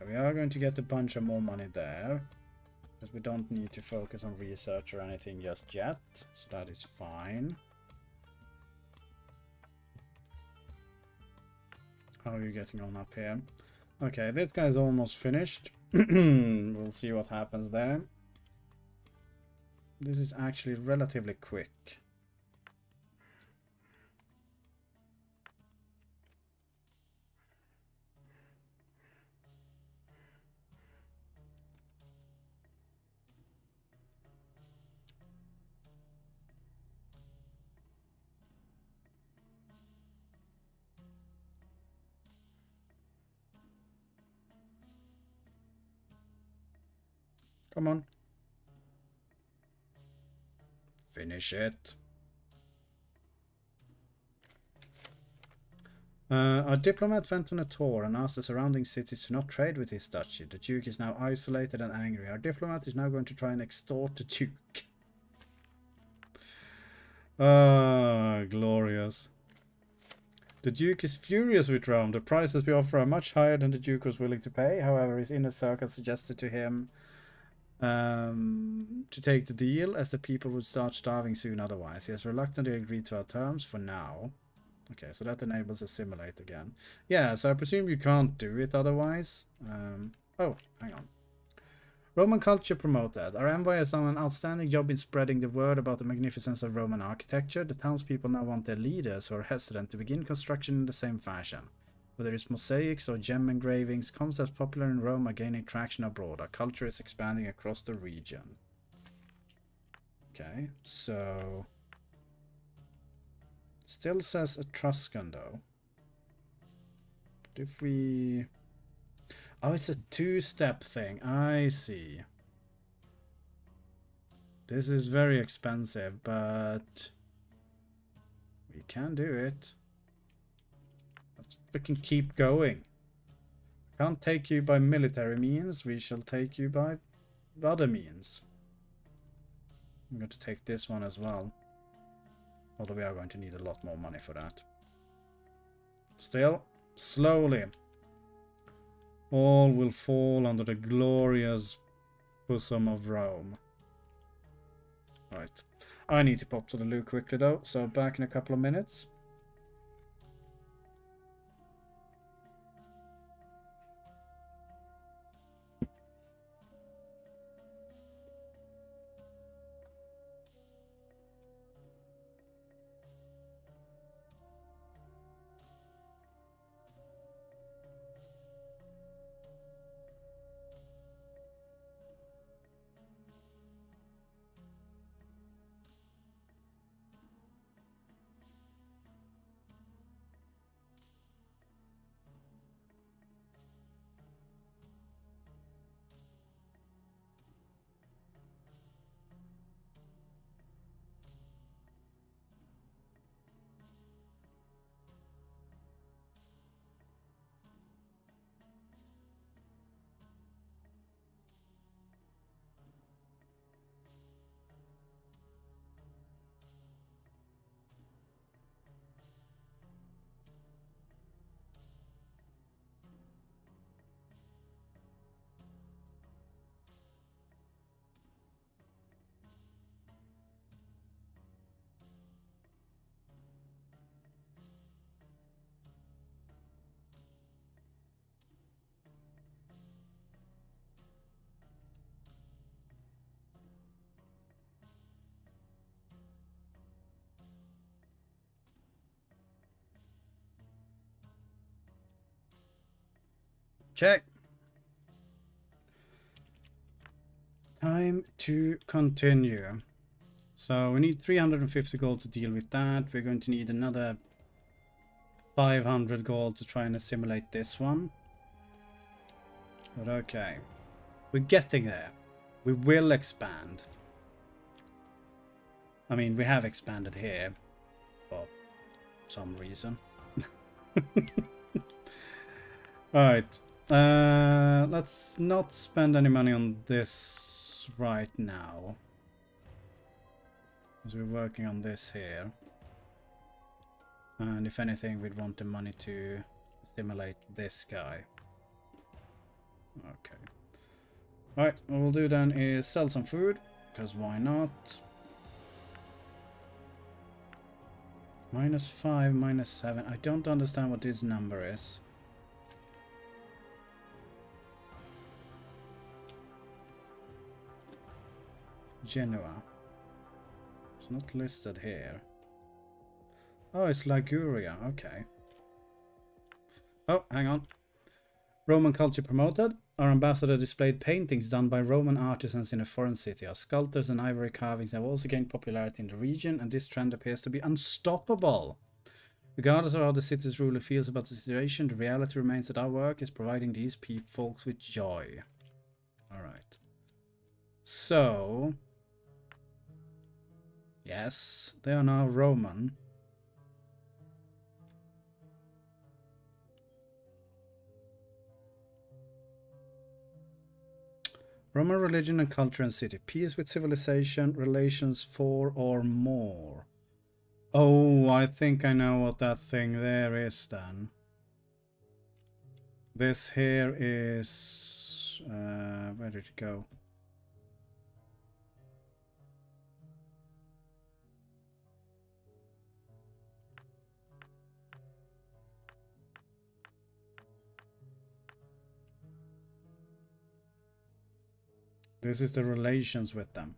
Okay, we are going to get a bunch of more money there. Because we don't need to focus on research or anything just yet, so that is fine. How are you getting on up here? Okay, this guy's almost finished. We'll see what happens there. This is actually relatively quick. Come on. Finish it. Our diplomat went on a tour and asked the surrounding cities to not trade with his duchy. The Duke is now isolated and angry. Our diplomat is now going to try and extort the Duke. Ah, glorious. The Duke is furious with Rome. The prices we offer are much higher than the Duke was willing to pay. However, his inner circle suggested to him to take the deal, as the people would start starving soon otherwise. He has reluctantly agreed to our terms for now. Okay, so that enables assimilate again. Yeah, so I presume you can't do it otherwise. Oh, hang on. Roman culture promoted. Our envoy has done an outstanding job in spreading the word about the magnificence of Roman architecture. The townspeople now want their leaders, who are hesitant, to begin construction in the same fashion. Whether it's mosaics or gem engravings, concepts popular in Rome are gaining traction abroad. Our culture is expanding across the region. Okay, so... still says Etruscan, though. If we... oh, it's a two-step thing. I see. This is very expensive, but... we can do it. Let's freaking keep going. Can't take you by military means. We shall take you by other means. I'm going to take this one as well. Although we are going to need a lot more money for that. Still, slowly. All will fall under the glorious bosom of Rome. Right. I need to pop to the loo quickly though. So back in a couple of minutes. Check. Time to continue. So we need 350 gold to deal with that. We're going to need another 500 gold to try and assimilate this one. But okay. We're getting there. We will expand. I mean, we have expanded here for some reason. Alright. Let's not spend any money on this right now, because we're working on this here, and if anything we'd want the money to assimilate this guy. Okay, Alright, what we'll do then is sell some food, because why not? -5, -7. I don't understand what this number is. Genoa. It's not listed here. Oh, it's Liguria. Okay. Oh, hang on. Roman culture promoted. Our ambassador displayed paintings done by Roman artisans in a foreign city. Our sculptors and ivory carvings have also gained popularity in the region, and this trend appears to be unstoppable. Regardless of how the city's ruler feels about the situation, the reality remains that our work is providing these folks with joy. Alright. So... yes, they are now Roman. Roman religion and culture and city. Peace with civilization, relations 4 or more. Oh, I think I know what that thing there is then. This here is... where did it go? This is the relations with them.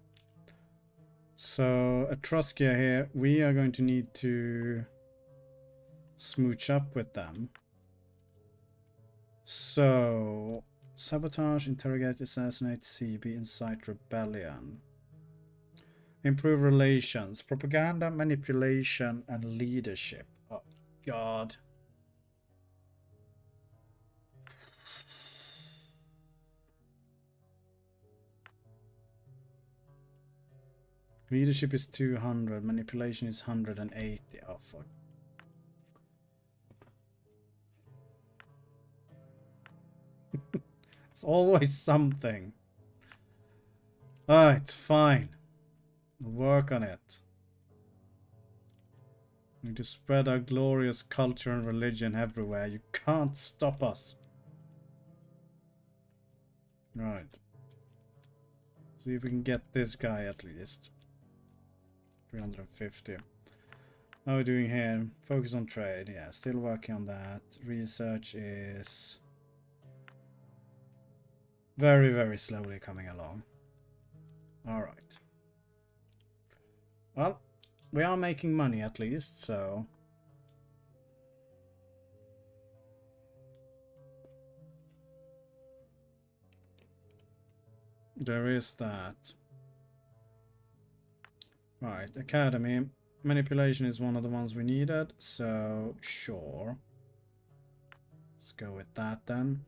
So, Etruscia here, we are going to need to smooch up with them. So, sabotage, interrogate, assassinate, CB, incite rebellion. Improve relations, propaganda, manipulation, and leadership. Oh, God. Leadership is 200, manipulation is 180. Oh, fuck. It's always something. Alright, fine. Work on it. We need to spread our glorious culture and religion everywhere. You can't stop us. Right. See if we can get this guy at least. 350. How are we doing here? Focus on trade. Yeah, still working on that. Research is very, very slowly coming along. Alright. Well, we are making money at least, so... there is that. Right, academy. Manipulation is one of the ones we needed, so sure. Let's go with that then.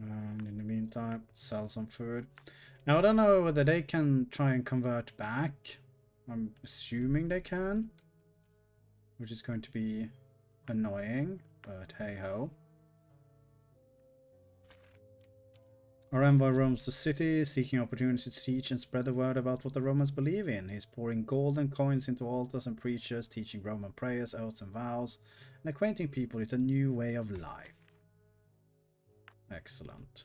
And in the meantime, sell some food. Now I don't know whether they can try and convert back. I'm assuming they can. Which is going to be annoying, but hey-ho. Our envoy roams the city, seeking opportunity to teach and spread the word about what the Romans believe in. He's pouring gold and coins into altars and preachers, teaching Roman prayers, oaths and vows, and acquainting people with a new way of life. Excellent.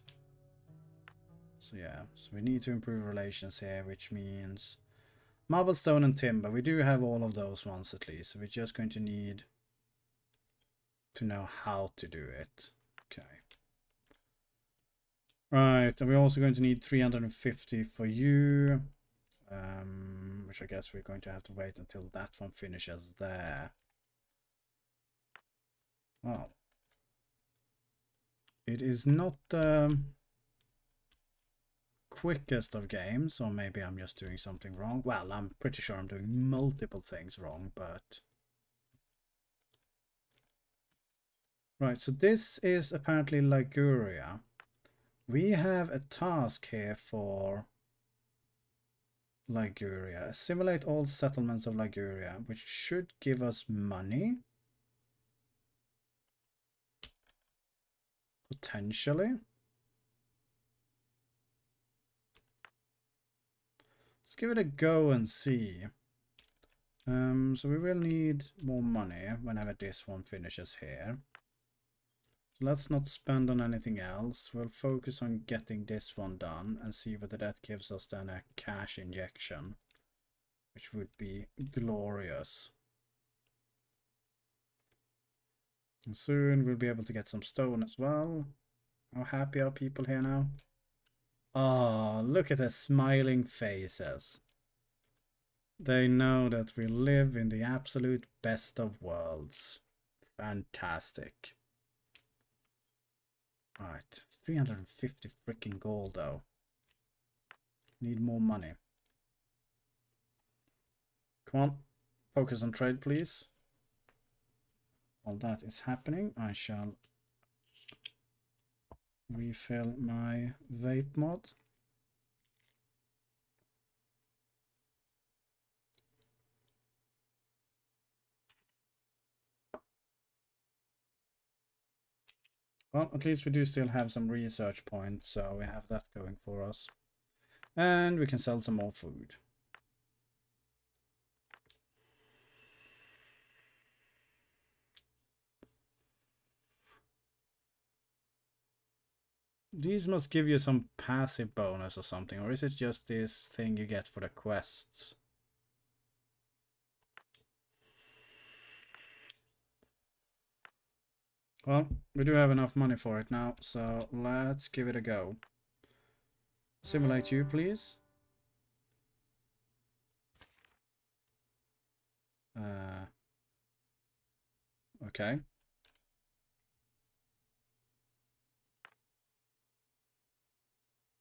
So yeah, so we need to improve relations here, which means marble, stone and timber. We do have all of those ones at least, so we're just going to need to know how to do it. Okay. Right, and we're also going to need 350 for you, which I guess we're going to have to wait until that one finishes there. Well, it is not the quickest of games, or maybe I'm just doing something wrong. Well, I'm pretty sure I'm doing multiple things wrong, but... right, so this is apparently Liguria. We have a task here for Liguria. Assimilate all settlements of Liguria, which should give us money. Potentially. Let's give it a go and see. So we will need more money whenever this one finishes here. So let's not spend on anything else. We'll focus on getting this one done and see whether that gives us then a cash injection, which would be glorious. And soon we'll be able to get some stone as well. How happy are people here now? Ah, look at their smiling faces. They know that we live in the absolute best of worlds. Fantastic. Alright, 350 freaking gold though. Need more money. Come on, focus on trade please. While that is happening, I shall refill my vape mod. Well, at least we do still have some research points, so we have that going for us. And we can sell some more food. These must give you some passive bonus or something, or is it just this thing you get for the quests? Well, we do have enough money for it now, so let's give it a go. Simulate you, please. Okay.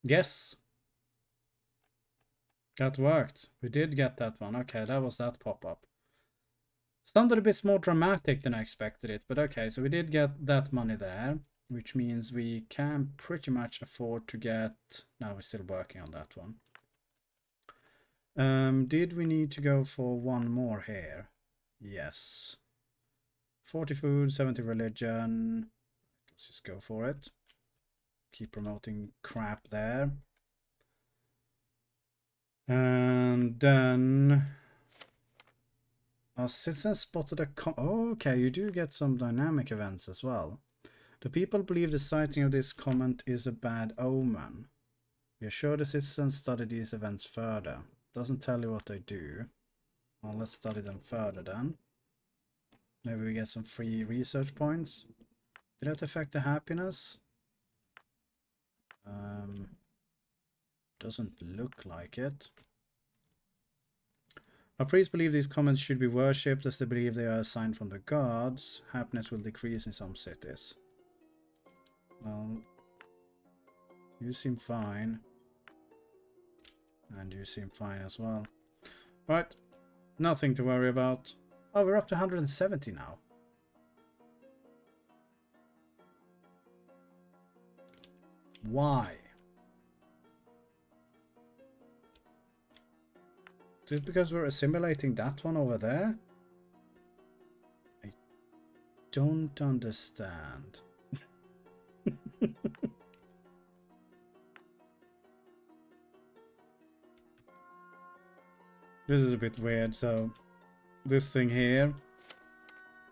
Yes. That worked. We did get that one. Okay, that was that pop-up. Sounded a bit more dramatic than I expected it, but okay, so we did get that money there, which means we can pretty much afford to get... No, we're still working on that one. Did we need to go for one more here? Yes. 40 food, 70 religion. Let's just go for it. Keep promoting crap there. And then... Our citizens spotted a okay, you do get some dynamic events as well. The people believe the sighting of this comet is a bad omen. We are sure the citizens study these events further. Doesn't tell you what they do. Well, let's study them further then. Maybe we get some free research points. Did that affect the happiness? Doesn't look like it. Our priests believe these comets should be worshipped as they believe they are a sign from the gods. Happiness will decrease in some cities. Well, you seem fine. And you seem fine as well. Right, nothing to worry about. Oh, we're up to 170 now. Why? Is it because we're assimilating that one over there? I don't understand. This is a bit weird. So this thing here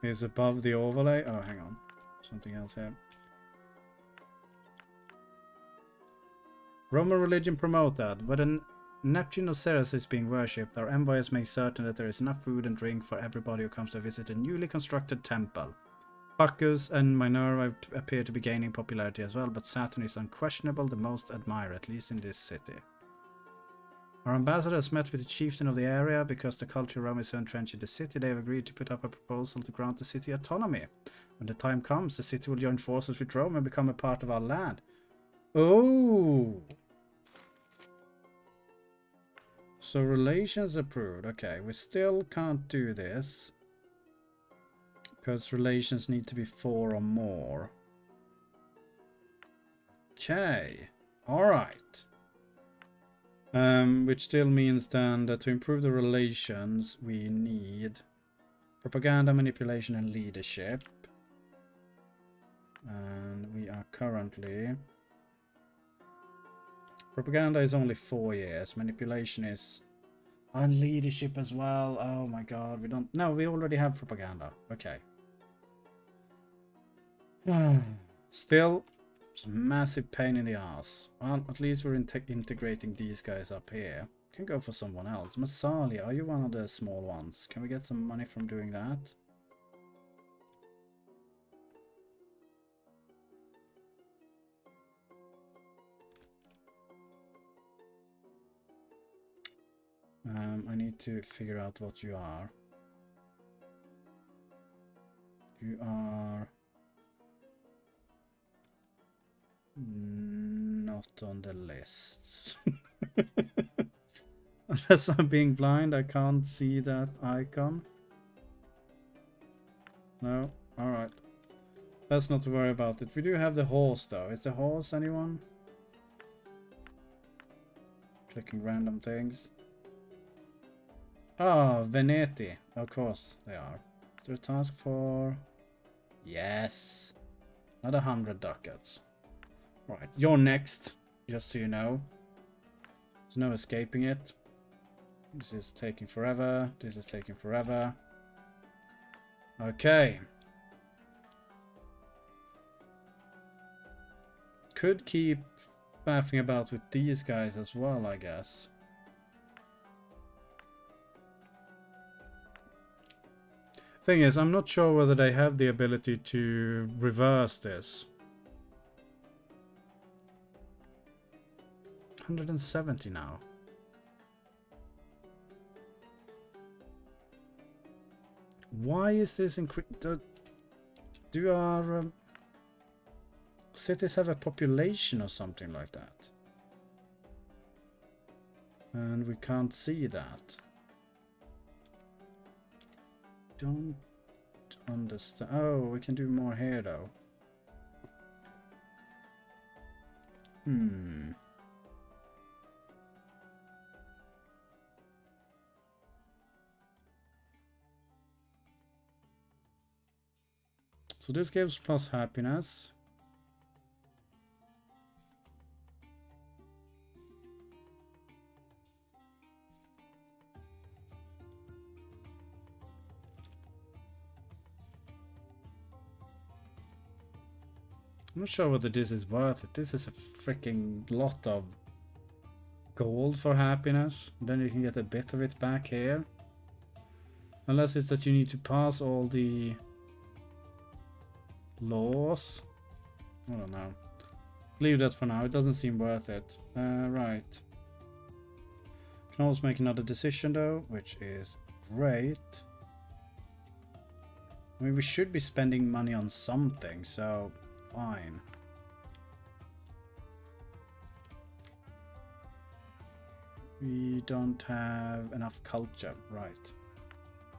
is above the overlay. Oh, hang on. Something else here. Roman religion promote that, but an Neptune of Ceres is being worshipped. Our envoys make certain that there is enough food and drink for everybody who comes to visit a newly constructed temple. Bacchus and Minerva appear to be gaining popularity as well, but Saturn is unquestionable the most admired, at least in this city. Our ambassadors met with the chieftain of the area. Because the culture of Rome is so entrenched in the city, they have agreed to put up a proposal to grant the city autonomy. When the time comes, the city will join forces with Rome and become a part of our land. Oh! So relations approved. Okay, we still can't do this because relations need to be 4 or more. Okay, all right. Which still means then that to improve the relations we need propaganda, manipulation and leadership. And we are currently... Propaganda is only 4 years. Manipulation is And leadership as well. Oh my god, we don't... No, we already have propaganda. Okay. Still, it's a massive pain in the ass. Well, at least we're integrating these guys up here. Can go for someone else. Masali, are you one of the small ones? Can we get some money from doing that? I need to figure out what you are. You are not on the lists. Unless I'm being blind, I can't see that icon. No? Alright. Let's not worry about it. We do have the horse though. Is the horse anyone? Clicking random things. Ah, Veneti. Of course they are. Is there a task for... Yes. Another 100 ducats. Right, you're next. Just so you know. There's no escaping it. This is taking forever. This is taking forever. Okay. Could keep faffing about with these guys as well, I guess. Thing is, I'm not sure whether they have the ability to reverse this. 170 now. Why is this increasing? Do our cities have a population or something like that? And we can't see that. Don't understand. Oh, we can do more here though. Hmm. So this gives plus happiness. I'm not sure whether this is worth it. This is a freaking lot of gold for happiness. Then you can get a bit of it back here. Unless it's that you need to pass all the laws. I don't know. Leave that for now. It doesn't seem worth it. Right. Can always make another decision though, which is great. I mean, we should be spending money on something, so... Fine. We don't have enough culture, right?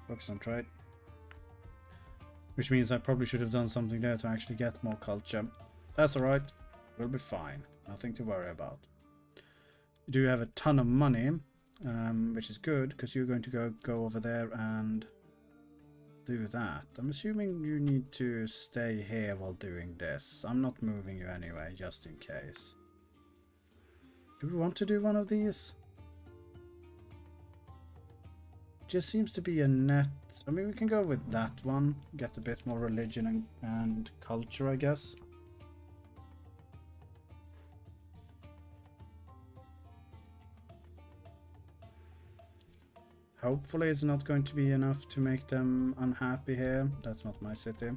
Focus on trade. Which means I probably should have done something there to actually get more culture. That's alright. We'll be fine. Nothing to worry about. We do have a ton of money, which is good, because you're going to go over there and... do that. I'm assuming you need to stay here while doing this. I'm not moving you anyway, just in case. Do we want to do one of these? Just seems to be a net. I mean, we can go with that one. Get a bit more religion and culture, I guess. Hopefully it's not going to be enough to make them unhappy here. That's not my city.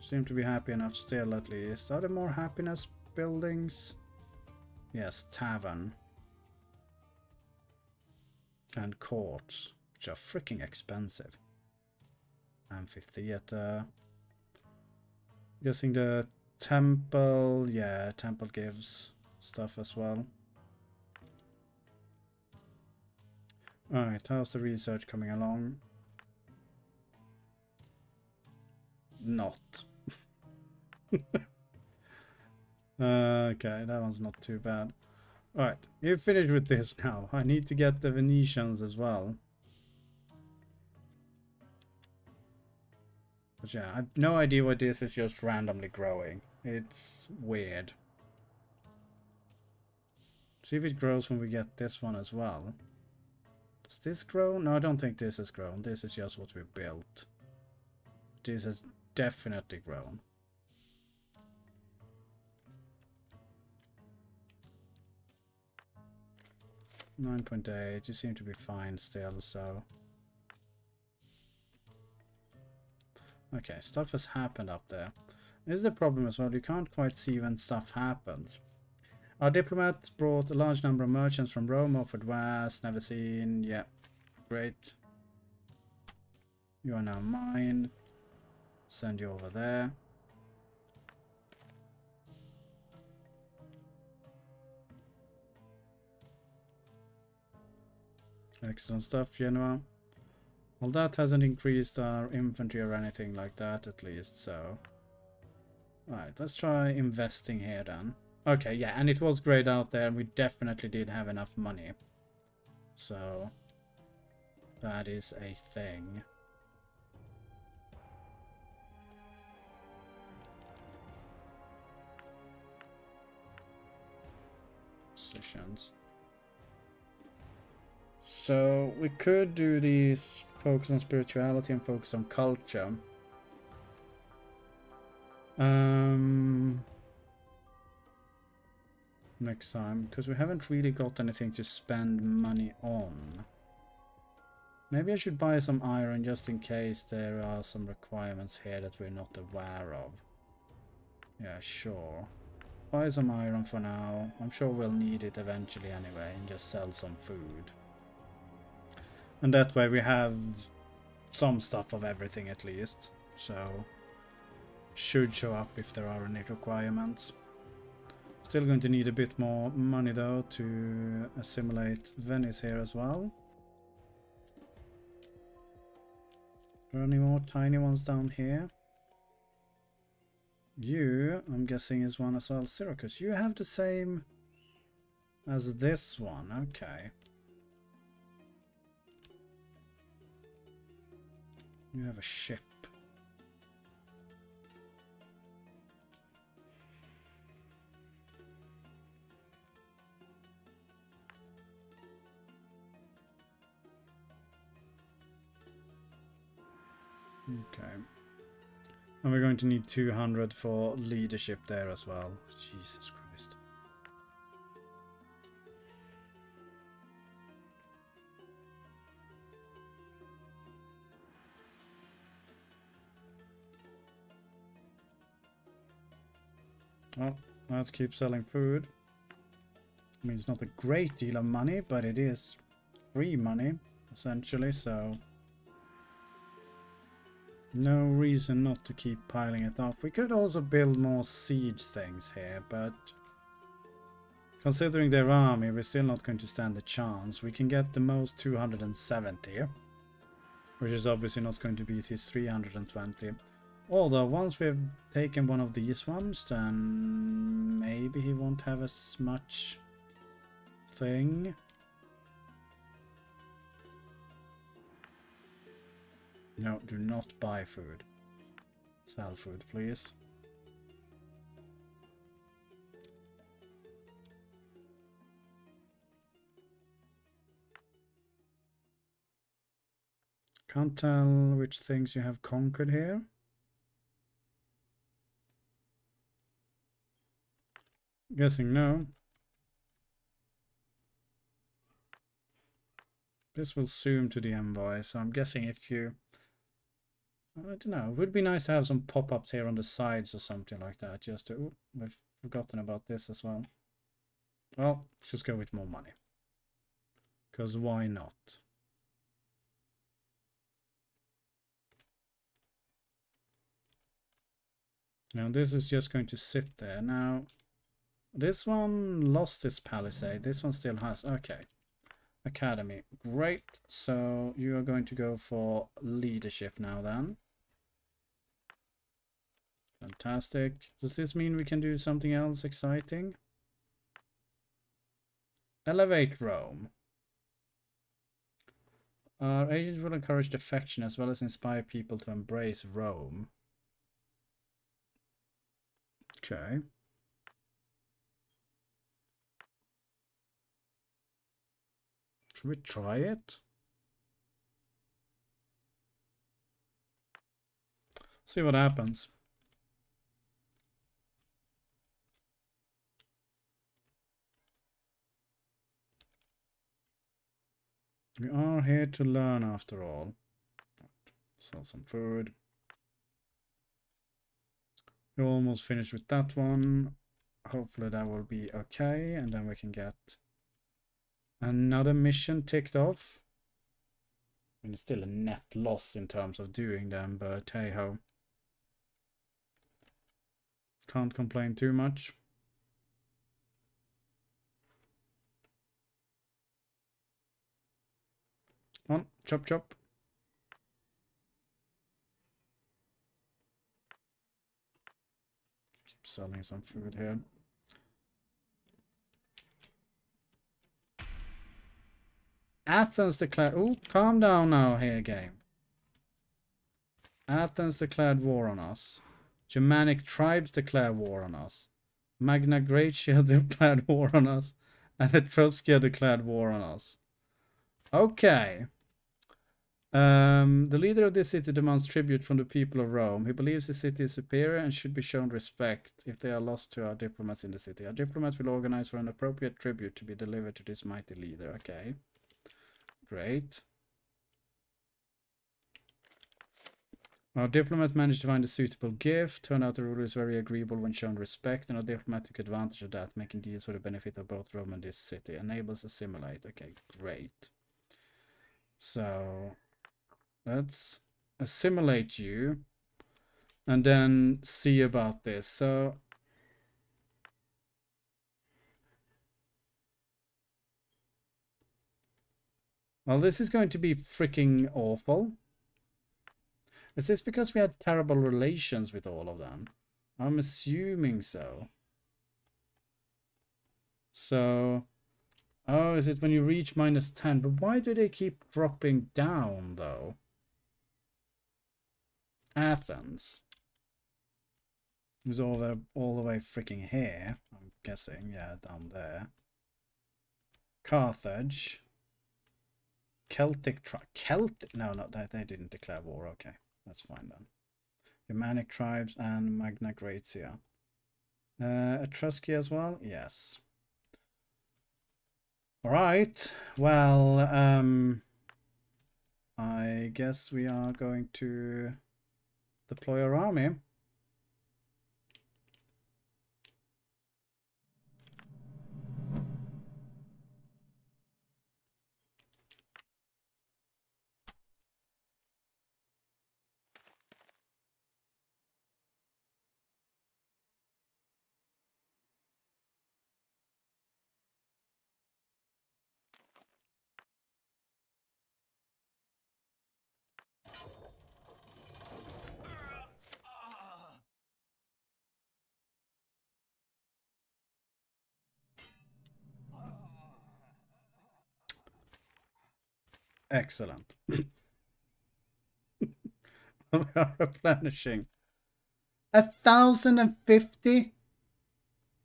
Seem to be happy enough still, at least. Are there more happiness buildings? Yes, tavern. And courts, which are freaking expensive. Amphitheater. Guessing the temple. Yeah, temple gives stuff as well. Alright, how's the research coming along? Not. Okay, that one's not too bad. Alright, you're finished with this now. I need to get the Venetians as well. But yeah, I have no idea why this is just randomly growing. It's weird. See if it grows when we get this one as well. Does this grow? No, I don't think this has grown. This is just what we built. This has definitely grown. $9.8, you seem to be fine still, so... Okay, stuff has happened up there. This is the problem as well, you can't quite see when stuff happens. Our diplomats brought a large number of merchants from Rome, offered wares, never seen, yeah, great. You are now mine. Send you over there. Excellent stuff, Genoa. Well, that hasn't increased our infantry or anything like that, at least, so... Alright, let's try investing here then. Okay, yeah, and it was great out there, and we definitely did have enough money. So, that is a thing. Positions. So we could do these, focus on spirituality and focus on culture. Next time, because we haven't really got anything to spend money on. Maybe I should buy some iron just in case there are some requirements here that we're not aware of. Yeah, sure. Buy some iron for now. I'm sure we'll need it eventually anyway, and just sell some food. And that way we have some stuff of everything at least, so should show up if there are any requirements. Still going to need a bit more money though to assimilate Venice here as well. Are there any more tiny ones down here? You, I'm guessing, is one as well. Syracuse, you have the same as this one, okay. You have a ship. Okay. And we're going to need 200 for leadership there as well. Jesus Christ. Well, let's keep selling food. I mean, it's not a great deal of money, but it is free money, essentially, so... No reason not to keep piling it off. We could also build more siege things here, but... Considering their army, we're still not going to stand a chance. We can get the most 270, which is obviously not going to beat his 320. Although, once we've taken one of these ones, then maybe he won't have as much thing. No, do not buy food. Sell food, please. Can't tell which things you have conquered here. Guessing no. This will zoom to the envoy, so I'm guessing if you... I don't know, it would be nice to have some pop-ups here on the sides or something like that, just to... Ooh, we've forgotten about this as well. Well, let's just go with more money. Because why not? Now this is just going to sit there. Now, this one lost its palisade, this one still has... Okay. Academy. Great. So you are going to go for leadership now then. Fantastic. Does this mean we can do something else exciting? Elevate Rome. Our agents will encourage defection as well as inspire people to embrace Rome. Okay. Should we try it? See what happens. We are here to learn after all. Sell some food. We're almost finished with that one. Hopefully that will be okay. And then we can get another mission ticked off. I mean, it's still a net loss in terms of doing them, but hey ho. Can't complain too much. Come on, chop chop. Keep selling some food here. Athens declared... Ooh, calm down now here, game. Athens declared war on us. Germanic tribes declare war on us. Magna Graecia declared war on us. And Etruscia declared war on us. Okay. The leader of this city demands tribute from the people of Rome. He believes the city is superior and should be shown respect if they are lost to our diplomats in the city. Our diplomats will organize for an appropriate tribute to be delivered to this mighty leader. Okay. Great. Our diplomat managed to find a suitable gift. Turned out the ruler is very agreeable when shown respect, and our diplomat took advantage of that, making deals for the benefit of both Rome and this city. Enables assimilate. Okay, great. So let's assimilate you and then see about this. So well, this is going to be freaking awful. Is this because we had terrible relations with all of them? I'm assuming so. So, oh, is it when you reach -10? But why do they keep dropping down, though? Athens. It was all the way freaking here, I'm guessing. Yeah, down there. Carthage. Celtic tribe. Celtic? No, not that. They didn't declare war. Okay, that's fine then. Germanic tribes and Magna Graecia. Etruscia as well? Yes. Alright. Well, I guess we are going to deploy our army. Excellent. We are replenishing. 1,050?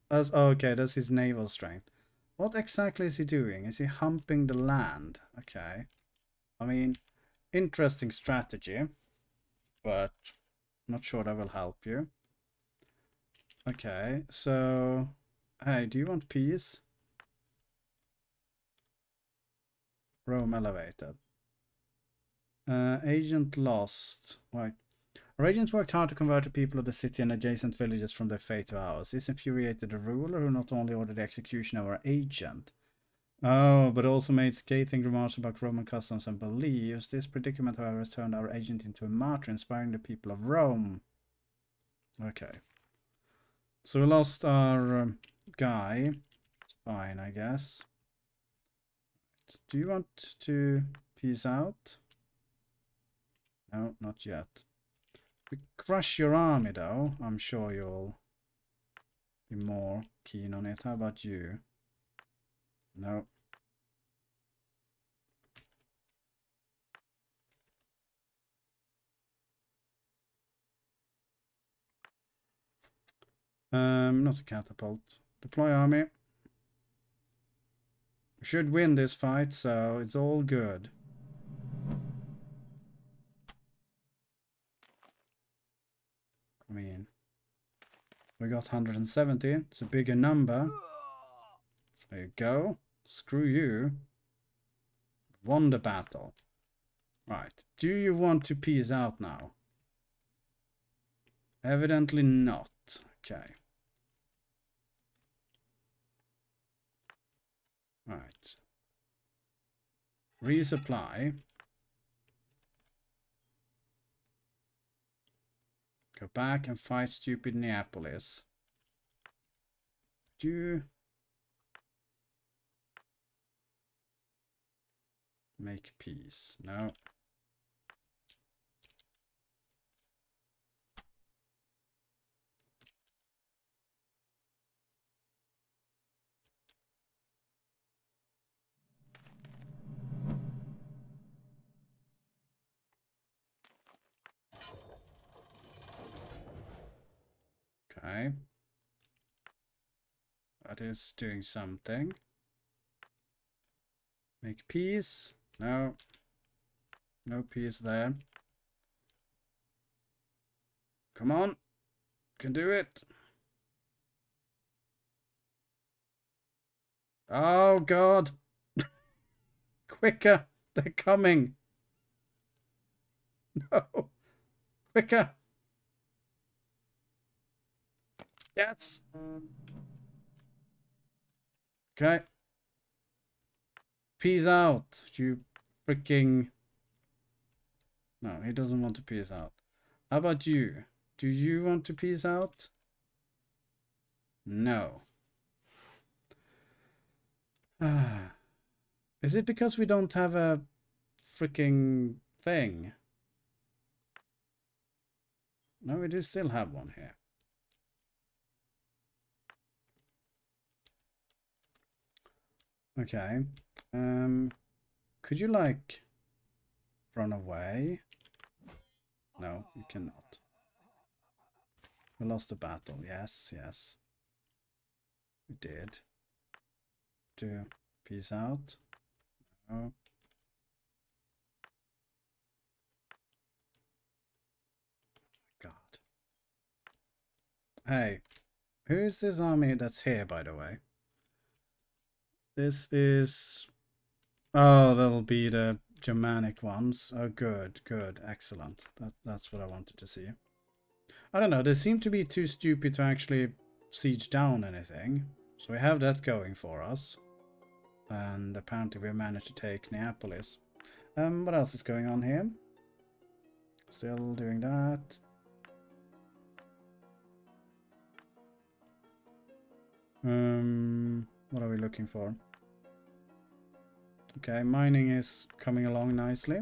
That's, oh, okay, that's his naval strength. What exactly is he doing? Is he humping the land? Okay. I mean, interesting strategy, but not sure that will help you. Okay, so, hey, do you want peace? Rome elevated. Agent lost. Right. Our agents worked hard to convert the people of the city and adjacent villages from their faith to ours. This infuriated the ruler, who not only ordered the execution of our agent, oh, but also made scathing remarks about Roman customs and beliefs. This predicament, however, has turned our agent into a martyr, inspiring the people of Rome. Okay. So we lost our guy. It's fine, I guess. Do you want to peace out? No, not yet. We crush your army, though. I'm sure you'll be more keen on it. How about you? No. Not a catapult. Deploy army. We should win this fight, so it's all good. I mean, we got 170. It's a bigger number. There you go. Screw you. Won the battle. Right. Do you want to peace out now? Evidently not. Okay. Right. Resupply. Go back and fight stupid Neapolis. Do make peace. No. Okay. That is doing something. Make peace. No. No peace there. Come on. Can do it. Oh god. Quicker. They're coming. No. Quicker. Yes. Okay. Peace out, you freaking... No, he doesn't want to peace out. How about you? Do you want to peace out? No. Is it because we don't have a freaking thing? No, we do still have one here. Okay, could you like run away? No, you cannot. We lost the battle. Yes, yes. We did. Do peace out. No. God. Hey, who is this army that's here, by the way? This is... Oh, that'll be the Germanic ones. Oh, good, good, excellent. That's what I wanted to see. I don't know, they seem to be too stupid to actually siege down anything. So we have that going for us. And apparently we managed to take Neapolis. What else is going on here? Still doing that. What are we looking for? Okay, mining is coming along nicely.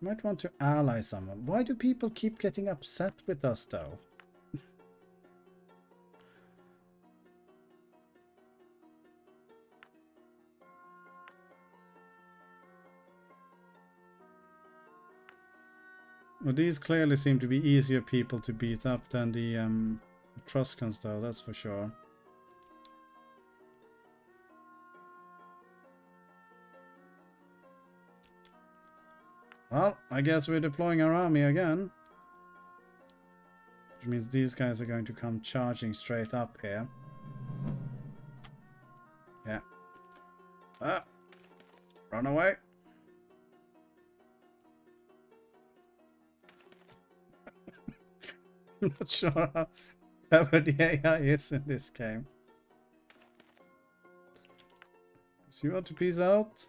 Might want to ally someone. Why do people keep getting upset with us though? Well, these clearly seem to be easier people to beat up than the Etruscans though, that's for sure. Well, I guess we're deploying our army again. Which means these guys are going to come charging straight up here. Yeah. Ah! Run away! I'm not sure how clever the AI is in this game. So you want to peace out?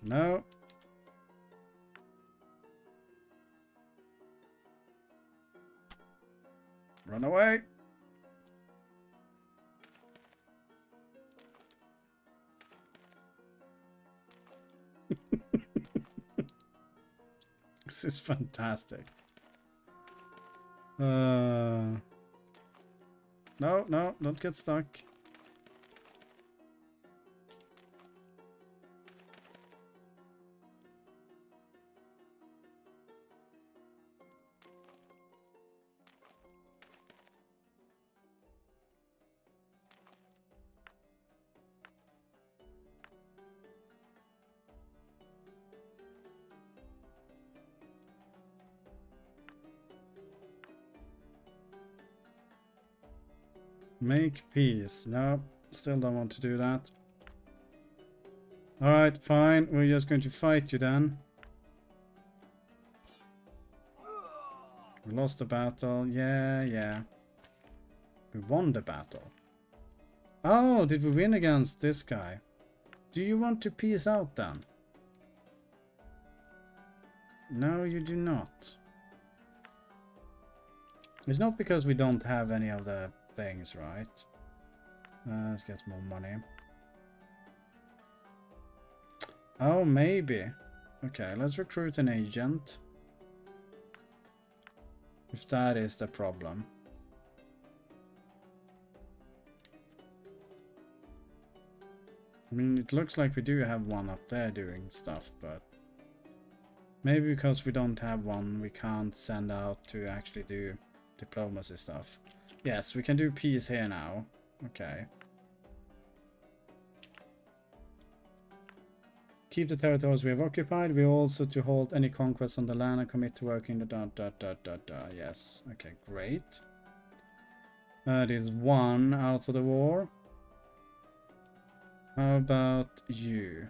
No. Run away. This is fantastic. No, no, don't get stuck. Make peace. No, still don't want to do that. Alright, fine. We're just going to fight you then. We lost the battle. Yeah, yeah. We won the battle. Oh, did we win against this guy? Do you want to peace out then? No, you do not. It's not because we don't have any of the things, right? Let's get more money. Oh, maybe. Okay, let's recruit an agent. If that is the problem. I mean, it looks like we do have one up there doing stuff, but... maybe because we don't have one, we can't send out to actually do diplomacy stuff. Yes, we can do peace here now. Okay. Keep the territories we have occupied. We also to hold any conquests on the land and commit to working the ... Yes. Okay, great. That is one out of the war. How about you?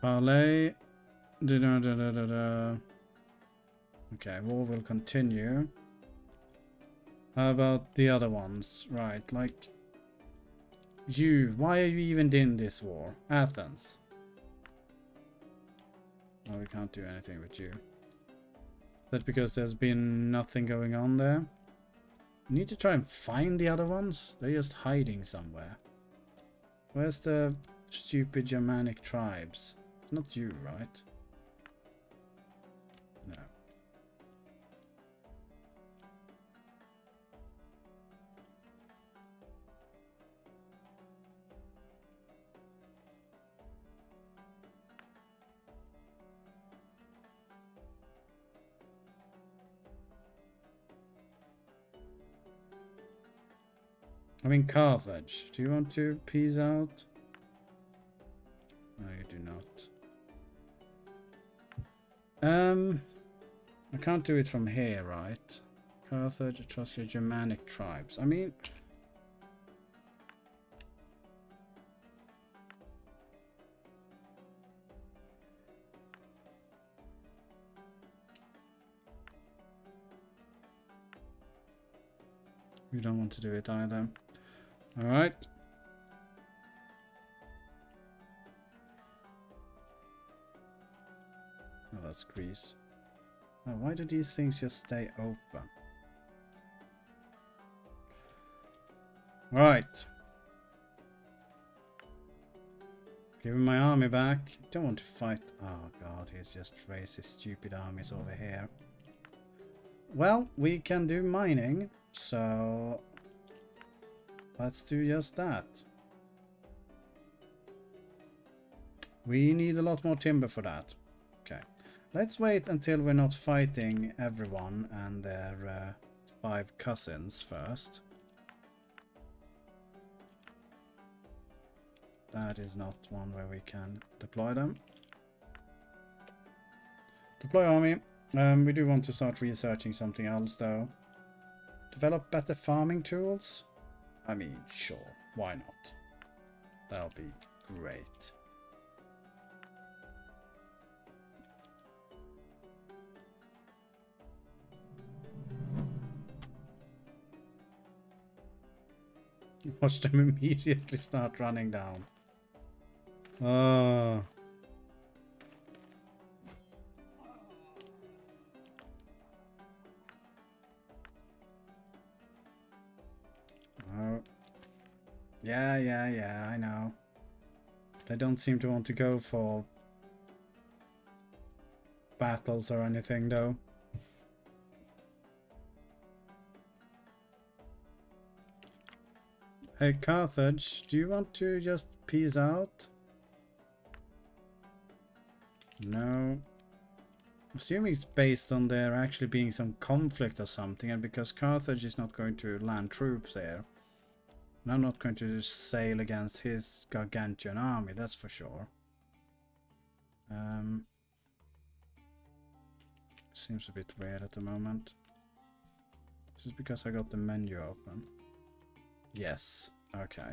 Parley. Okay, war will continue. How about the other ones? Right, like... you, why are you even in this war? Athens. Oh, we can't do anything with you. Is that because there's been nothing going on there? We need to try and find the other ones. They're just hiding somewhere. Where's the stupid Germanic tribes? It's not you, right? No. I mean, Carthage. Do you want to peace out? No, you do not. I can't do it from here, right? Carthage, Etruscia, Germanic tribes. I mean... we don't want to do it either. Alright. Oh, that's Greece. Oh, why do these things just stay open? Alright. Giving my army back. Don't want to fight. Oh god, he's just raised his stupid armies over here. Well, we can do mining, so... let's do just that. We need a lot more timber for that. Okay. Let's wait until we're not fighting everyone and their 5 cousins first. That is not one where we can deploy them. Deploy army. We do want to start researching something else though. Develop better farming tools. I mean, sure, why not? That'll be great. Watch them immediately start running down. Yeah, yeah, yeah, I know. They don't seem to want to go for battles or anything, though. Hey, Carthage, do you want to just peace out? No. Assuming it's based on there actually being some conflict or something, and because Carthage is not going to land troops there. And I'm not going to sail against his gargantuan army, that's for sure. seems a bit weird at the moment. This is because I got the menu open. Yes, okay.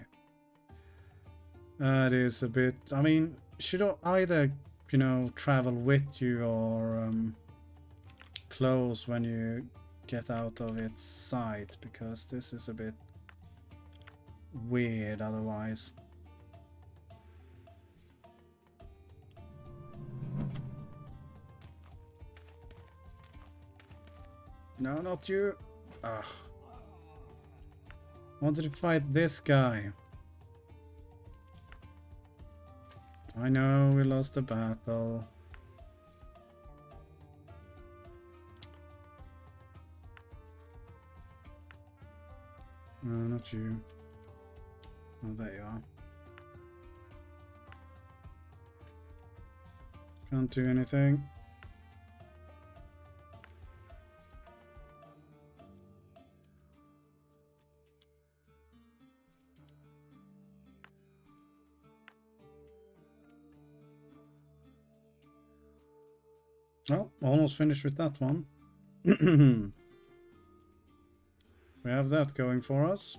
That is a bit... I mean, should I either, you know, travel with you or close when you get out of its sight, because this is a bit weird otherwise. No, not you. Ugh. Wanted to fight this guy. I know we lost the battle. No, not you. Oh, there you are. Can't do anything. Well, almost finished with that one. We have that going for us.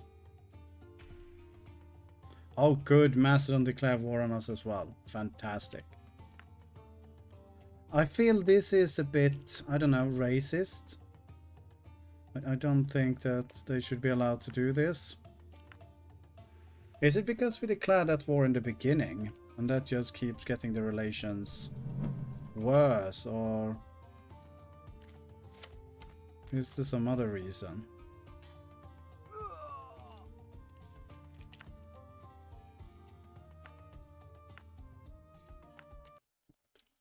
Oh, good. Macedon declared war on us as well. Fantastic. I feel this is a bit, I don't know, racist. I don't think that they should be allowed to do this. Is it because we declared that war in the beginning? And that just keeps getting the relations worse, or is there some other reason?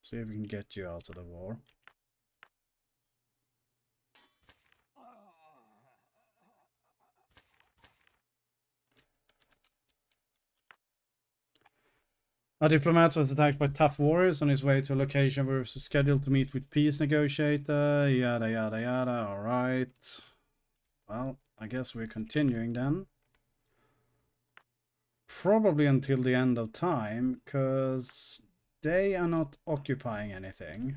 See if we can get you out of the war. A diplomat was attacked by tough warriors on his way to a location where he was scheduled to meet with peace negotiator, yada yada yada. Alright. Well, I guess we're continuing then. Probably until the end of time, because they are not occupying anything.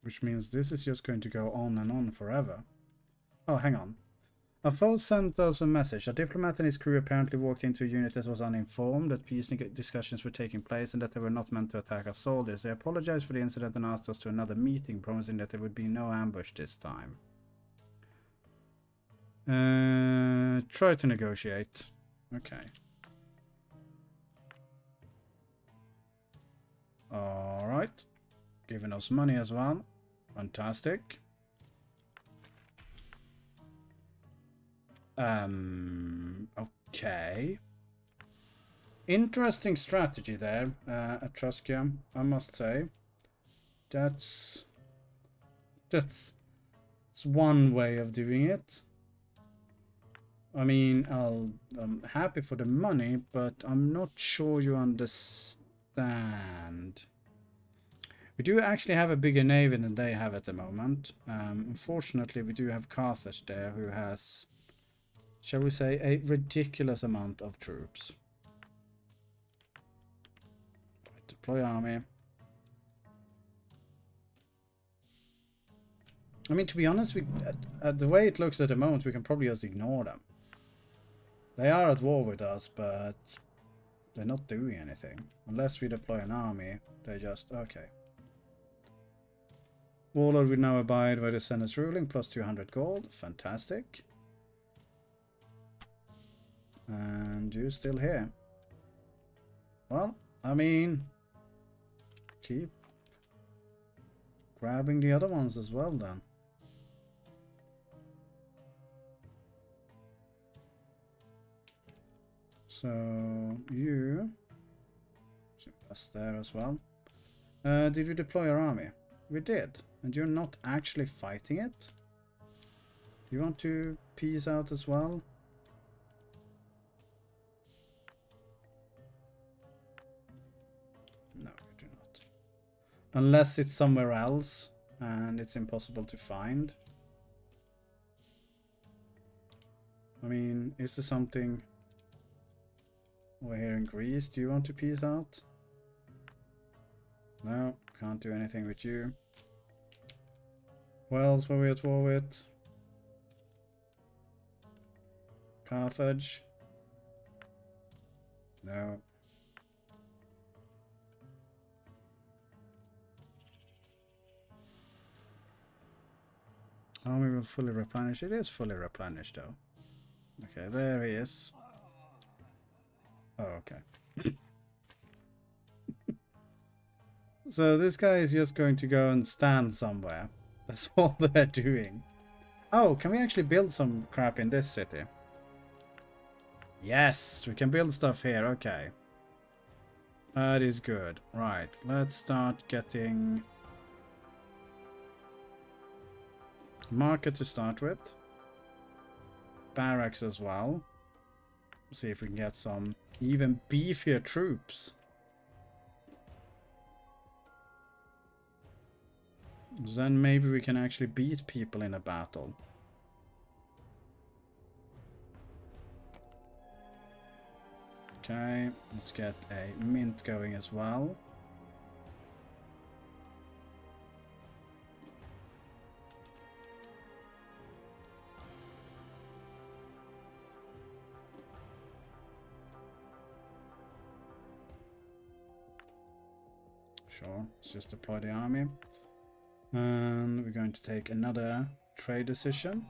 Which means this is just going to go on and on forever. Oh, hang on. A foe sent us a message. A diplomat and his crew apparently walked into a unit that was uninformed that peace discussions were taking place and that they were not meant to attack our soldiers. They apologized for the incident and asked us to another meeting, promising that there would be no ambush this time. Try to negotiate. Okay. Alright. Giving us money as well. Fantastic. Okay. Interesting strategy there, Etruscia, I must say. That's one way of doing it. I mean, I'm happy for the money, but I'm not sure you understand. We do actually have a bigger navy than they have at the moment. Unfortunately, we do have Carthage there, who has... shall we say, a ridiculous amount of troops. Right, deploy army. I mean, to be honest, we, at the way it looks at the moment, we can probably just ignore them. They are at war with us, but they're not doing anything. Unless we deploy an army, they're just, okay. Warlord will now abide by the Senate's ruling, plus 200 gold. Fantastic. And you're still here. Well, I mean, keep grabbing the other ones as well then. So you that's there as well. Did you deploy your army? We did. And you're not actually fighting it? Do you want to peace out as well? Unless it's somewhere else, and it's impossible to find. I mean, is there something... Over here in Greece, do you want to peace out? No, can't do anything with you. Who else were we at war with? Carthage? No. Army will fully replenish. It is fully replenished though. Okay, there he is. Oh, okay. So this guy is just going to go and stand somewhere. That's all they're doing. Oh, can we actually build some crap in this city? Yes, we can build stuff here. Okay. That is good. Right, let's start getting... market to start with. Barracks as well. See if we can get some even beefier troops. Then maybe we can actually beat people in a battle. Okay, let's get a mint going as well. Sure, let's just deploy the army. And we're going to take another trade decision.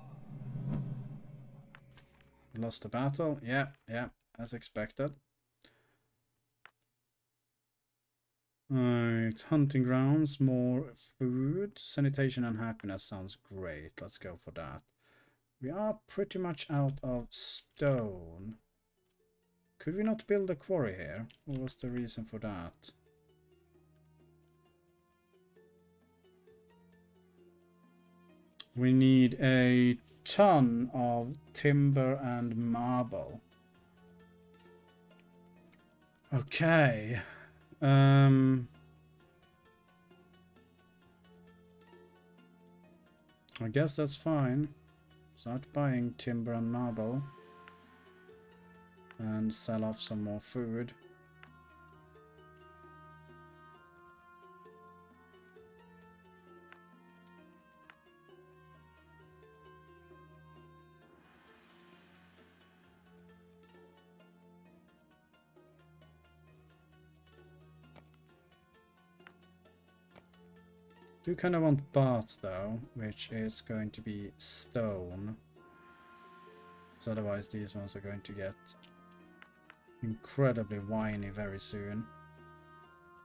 We lost the battle. Yeah, as expected. Alright, hunting grounds, more food. Sanitation and happiness sounds great. Let's go for that. We are pretty much out of stone. Could we not build a quarry here? What was the reason for that? We need a ton of timber and marble. Okay. I guess that's fine. Start buying timber and marble. And sell off some more food. Do kind of want baths though, which is going to be stone. So otherwise these ones are going to get incredibly whiny very soon.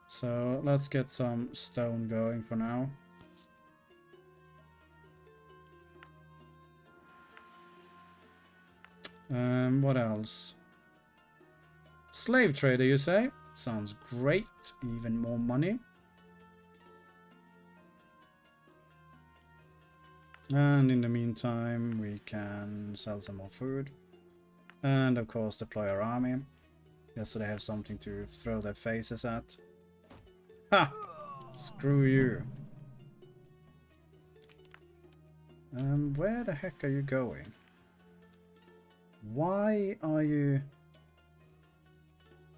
So let's get some stone going for now. What else? Slave trader, you say? Sounds great. Even more money. And in the meantime, we can sell some more food. And of course, deploy our army. Just so they have something to throw their faces at. Ha! Screw you. Where the heck are you going? Why are you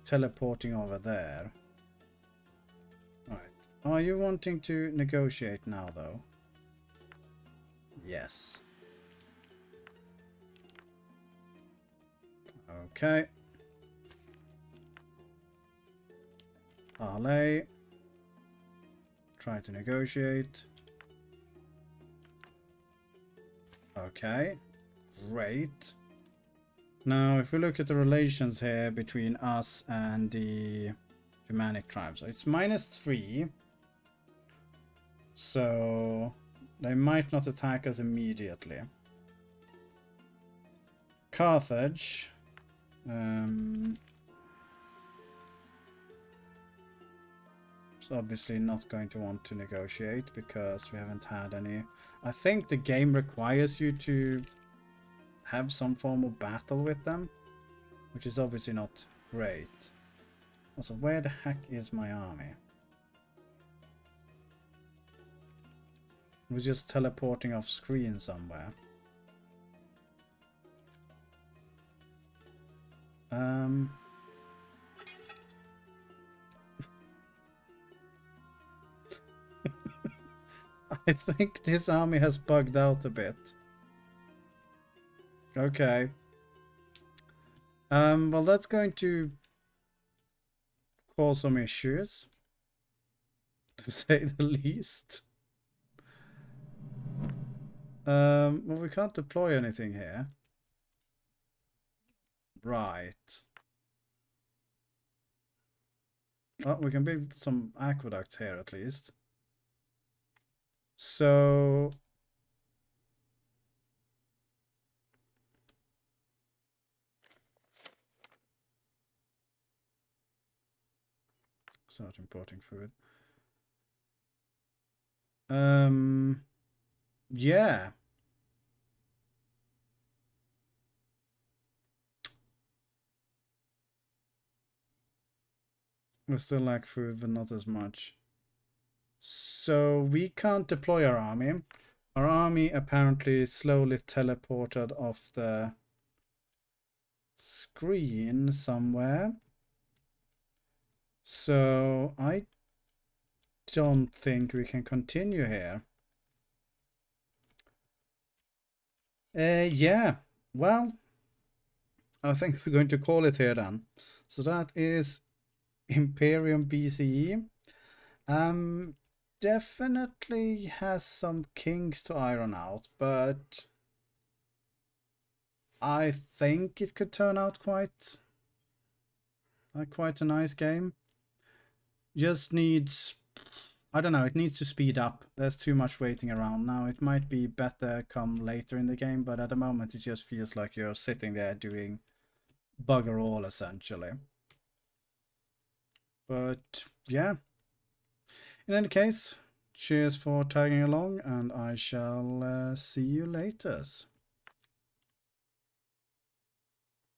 teleporting over there? Alright. Are you wanting to negotiate now, though? Yes. Okay. Parlay. Try to negotiate. Okay. Great. Now, if we look at the relations here between us and the Germanic tribes, it's -3. So... they might not attack us immediately. Carthage. It's obviously not going to want to negotiate because we haven't had any. I think the game requires you to have some form of battle with them, which is obviously not great. Also, where the heck is my army? We're just teleporting off screen somewhere. I think this army has bugged out a bit. Okay. Well, that's going to cause some issues, to say the least. Well, we can't deploy anything here. Right. Oh, we can build some aqueducts here at least. So... start importing food. Yeah. We still lack food, but not as much. So we can't deploy our army. Our army apparently slowly teleported off the screen somewhere. So I don't think we can continue here. Yeah, well, I think we're going to call it here then. So that is Imperium BCE. Definitely has some kinks to iron out, but I think it could turn out quite a nice game. Just needs, I don't know, it needs to speed up. There's too much waiting around now. It might be better come later in the game, but at the moment it just feels like you're sitting there doing bugger all, essentially. But yeah, in any case, cheers for tagging along, and I shall see you later.